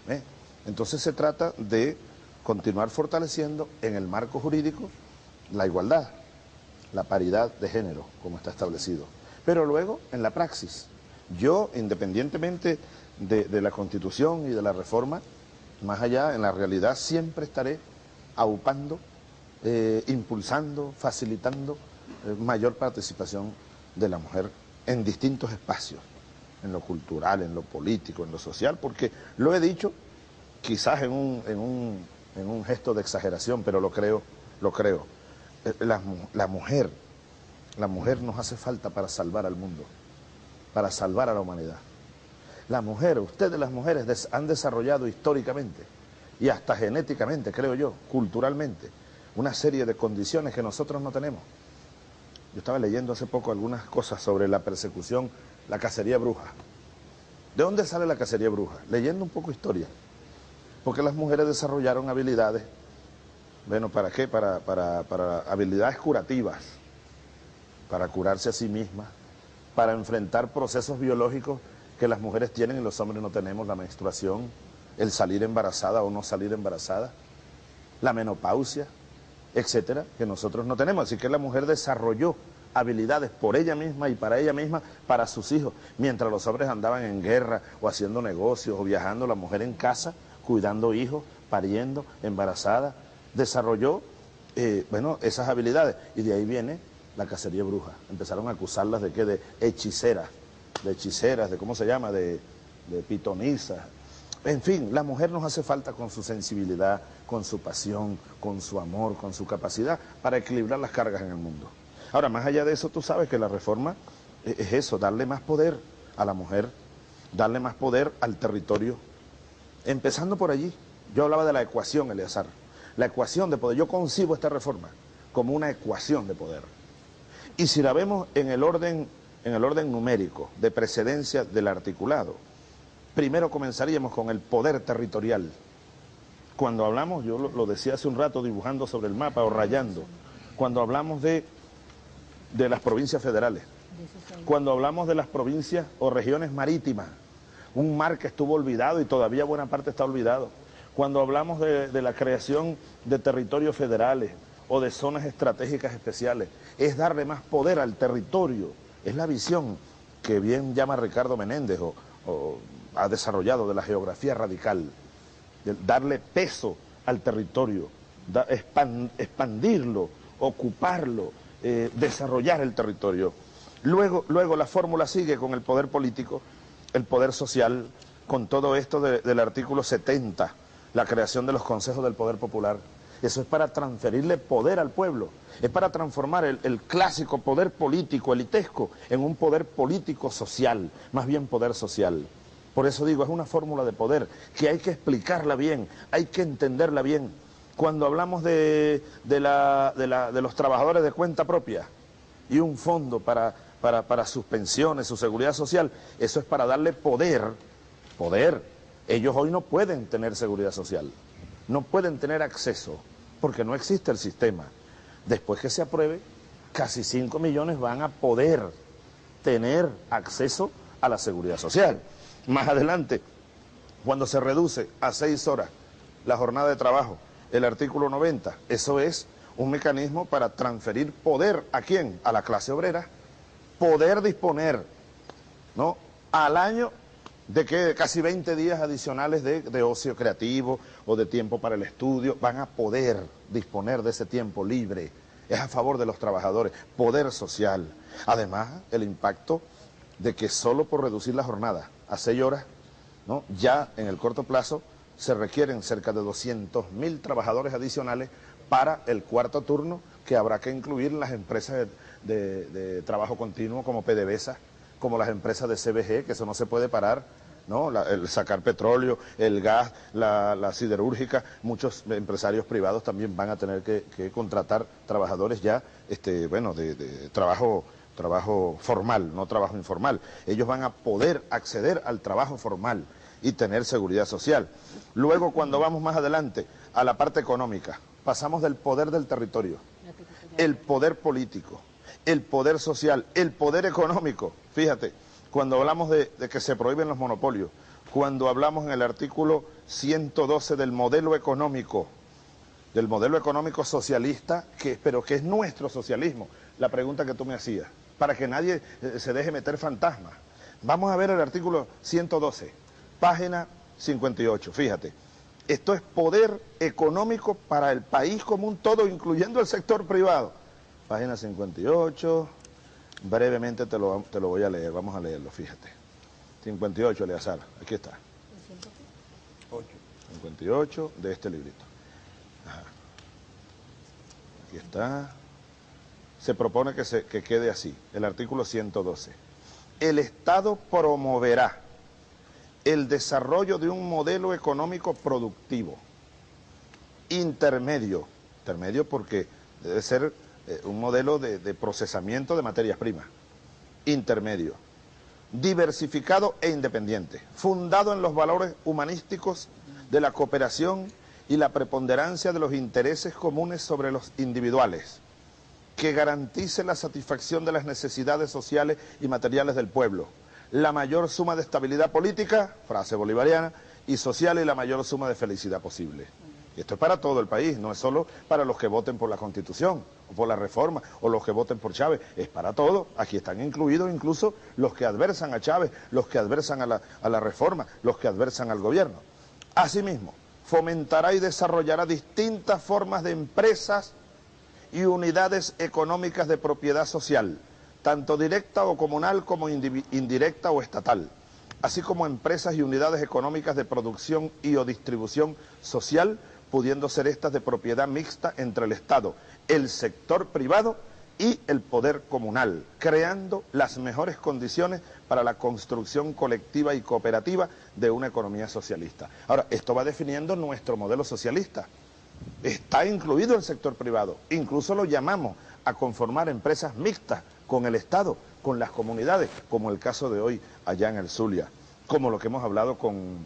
¿eh? Entonces se trata de continuar fortaleciendo en el marco jurídico la igualdad, la paridad de género, como está establecido. Pero luego, en la praxis, yo, independientemente de la Constitución y de la reforma, más allá, en la realidad, siempre estaré aupando, impulsando, facilitando mayor participación de la mujer en distintos espacios, en lo cultural, en lo político, en lo social, porque lo he dicho quizás en un gesto de exageración, pero lo creo. La mujer nos hace falta para salvar al mundo, para salvar a la humanidad. La mujer, ustedes las mujeres han desarrollado históricamente y hasta genéticamente, creo yo, culturalmente, una serie de condiciones que nosotros no tenemos. Yo estaba leyendo hace poco algunas cosas sobre la persecución, la cacería bruja. ¿De dónde sale la cacería bruja? Leyendo un poco historia. Porque las mujeres desarrollaron habilidades, bueno, ¿para qué? Para habilidades curativas, para curarse a sí mismas, para enfrentar procesos biológicos que las mujeres tienen y los hombres no tenemos, la menstruación, el salir embarazada o no salir embarazada, la menopausia, etcétera, que nosotros no tenemos. Así que la mujer desarrolló habilidades por ella misma y para ella misma, para sus hijos. Mientras los hombres andaban en guerra o haciendo negocios o viajando, la mujer en casa, cuidando hijos, pariendo, embarazada, desarrolló bueno, esas habilidades. Y de ahí viene la cacería bruja. Empezaron a acusarlas de qué, de hechiceras, de cómo se llama, de pitonisas. En fin, la mujer nos hace falta con su sensibilidad, con su pasión, con su amor, con su capacidad para equilibrar las cargas en el mundo. Ahora, más allá de eso, tú sabes que la reforma es eso, darle más poder a la mujer, darle más poder al territorio. Empezando por allí, yo hablaba de la ecuación, Eleazar, la ecuación de poder. Yo concibo esta reforma como una ecuación de poder. Y si la vemos en el orden numérico de precedencia del articulado, primero comenzaríamos con el poder territorial. Cuando hablamos, yo lo decía hace un rato dibujando sobre el mapa o rayando, cuando hablamos de las provincias federales, cuando hablamos de las provincias o regiones marítimas, un mar que estuvo olvidado y todavía buena parte está olvidado, cuando hablamos de la creación de territorios federales o de zonas estratégicas especiales, es darle más poder al territorio, es la visión que bien llama Ricardo Menéndez o ha desarrollado de la geografía radical, de darle peso al territorio, expandirlo, ocuparlo, desarrollar el territorio. Luego la fórmula sigue con el poder político, el poder social, con todo esto del artículo 70, la creación de los consejos del poder popular. Eso es para transferirle poder al pueblo, es para transformar el clásico poder político elitesco en un poder político social, más bien poder social. Por eso digo, es una fórmula de poder que hay que explicarla bien, hay que entenderla bien. Cuando hablamos de los trabajadores de cuenta propia y un fondo para sus pensiones, su seguridad social, eso es para darle poder. Ellos hoy no pueden tener seguridad social, no pueden tener acceso, porque no existe el sistema. Después que se apruebe, casi 5 millones van a poder tener acceso a la seguridad social. Más adelante, cuando se reduce a 6 horas la jornada de trabajo, el artículo 90, eso es un mecanismo para transferir poder, ¿a quién? A la clase obrera. Poder disponer, ¿no?, al año de que casi 20 días adicionales de ocio creativo o de tiempo para el estudio. Van a poder disponer de ese tiempo libre. Es a favor de los trabajadores, poder social. Además, el impacto de que solo por reducir la jornada a 6 horas, ¿no?, ya en el corto plazo se requieren cerca de 200.000 trabajadores adicionales para el cuarto turno, que habrá que incluir en las empresas de trabajo continuo como PDVSA, como las empresas de CBG, que eso no se puede parar, ¿no? El sacar petróleo, el gas, la siderúrgica. Muchos empresarios privados también van a tener que contratar trabajadores ya, trabajo formal, no trabajo informal. Ellos van a poder acceder al trabajo formal y tener seguridad social. Luego, cuando vamos más adelante a la parte económica, pasamos del poder del territorio, el poder político, el poder social, el poder económico. Fíjate, cuando hablamos de que se prohíben los monopolios, cuando hablamos en el artículo 112 del modelo económico socialista, pero que es nuestro socialismo, la pregunta que tú me hacías, para que nadie se deje meter fantasmas. Vamos a ver el artículo 112, página 58, fíjate. Esto es poder económico para el país como un todo, incluyendo el sector privado. Página 58, brevemente te lo voy a leer, vamos a leerlo, fíjate. 58, Eleazar, aquí está. 58 de este librito. Ajá. Aquí está. Se propone que quede así, el artículo 112. El Estado promoverá el desarrollo de un modelo económico productivo, intermedio porque debe ser un modelo de procesamiento de materias primas, intermedio, diversificado e independiente, fundado en los valores humanísticos de la cooperación y la preponderancia de los intereses comunes sobre los individuales, que garantice la satisfacción de las necesidades sociales y materiales del pueblo, la mayor suma de estabilidad política, frase bolivariana, y social, y la mayor suma de felicidad posible. Esto es para todo el país, no es solo para los que voten por la Constitución, o por la reforma, o los que voten por Chávez, es para todo. Aquí están incluidos incluso los que adversan a Chávez, los que adversan a la reforma, los que adversan al gobierno. Asimismo, fomentará y desarrollará distintas formas de empresas y unidades económicas de propiedad social, tanto directa o comunal como indirecta o estatal, así como empresas y unidades económicas de producción y o distribución social, pudiendo ser estas de propiedad mixta entre el Estado, el sector privado y el poder comunal, creando las mejores condiciones para la construcción colectiva y cooperativa de una economía socialista. Ahora, esto va definiendo nuestro modelo socialista. Está incluido el sector privado, incluso lo llamamos a conformar empresas mixtas con el Estado, con las comunidades, como el caso de hoy allá en el Zulia, como lo que hemos hablado con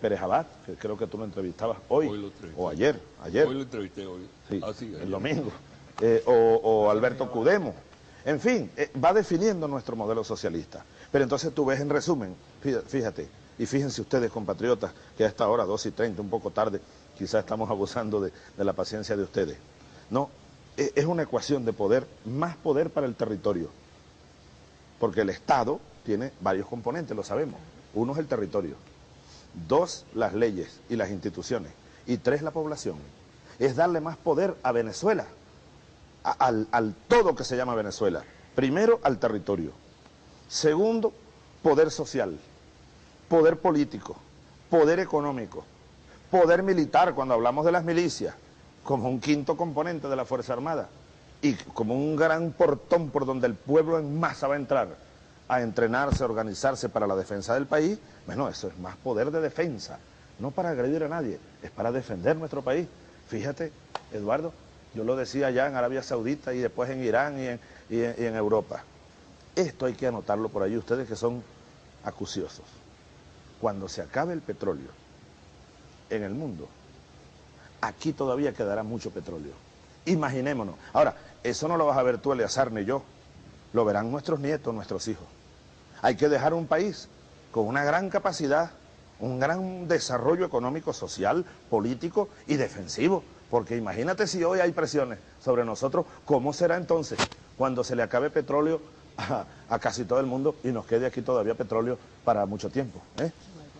Pérez Abad, que creo que tú lo entrevistabas hoy o ayer. Hoy lo entrevisté, hoy. Sí, el domingo. O Alberto Cudemo. En fin, va definiendo nuestro modelo socialista. Pero entonces tú ves en resumen, fíjate, y fíjense ustedes, compatriotas, que a esta hora, 2:30, un poco tarde, quizás estamos abusando de la paciencia de ustedes, ¿no? Es una ecuación de poder, más poder para el territorio, porque el Estado tiene varios componentes, lo sabemos. Uno es el territorio, 2, las leyes y las instituciones, y 3, la población. Es darle más poder a Venezuela, al todo que se llama Venezuela. Primero, al territorio. Segundo, poder social, poder político, poder económico, poder militar, cuando hablamos de las milicias, como un quinto componente de la Fuerza Armada y como un gran portón por donde el pueblo en masa va a entrar a entrenarse, a organizarse para la defensa del país. Bueno, eso es más poder de defensa, no para agredir a nadie, es para defender nuestro país. Fíjate, Eduardo, yo lo decía allá en Arabia Saudita y después en Irán y en Europa. Esto hay que anotarlo por ahí, ustedes que son acuciosos. Cuando se acabe el petróleo en el mundo, aquí todavía quedará mucho petróleo. Imaginémonos. Ahora, eso no lo vas a ver tú, Eleazar, ni yo. Lo verán nuestros nietos, nuestros hijos. Hay que dejar un país con una gran capacidad, un gran desarrollo económico, social, político y defensivo. Porque imagínate si hoy hay presiones sobre nosotros, ¿cómo será entonces cuando se le acabe petróleo a casi todo el mundo y nos quede aquí todavía petróleo para mucho tiempo?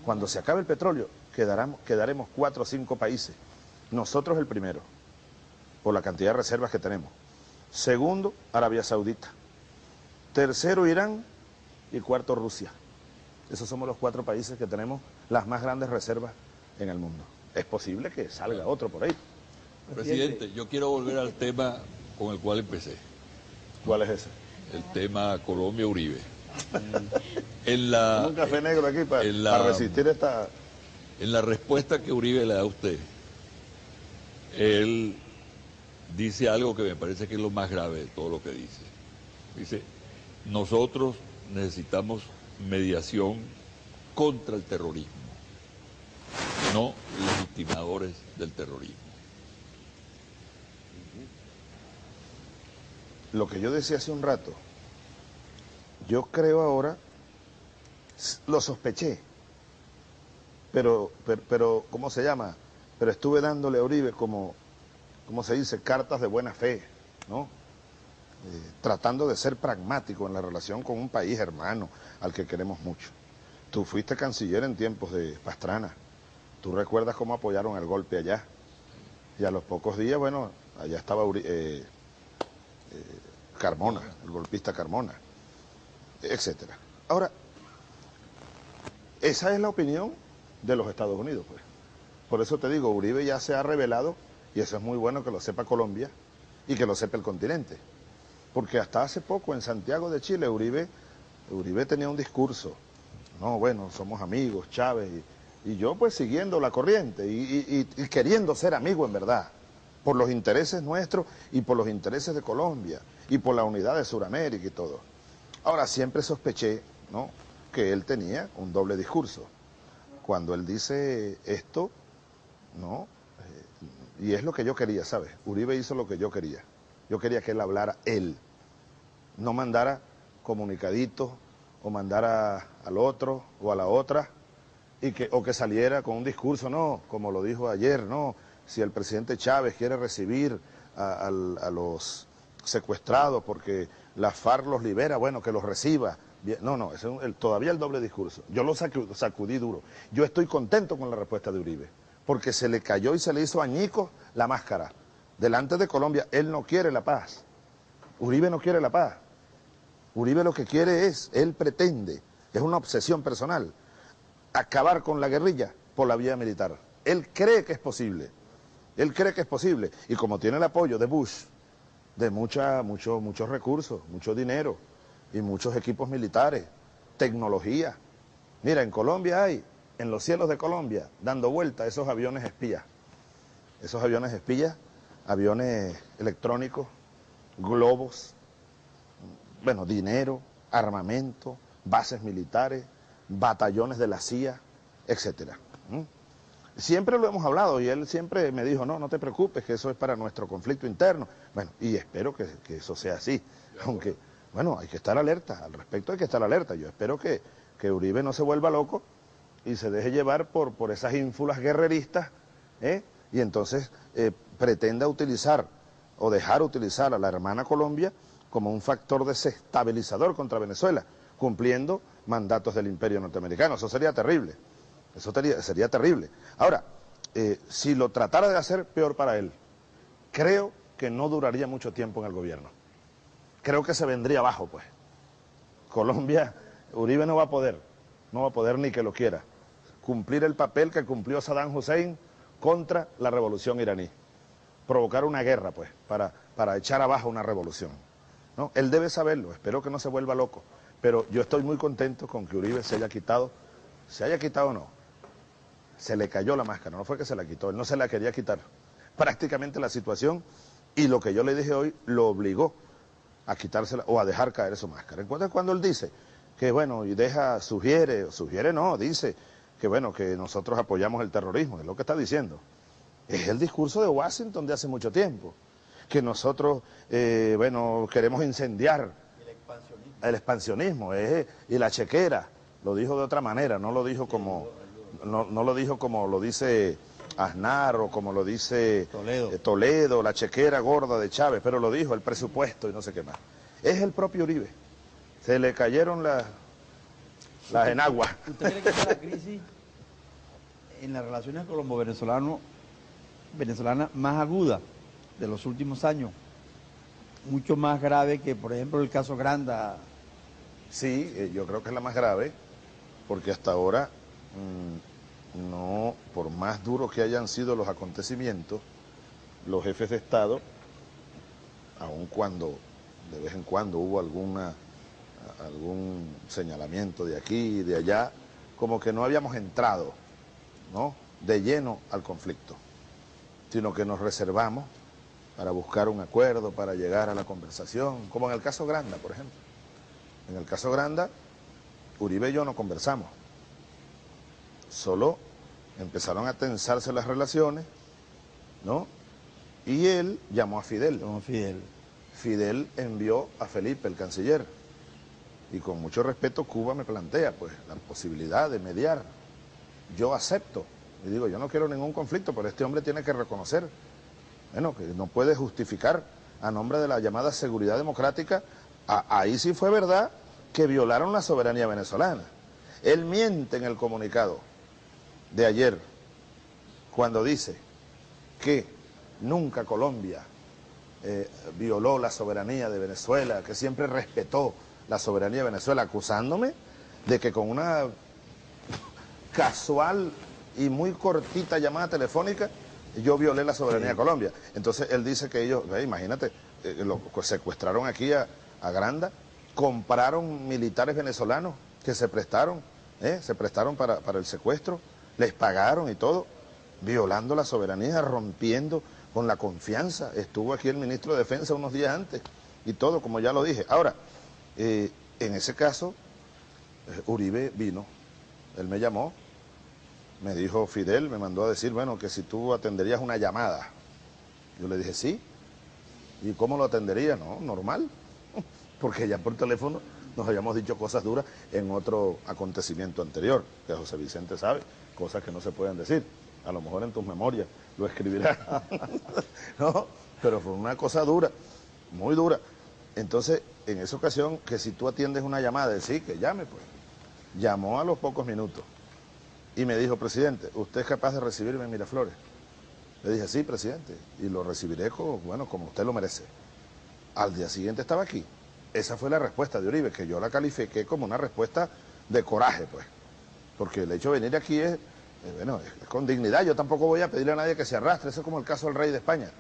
Cuando se acabe el petróleo, quedaremos 4 o 5 países. Nosotros el primero, por la cantidad de reservas que tenemos. Segundo, Arabia Saudita. Tercero, Irán. Y cuarto, Rusia. Esos somos los 4 países que tenemos las más grandes reservas en el mundo. Es posible que salga otro por ahí. Presidente, yo quiero volver al tema con el cual empecé. ¿Cuál es ese? El tema Colombia-Uribe. Un café negro aquí para resistir esta... En la respuesta que Uribe le da a usted, él dice algo que me parece que es lo más grave de todo lo que dice. Dice, nosotros necesitamos mediación contra el terrorismo, no legitimadores del terrorismo. Lo que yo decía hace un rato, yo creo ahora, lo sospeché, pero ¿cómo se llama? Pero estuve dándole a Uribe como se dice, cartas de buena fe, ¿no? Tratando de ser pragmático en la relación con un país hermano al que queremos mucho. Tú fuiste canciller en tiempos de Pastrana, tú recuerdas cómo apoyaron el golpe allá, y a los pocos días, bueno, allá estaba Carmona, el golpista Carmona, etcétera. Ahora, esa es la opinión de los Estados Unidos, pues. Por eso te digo, Uribe ya se ha revelado, y eso es muy bueno que lo sepa Colombia y que lo sepa el continente. Porque hasta hace poco en Santiago de Chile Uribe tenía un discurso, no, bueno, somos amigos, Chávez, y yo pues siguiendo la corriente y queriendo ser amigo en verdad, por los intereses nuestros y por los intereses de Colombia y por la unidad de Sudamérica y todo. Ahora, siempre sospeché, ¿no?, que él tenía un doble discurso. Cuando él dice esto, ¿no? Y es lo que yo quería, ¿sabes? Uribe hizo lo que yo quería. Yo quería que él hablara él, no mandara comunicaditos o mandara al otro o a la otra, o que saliera con un discurso, no, como lo dijo ayer, no, si el presidente Chávez quiere recibir a los secuestrados porque la FARC los libera, bueno, que los reciba. No, no, es todavía el doble discurso. Yo lo sacudí duro. Yo estoy contento con la respuesta de Uribe, porque se le cayó y se le hizo añicos la máscara. Delante de Colombia, él no quiere la paz. Uribe no quiere la paz. Uribe lo que quiere es una obsesión personal, acabar con la guerrilla por la vía militar. Él cree que es posible. Él cree que es posible. Y como tiene el apoyo de Bush, de muchos recursos, mucho dinero y muchos equipos militares, tecnología. Mira, en Colombia hay... en los cielos de Colombia, dando vuelta esos aviones espías. Esos aviones espías, aviones electrónicos, globos, bueno, dinero, armamento, bases militares, batallones de la CIA, etc. Siempre lo hemos hablado y él siempre me dijo, no, no te preocupes, que eso es para nuestro conflicto interno. Bueno, y espero que eso sea así, aunque, bueno, hay que estar alerta, al respecto hay que estar alerta. Yo espero que Uribe no se vuelva loco y se deje llevar por esas ínfulas guerreristas, y entonces pretenda utilizar o dejar utilizar a la hermana Colombia como un factor desestabilizador contra Venezuela, cumpliendo mandatos del imperio norteamericano. Eso sería terrible, sería terrible. Ahora, si lo tratara de hacer, peor para él. Creo que no duraría mucho tiempo en el gobierno. Creo que se vendría abajo, pues. Colombia, Uribe no va a poder. No va a poder, ni que lo quiera, cumplir el papel que cumplió Saddam Hussein contra la revolución iraní. provocar una guerra, pues, para echar abajo una revolución, ¿no? Él debe saberlo, espero que no se vuelva loco, pero yo estoy muy contento con que Uribe se haya quitado o no, se le cayó la máscara, no fue que se la quitó, él no se la quería quitar, prácticamente la situación y lo que yo le dije hoy lo obligó a quitársela o a dejar caer su máscara. Entonces cuando él dice que bueno, y deja, dice que bueno, que nosotros apoyamos el terrorismo, es lo que está diciendo. Es el discurso de Washington de hace mucho tiempo, que nosotros, bueno, queremos incendiar el expansionismo y la chequera. Lo dijo de otra manera, no lo dijo como lo dice Aznar o como lo dice Toledo, la chequera gorda de Chávez, pero lo dijo, el presupuesto y no sé qué más. Es el propio Uribe. Se le cayeron las enaguas. ¿Usted cree que esta crisis en las relaciones colombo-venezolana más aguda de los últimos años, mucho más grave que, por ejemplo, el caso Granda? Sí, yo creo que es la más grave, porque hasta ahora, no, por más duros que hayan sido los acontecimientos, los jefes de Estado, aun cuando de vez en cuando hubo algún señalamiento de aquí y de allá, como que no habíamos entrado, ¿no?, de lleno al conflicto, sino que nos reservamos para buscar un acuerdo, para llegar a la conversación, como en el caso Granda, por ejemplo. En el caso Granda, Uribe y yo no conversamos, solo empezaron a tensarse las relaciones, ¿no? Y él llamó a Fidel. Fidel envió a Felipe, el canciller, y con mucho respeto Cuba me plantea pues la posibilidad de mediar. Yo acepto, y digo, yo no quiero ningún conflicto, pero este hombre tiene que reconocer, bueno, que no puede justificar a nombre de la llamada seguridad democrática, ahí sí fue verdad que violaron la soberanía venezolana. Él miente en el comunicado de ayer cuando dice que nunca Colombia violó la soberanía de Venezuela, que siempre respetó la soberanía de Venezuela, acusándome de que con una casual y muy cortita llamada telefónica yo violé la soberanía de Colombia. Entonces él dice que ellos, imagínate, lo secuestraron aquí a Granda, compraron militares venezolanos que se prestaron para el secuestro, les pagaron y todo, violando la soberanía, rompiendo con la confianza. Estuvo aquí el ministro de Defensa unos días antes y todo, como ya lo dije. Ahora, en ese caso, Uribe vino, él me llamó, me dijo Fidel, me mandó a decir, bueno, que si tú atenderías una llamada. Yo le dije, sí. ¿Y cómo lo atendería? No, normal, porque ya por teléfono nos habíamos dicho cosas duras en otro acontecimiento anterior, que José Vicente sabe, cosas que no se pueden decir. A lo mejor en tus memorias lo escribirás. No, pero fue una cosa dura, muy dura. Entonces, en esa ocasión, que si tú atiendes una llamada, decir que llame, pues. Llamó a los pocos minutos y me dijo, presidente, ¿usted es capaz de recibirme en Miraflores? Le dije, sí, presidente, y lo recibiré como usted lo merece. Al día siguiente estaba aquí. Esa fue la respuesta de Uribe, que yo la califiqué como una respuesta de coraje, pues. Porque el hecho de venir aquí es con dignidad. Yo tampoco voy a pedirle a nadie que se arrastre. Eso es como el caso del rey de España.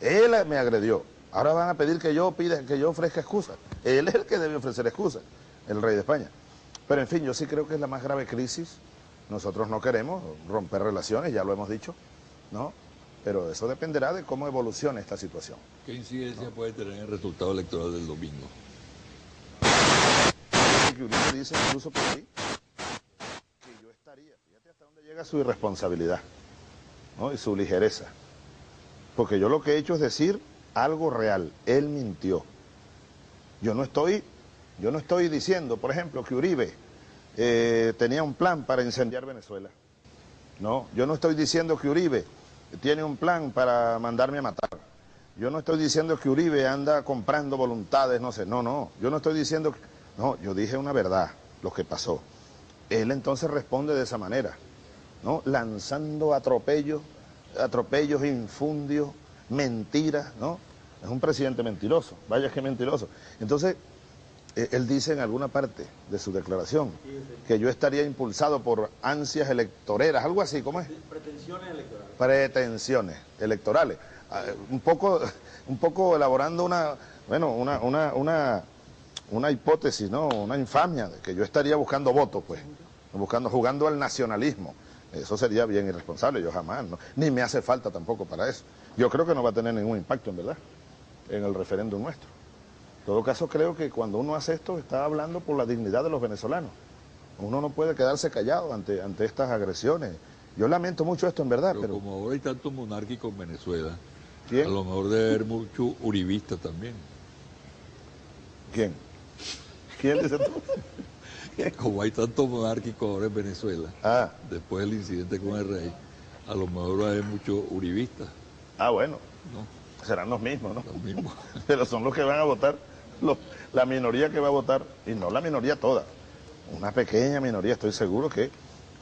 Él me agredió. Ahora van a pedir que yo ofrezca excusas. Él es el que debe ofrecer excusas, el rey de España. Pero en fin, yo sí creo que es la más grave crisis. Nosotros no queremos romper relaciones, ya lo hemos dicho, ¿no? Pero eso dependerá de cómo evolucione esta situación. ¿Qué incidencia puede tener el resultado electoral del domingo? Que Uribe dice incluso por ahí que yo estaría, fíjate hasta dónde llega su irresponsabilidad, ¿no?, y su ligereza, porque yo lo que he hecho es decir algo real. Él mintió. Yo no estoy diciendo, por ejemplo, que Uribe tenía un plan para incendiar Venezuela. No, yo no estoy diciendo que Uribe tiene un plan para mandarme a matar. Yo no estoy diciendo que Uribe anda comprando voluntades, no sé. No, yo no estoy diciendo que... No, yo dije una verdad, lo que pasó. Él entonces responde de esa manera, ¿no?, lanzando atropellos, infundios, mentiras, ¿no? Es un presidente mentiroso, vaya que mentiroso. Entonces, Él dice en alguna parte de su declaración que yo estaría impulsado por ansias electoreras, algo así, ¿cómo es? Pretensiones electorales. Pretensiones electorales. Un poco elaborando una hipótesis, ¿no? Una infamia, de que yo estaría buscando votos, pues, jugando al nacionalismo. Eso sería bien irresponsable, yo jamás, ¿no? Ni me hace falta tampoco para eso. Yo creo que no va a tener ningún impacto, en verdad, en el referéndum nuestro. En todo caso, creo que cuando uno hace esto, está hablando por la dignidad de los venezolanos. Uno no puede quedarse callado ante estas agresiones. Yo lamento mucho esto, en verdad. Pero como ahora hay tantos monárquicos en Venezuela, ¿quién? A lo mejor debe haber muchos uribistas también. ¿Quién? ¿Quién dice tú? Como hay tantos monárquicos ahora en Venezuela, después del incidente con el rey, a lo mejor hay muchos uribistas. Ah, bueno. ¿No? Serán los mismos, ¿no? Los mismos. Pero son los que van a votar, la minoría que va a votar, y no la minoría toda. Una pequeña minoría, estoy seguro, que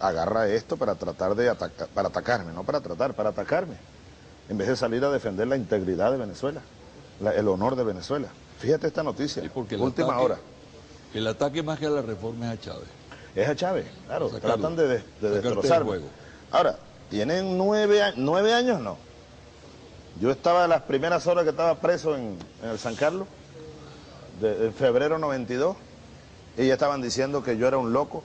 agarra esto para tratar de atacar, para atacarme, no para tratar, para atacarme. En vez de salir a defender la integridad de Venezuela, el honor de Venezuela. Fíjate esta noticia, última hora. El ataque más que a la reforma es a Chávez. Es a Chávez, claro. Sacarlo, tratan de destrozar. Ahora, tienen 9 años, no. Yo estaba las primeras horas que estaba preso en el San Carlos, en febrero 92, y ya estaban diciendo que yo era un loco,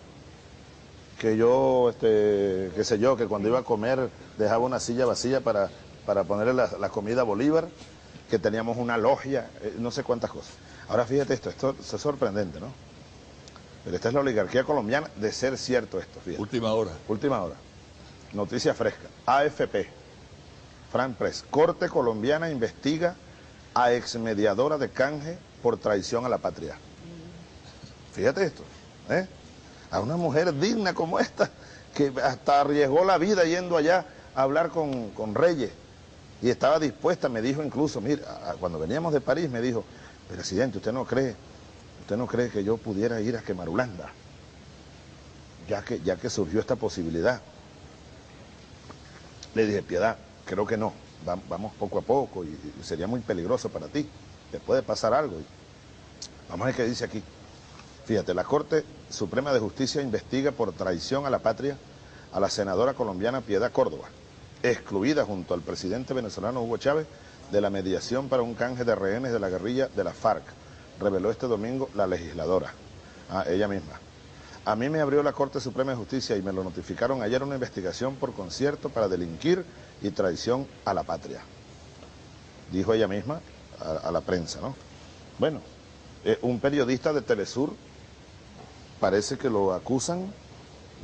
que yo, qué sé yo, que cuando iba a comer dejaba una silla vacía para ponerle la comida a Bolívar, que teníamos una logia, no sé cuántas cosas. Ahora fíjate esto es sorprendente, ¿no? Pero esta es la oligarquía colombiana, de ser cierto esto, fíjate. Última hora. Última hora. Noticia fresca. AFP. France Press. Corte colombiana investiga a exmediadora de canje por traición a la patria. Fíjate esto, ¿eh? A una mujer digna como esta, que hasta arriesgó la vida yendo allá a hablar con Reyes. Y estaba dispuesta, me dijo incluso, mira, cuando veníamos de París me dijo: presidente, ¿usted no cree que yo pudiera ir a Quemarulanda? Ya que surgió esta posibilidad. Le dije: Piedad, creo que no, vamos poco a poco y sería muy peligroso para ti, te puede pasar algo. Vamos a ver qué dice aquí. Fíjate, la Corte Suprema de Justicia investiga por traición a la patria a la senadora colombiana Piedad Córdoba, excluida junto al presidente venezolano Hugo Chávez de la mediación para un canje de rehenes de la guerrilla de la FARC, reveló este domingo la legisladora, ella misma. A mí me abrió la Corte Suprema de Justicia y me lo notificaron ayer una investigación por concierto para delinquir y traición a la patria, dijo ella misma a la prensa, ¿no? Bueno, un periodista de Telesur parece que lo acusan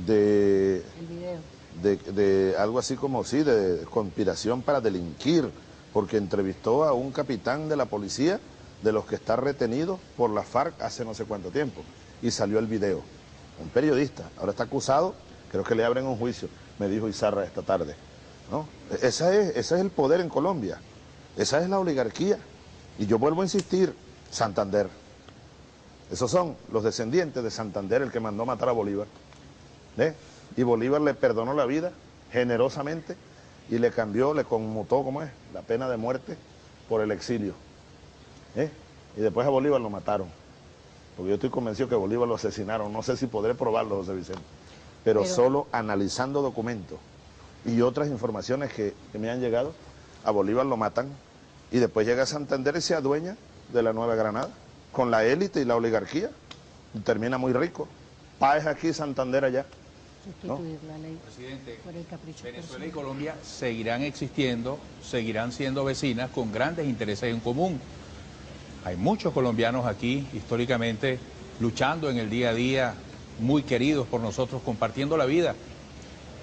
de... El video. De algo así como, sí, de conspiración para delinquir, porque entrevistó a un capitán de la policía, de los que está retenido por la FARC hace no sé cuánto tiempo, y salió el video. Un periodista, ahora está acusado, creo que le abren un juicio, me dijo Izarra esta tarde, ¿no? Ese es el poder en Colombia, esa es la oligarquía. Y yo vuelvo a insistir, Santander, esos son los descendientes de Santander, el que mandó matar a Bolívar, ¿eh? Y Bolívar le perdonó la vida generosamente y le cambió, le conmutó, ¿cómo es?, la pena de muerte por el exilio, ¿eh? Y después a Bolívar lo mataron, porque yo estoy convencido que a Bolívar lo asesinaron. No sé si podré probarlo, José Vicente, pero solo analizando documentos y otras informaciones que me han llegado, a Bolívar lo matan y después llega a Santander y se adueña de la Nueva Granada con la élite y la oligarquía y termina muy rico. Páez aquí, Santander allá. Sustituir, ¿no?, la ley. Presidente, por el capricho Venezuela personal. Y Colombia seguirán existiendo, seguirán siendo vecinas con grandes intereses en común. Hay muchos colombianos aquí históricamente luchando en el día a día, muy queridos por nosotros, compartiendo la vida.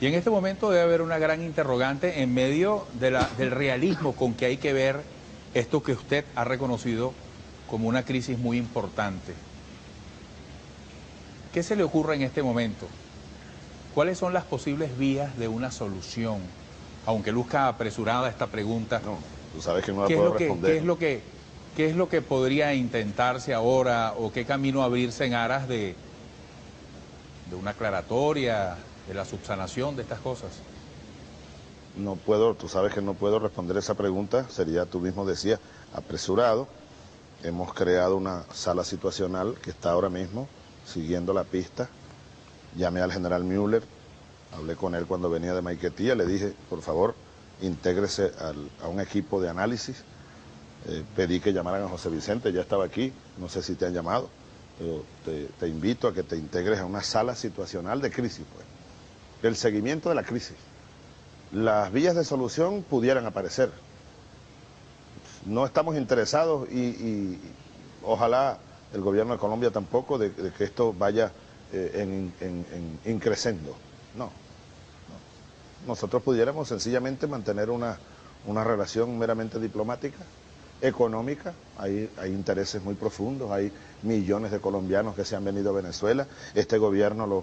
Y en este momento debe haber una gran interrogante en medio de del realismo con que hay que ver esto que usted ha reconocido como una crisis muy importante. ¿Qué se le ocurre en este momento? ¿Cuáles son las posibles vías de una solución? Aunque luzca apresurada esta pregunta. No, tú sabes que no la puedo responder. ¿Qué es lo que podría intentarse ahora o qué camino abrirse en aras de una aclaratoria, de la subsanación de estas cosas? No puedo, tú sabes que no puedo responder esa pregunta. Sería, tú mismo decías, apresurado. Hemos creado una sala situacional que está ahora mismo siguiendo la pista. Llamé al general Müller, hablé con él cuando venía de Maiquetía, le dije, por favor, intégrese a un equipo de análisis. Pedí que llamaran a José Vicente, ya estaba aquí, no sé si te han llamado. Te invito a que te integres a una sala situacional de crisis, pues. El seguimiento de la crisis. Las vías de solución pudieran aparecer. No estamos interesados y ojalá el gobierno de Colombia tampoco de que esto vaya creciendo. No. Nosotros pudiéramos sencillamente mantener una relación meramente diplomática, económica. Hay intereses muy profundos, hay millones de colombianos que se han venido a Venezuela. Este gobierno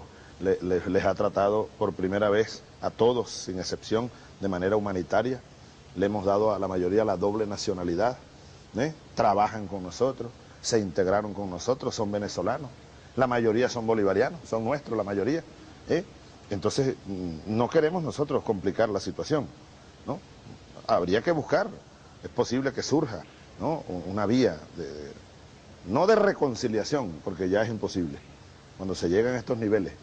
les ha tratado por primera vez a todos, sin excepción, de manera humanitaria. Le hemos dado a la mayoría la doble nacionalidad, trabajan con nosotros, se integraron con nosotros, son venezolanos, la mayoría son bolivarianos, son nuestros la mayoría, entonces no queremos nosotros complicar la situación, ¿no? Habría que buscar, es posible que surja, ¿no?, una vía, no de reconciliación, porque ya es imposible, cuando se llegan a estos niveles,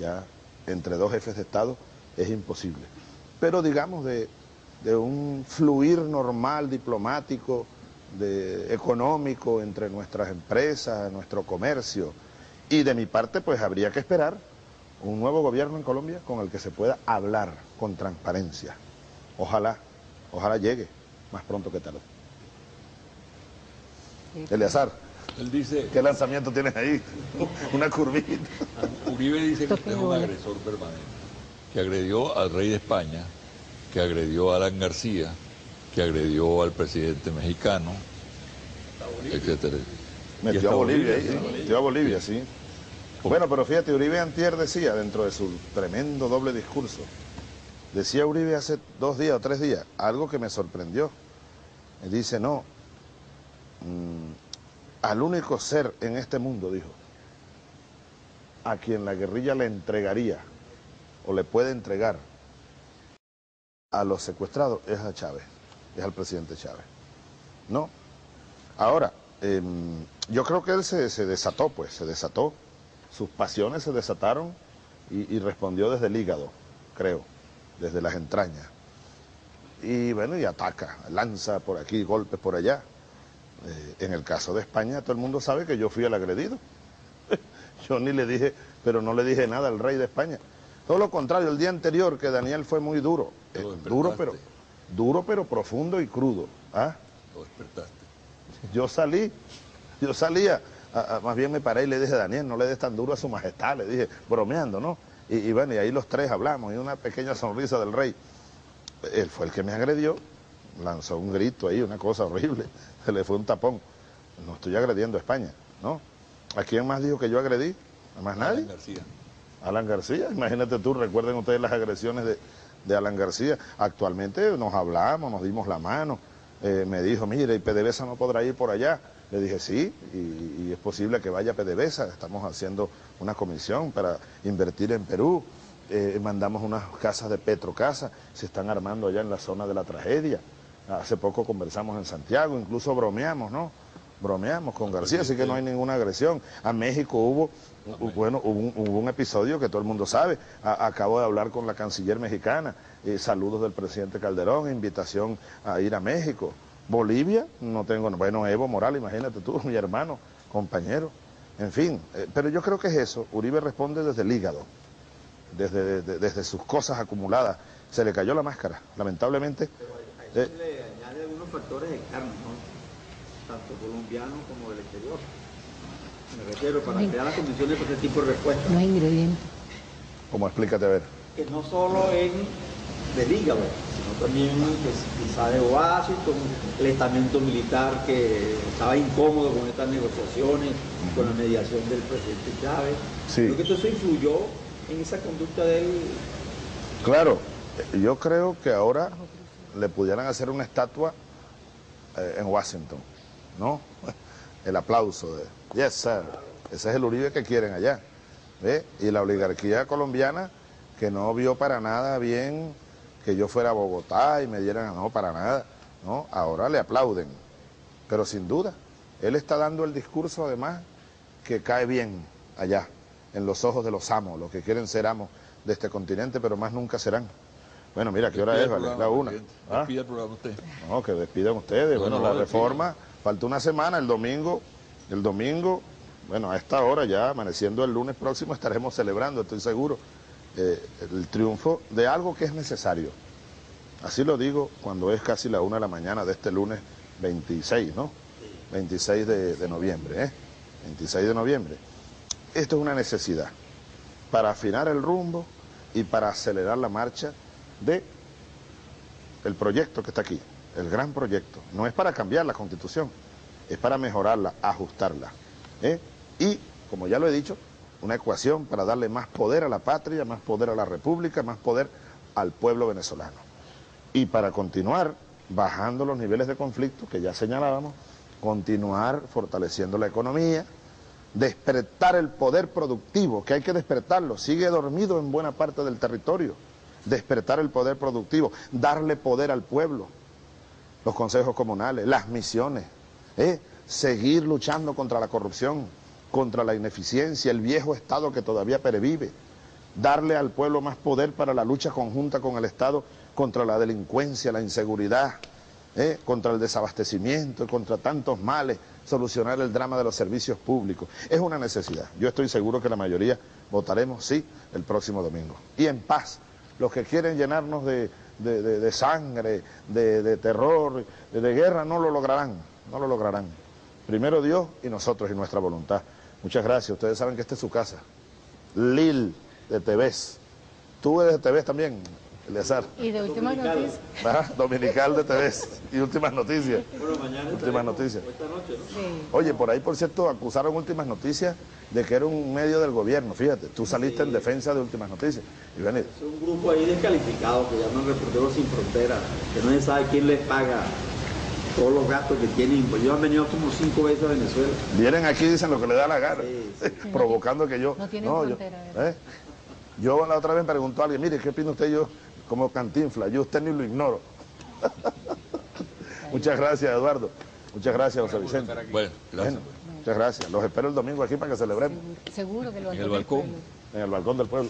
ya entre dos jefes de Estado es imposible, pero digamos de un fluir normal, diplomático, económico entre nuestras empresas, nuestro comercio. Y de mi parte, pues habría que esperar un nuevo gobierno en Colombia con el que se pueda hablar con transparencia. Ojalá llegue más pronto que tarde. Eleazar, él dice, ¿qué lanzamiento tienes ahí? Una curvita. Uribe dice que usted es un agresor permanente, que agredió al rey de España, que agredió a Alan García, que agredió al presidente mexicano, etcétera. Metió a Bolivia, metió a Bolivia, sí. Bueno, pero fíjate, Uribe antier decía, dentro de su tremendo doble discurso, decía Uribe hace 2 días o 3 días, algo que me sorprendió. Él dice, no, al único ser en este mundo, dijo, a quien la guerrilla le entregaría, o le puede entregar, a los secuestrados es a Chávez, es al presidente Chávez, ¿no? Ahora, yo creo que él se desató, pues, se desató, sus pasiones se desataron y respondió desde el hígado, creo, desde las entrañas. Y bueno, y ataca, lanza por aquí, golpes por allá. En el caso de España, todo el mundo sabe que yo fui el agredido. Yo ni le dije, pero no le dije nada al rey de España. Todo lo contrario, el día anterior que Daniel fue muy duro, duro pero profundo y crudo. ¿Ah? Lo despertaste. Yo salía, más bien me paré y le dije, Daniel, no le des tan duro a su majestad, le dije, bromeando, ¿no? Y bueno, y ahí los tres hablamos, y una pequeña sonrisa del rey. Él fue el que me agredió, lanzó un grito ahí, una cosa horrible, se le fue un tapón. No estoy agrediendo a España, ¿no? ¿A quién más dijo que yo agredí? ¿A más nadie? Alan García. Alan García, imagínate tú, recuerden ustedes las agresiones de Alan García. Actualmente nos hablamos, nos dimos la mano, me dijo, mire, y PDVSA no podrá ir por allá. Le dije, sí, y es posible que vaya PDVSA, estamos haciendo una comisión para invertir en Perú, mandamos unas casas de Petrocasa, se están armando allá en la zona de la tragedia. Hace poco conversamos en Santiago, incluso bromeamos, ¿no? Bromeamos con García, así que no hay ninguna agresión. A México hubo un episodio que todo el mundo sabe. Acabo de hablar con la canciller mexicana, saludos del presidente Calderón, invitación a ir a México. Bolivia, no tengo, bueno, Evo Morales, imagínate tú, mi hermano, compañero, en fin, pero yo creo que es eso. Uribe responde desde el hígado, desde sus cosas acumuladas. Se le cayó la máscara, lamentablemente. Pero a eso le añade algunos factores externos, ¿no?, tanto colombianos como del exterior. Me refiero, para crear las condiciones para ese tipo de respuesta. No hay ingredientes. ¿Cómo? Explícate, a ver. Que no solo es del hígado, sino también quizá de Washington, el estamento militar que estaba incómodo con estas negociaciones, con la mediación del presidente Chávez. Sí. Creo que todo eso influyó en esa conducta de él. Claro, yo creo que ahora le pudieran hacer una estatua en Washington, ¿no? El aplauso de yes sir. Ese es el Uribe que quieren allá, ¿ve? Y la oligarquía colombiana, que no vio para nada bien que yo fuera a Bogotá y me dieran, no, para nada, ¿no? Ahora le aplauden, pero sin duda Él está dando el discurso, además, que cae bien allá, en los ojos de los amos, los que quieren ser amos de este continente, pero más nunca serán. Bueno, mira, ¿qué hora es? Vale, es la una. Despida el programa usted. No, que despidan ustedes. Bueno, la reforma, falta una semana, el domingo, bueno, a esta hora ya, amaneciendo el lunes próximo, estaremos celebrando, estoy seguro, el triunfo de algo que es necesario. Así lo digo cuando es casi la 1 de la mañana de este lunes 26, ¿no? 26 de noviembre, ¿eh? 26 de noviembre. Esto es una necesidad para afinar el rumbo y para acelerar la marcha del proyecto que está aquí, el gran proyecto. No es para cambiar la Constitución, es para mejorarla, ajustarla, ¿eh? Y, como ya lo he dicho, una ecuación para darle más poder a la patria, más poder a la república, más poder al pueblo venezolano. Y para continuar bajando los niveles de conflicto que ya señalábamos, continuar fortaleciendo la economía, despertar el poder productivo, que hay que despertarlo, sigue dormido en buena parte del territorio. Despertar el poder productivo, darle poder al pueblo, los consejos comunales, las misiones, ¿eh? Seguir luchando contra la corrupción, contra la ineficiencia, el viejo Estado que todavía pervive, darle al pueblo más poder para la lucha conjunta con el Estado contra la delincuencia, la inseguridad, ¿eh? Contra el desabastecimiento, contra tantos males, solucionar el drama de los servicios públicos. Es una necesidad. Yo estoy seguro que la mayoría votaremos sí el próximo domingo. Y en paz. Los que quieren llenarnos de sangre, de terror, de guerra, no lo lograrán, no lo lograrán. Primero Dios y nosotros y nuestra voluntad. Muchas gracias, ustedes saben que esta es su casa. Lil, de TVs. Tú eres de TVs también, Eleazar. Y de Últimas Noticias. ¿Ah? Dominical de TVs y Últimas Noticias. Bueno, mañana Últimas Noticias. Esta noche, ¿no? Sí. Oye, por ahí, por cierto, acusaron Últimas Noticias de que era un medio del gobierno, fíjate, tú saliste sí, en defensa de Últimas Noticias. Y ven, es un grupo ahí descalificado que llaman Reporteros Sin Fronteras, que no se sabe quién les paga todos los gastos que tienen. Pues yo han venido como 5 veces a Venezuela. Vienen aquí y dicen lo que les da la gana, sí, sí. Provocando que yo... No tienen frontera, ¿verdad? Yo la otra vez preguntó a alguien, mire, ¿qué opina usted? Yo, como Cantinflas, yo usted ni lo ignoro. Muchas gracias, Eduardo. Muchas gracias, José Vicente. Bueno, gracias. Bueno. Muchas gracias. Los espero el domingo aquí para que celebremos. Seguro que lo hacen. En el balcón del pueblo.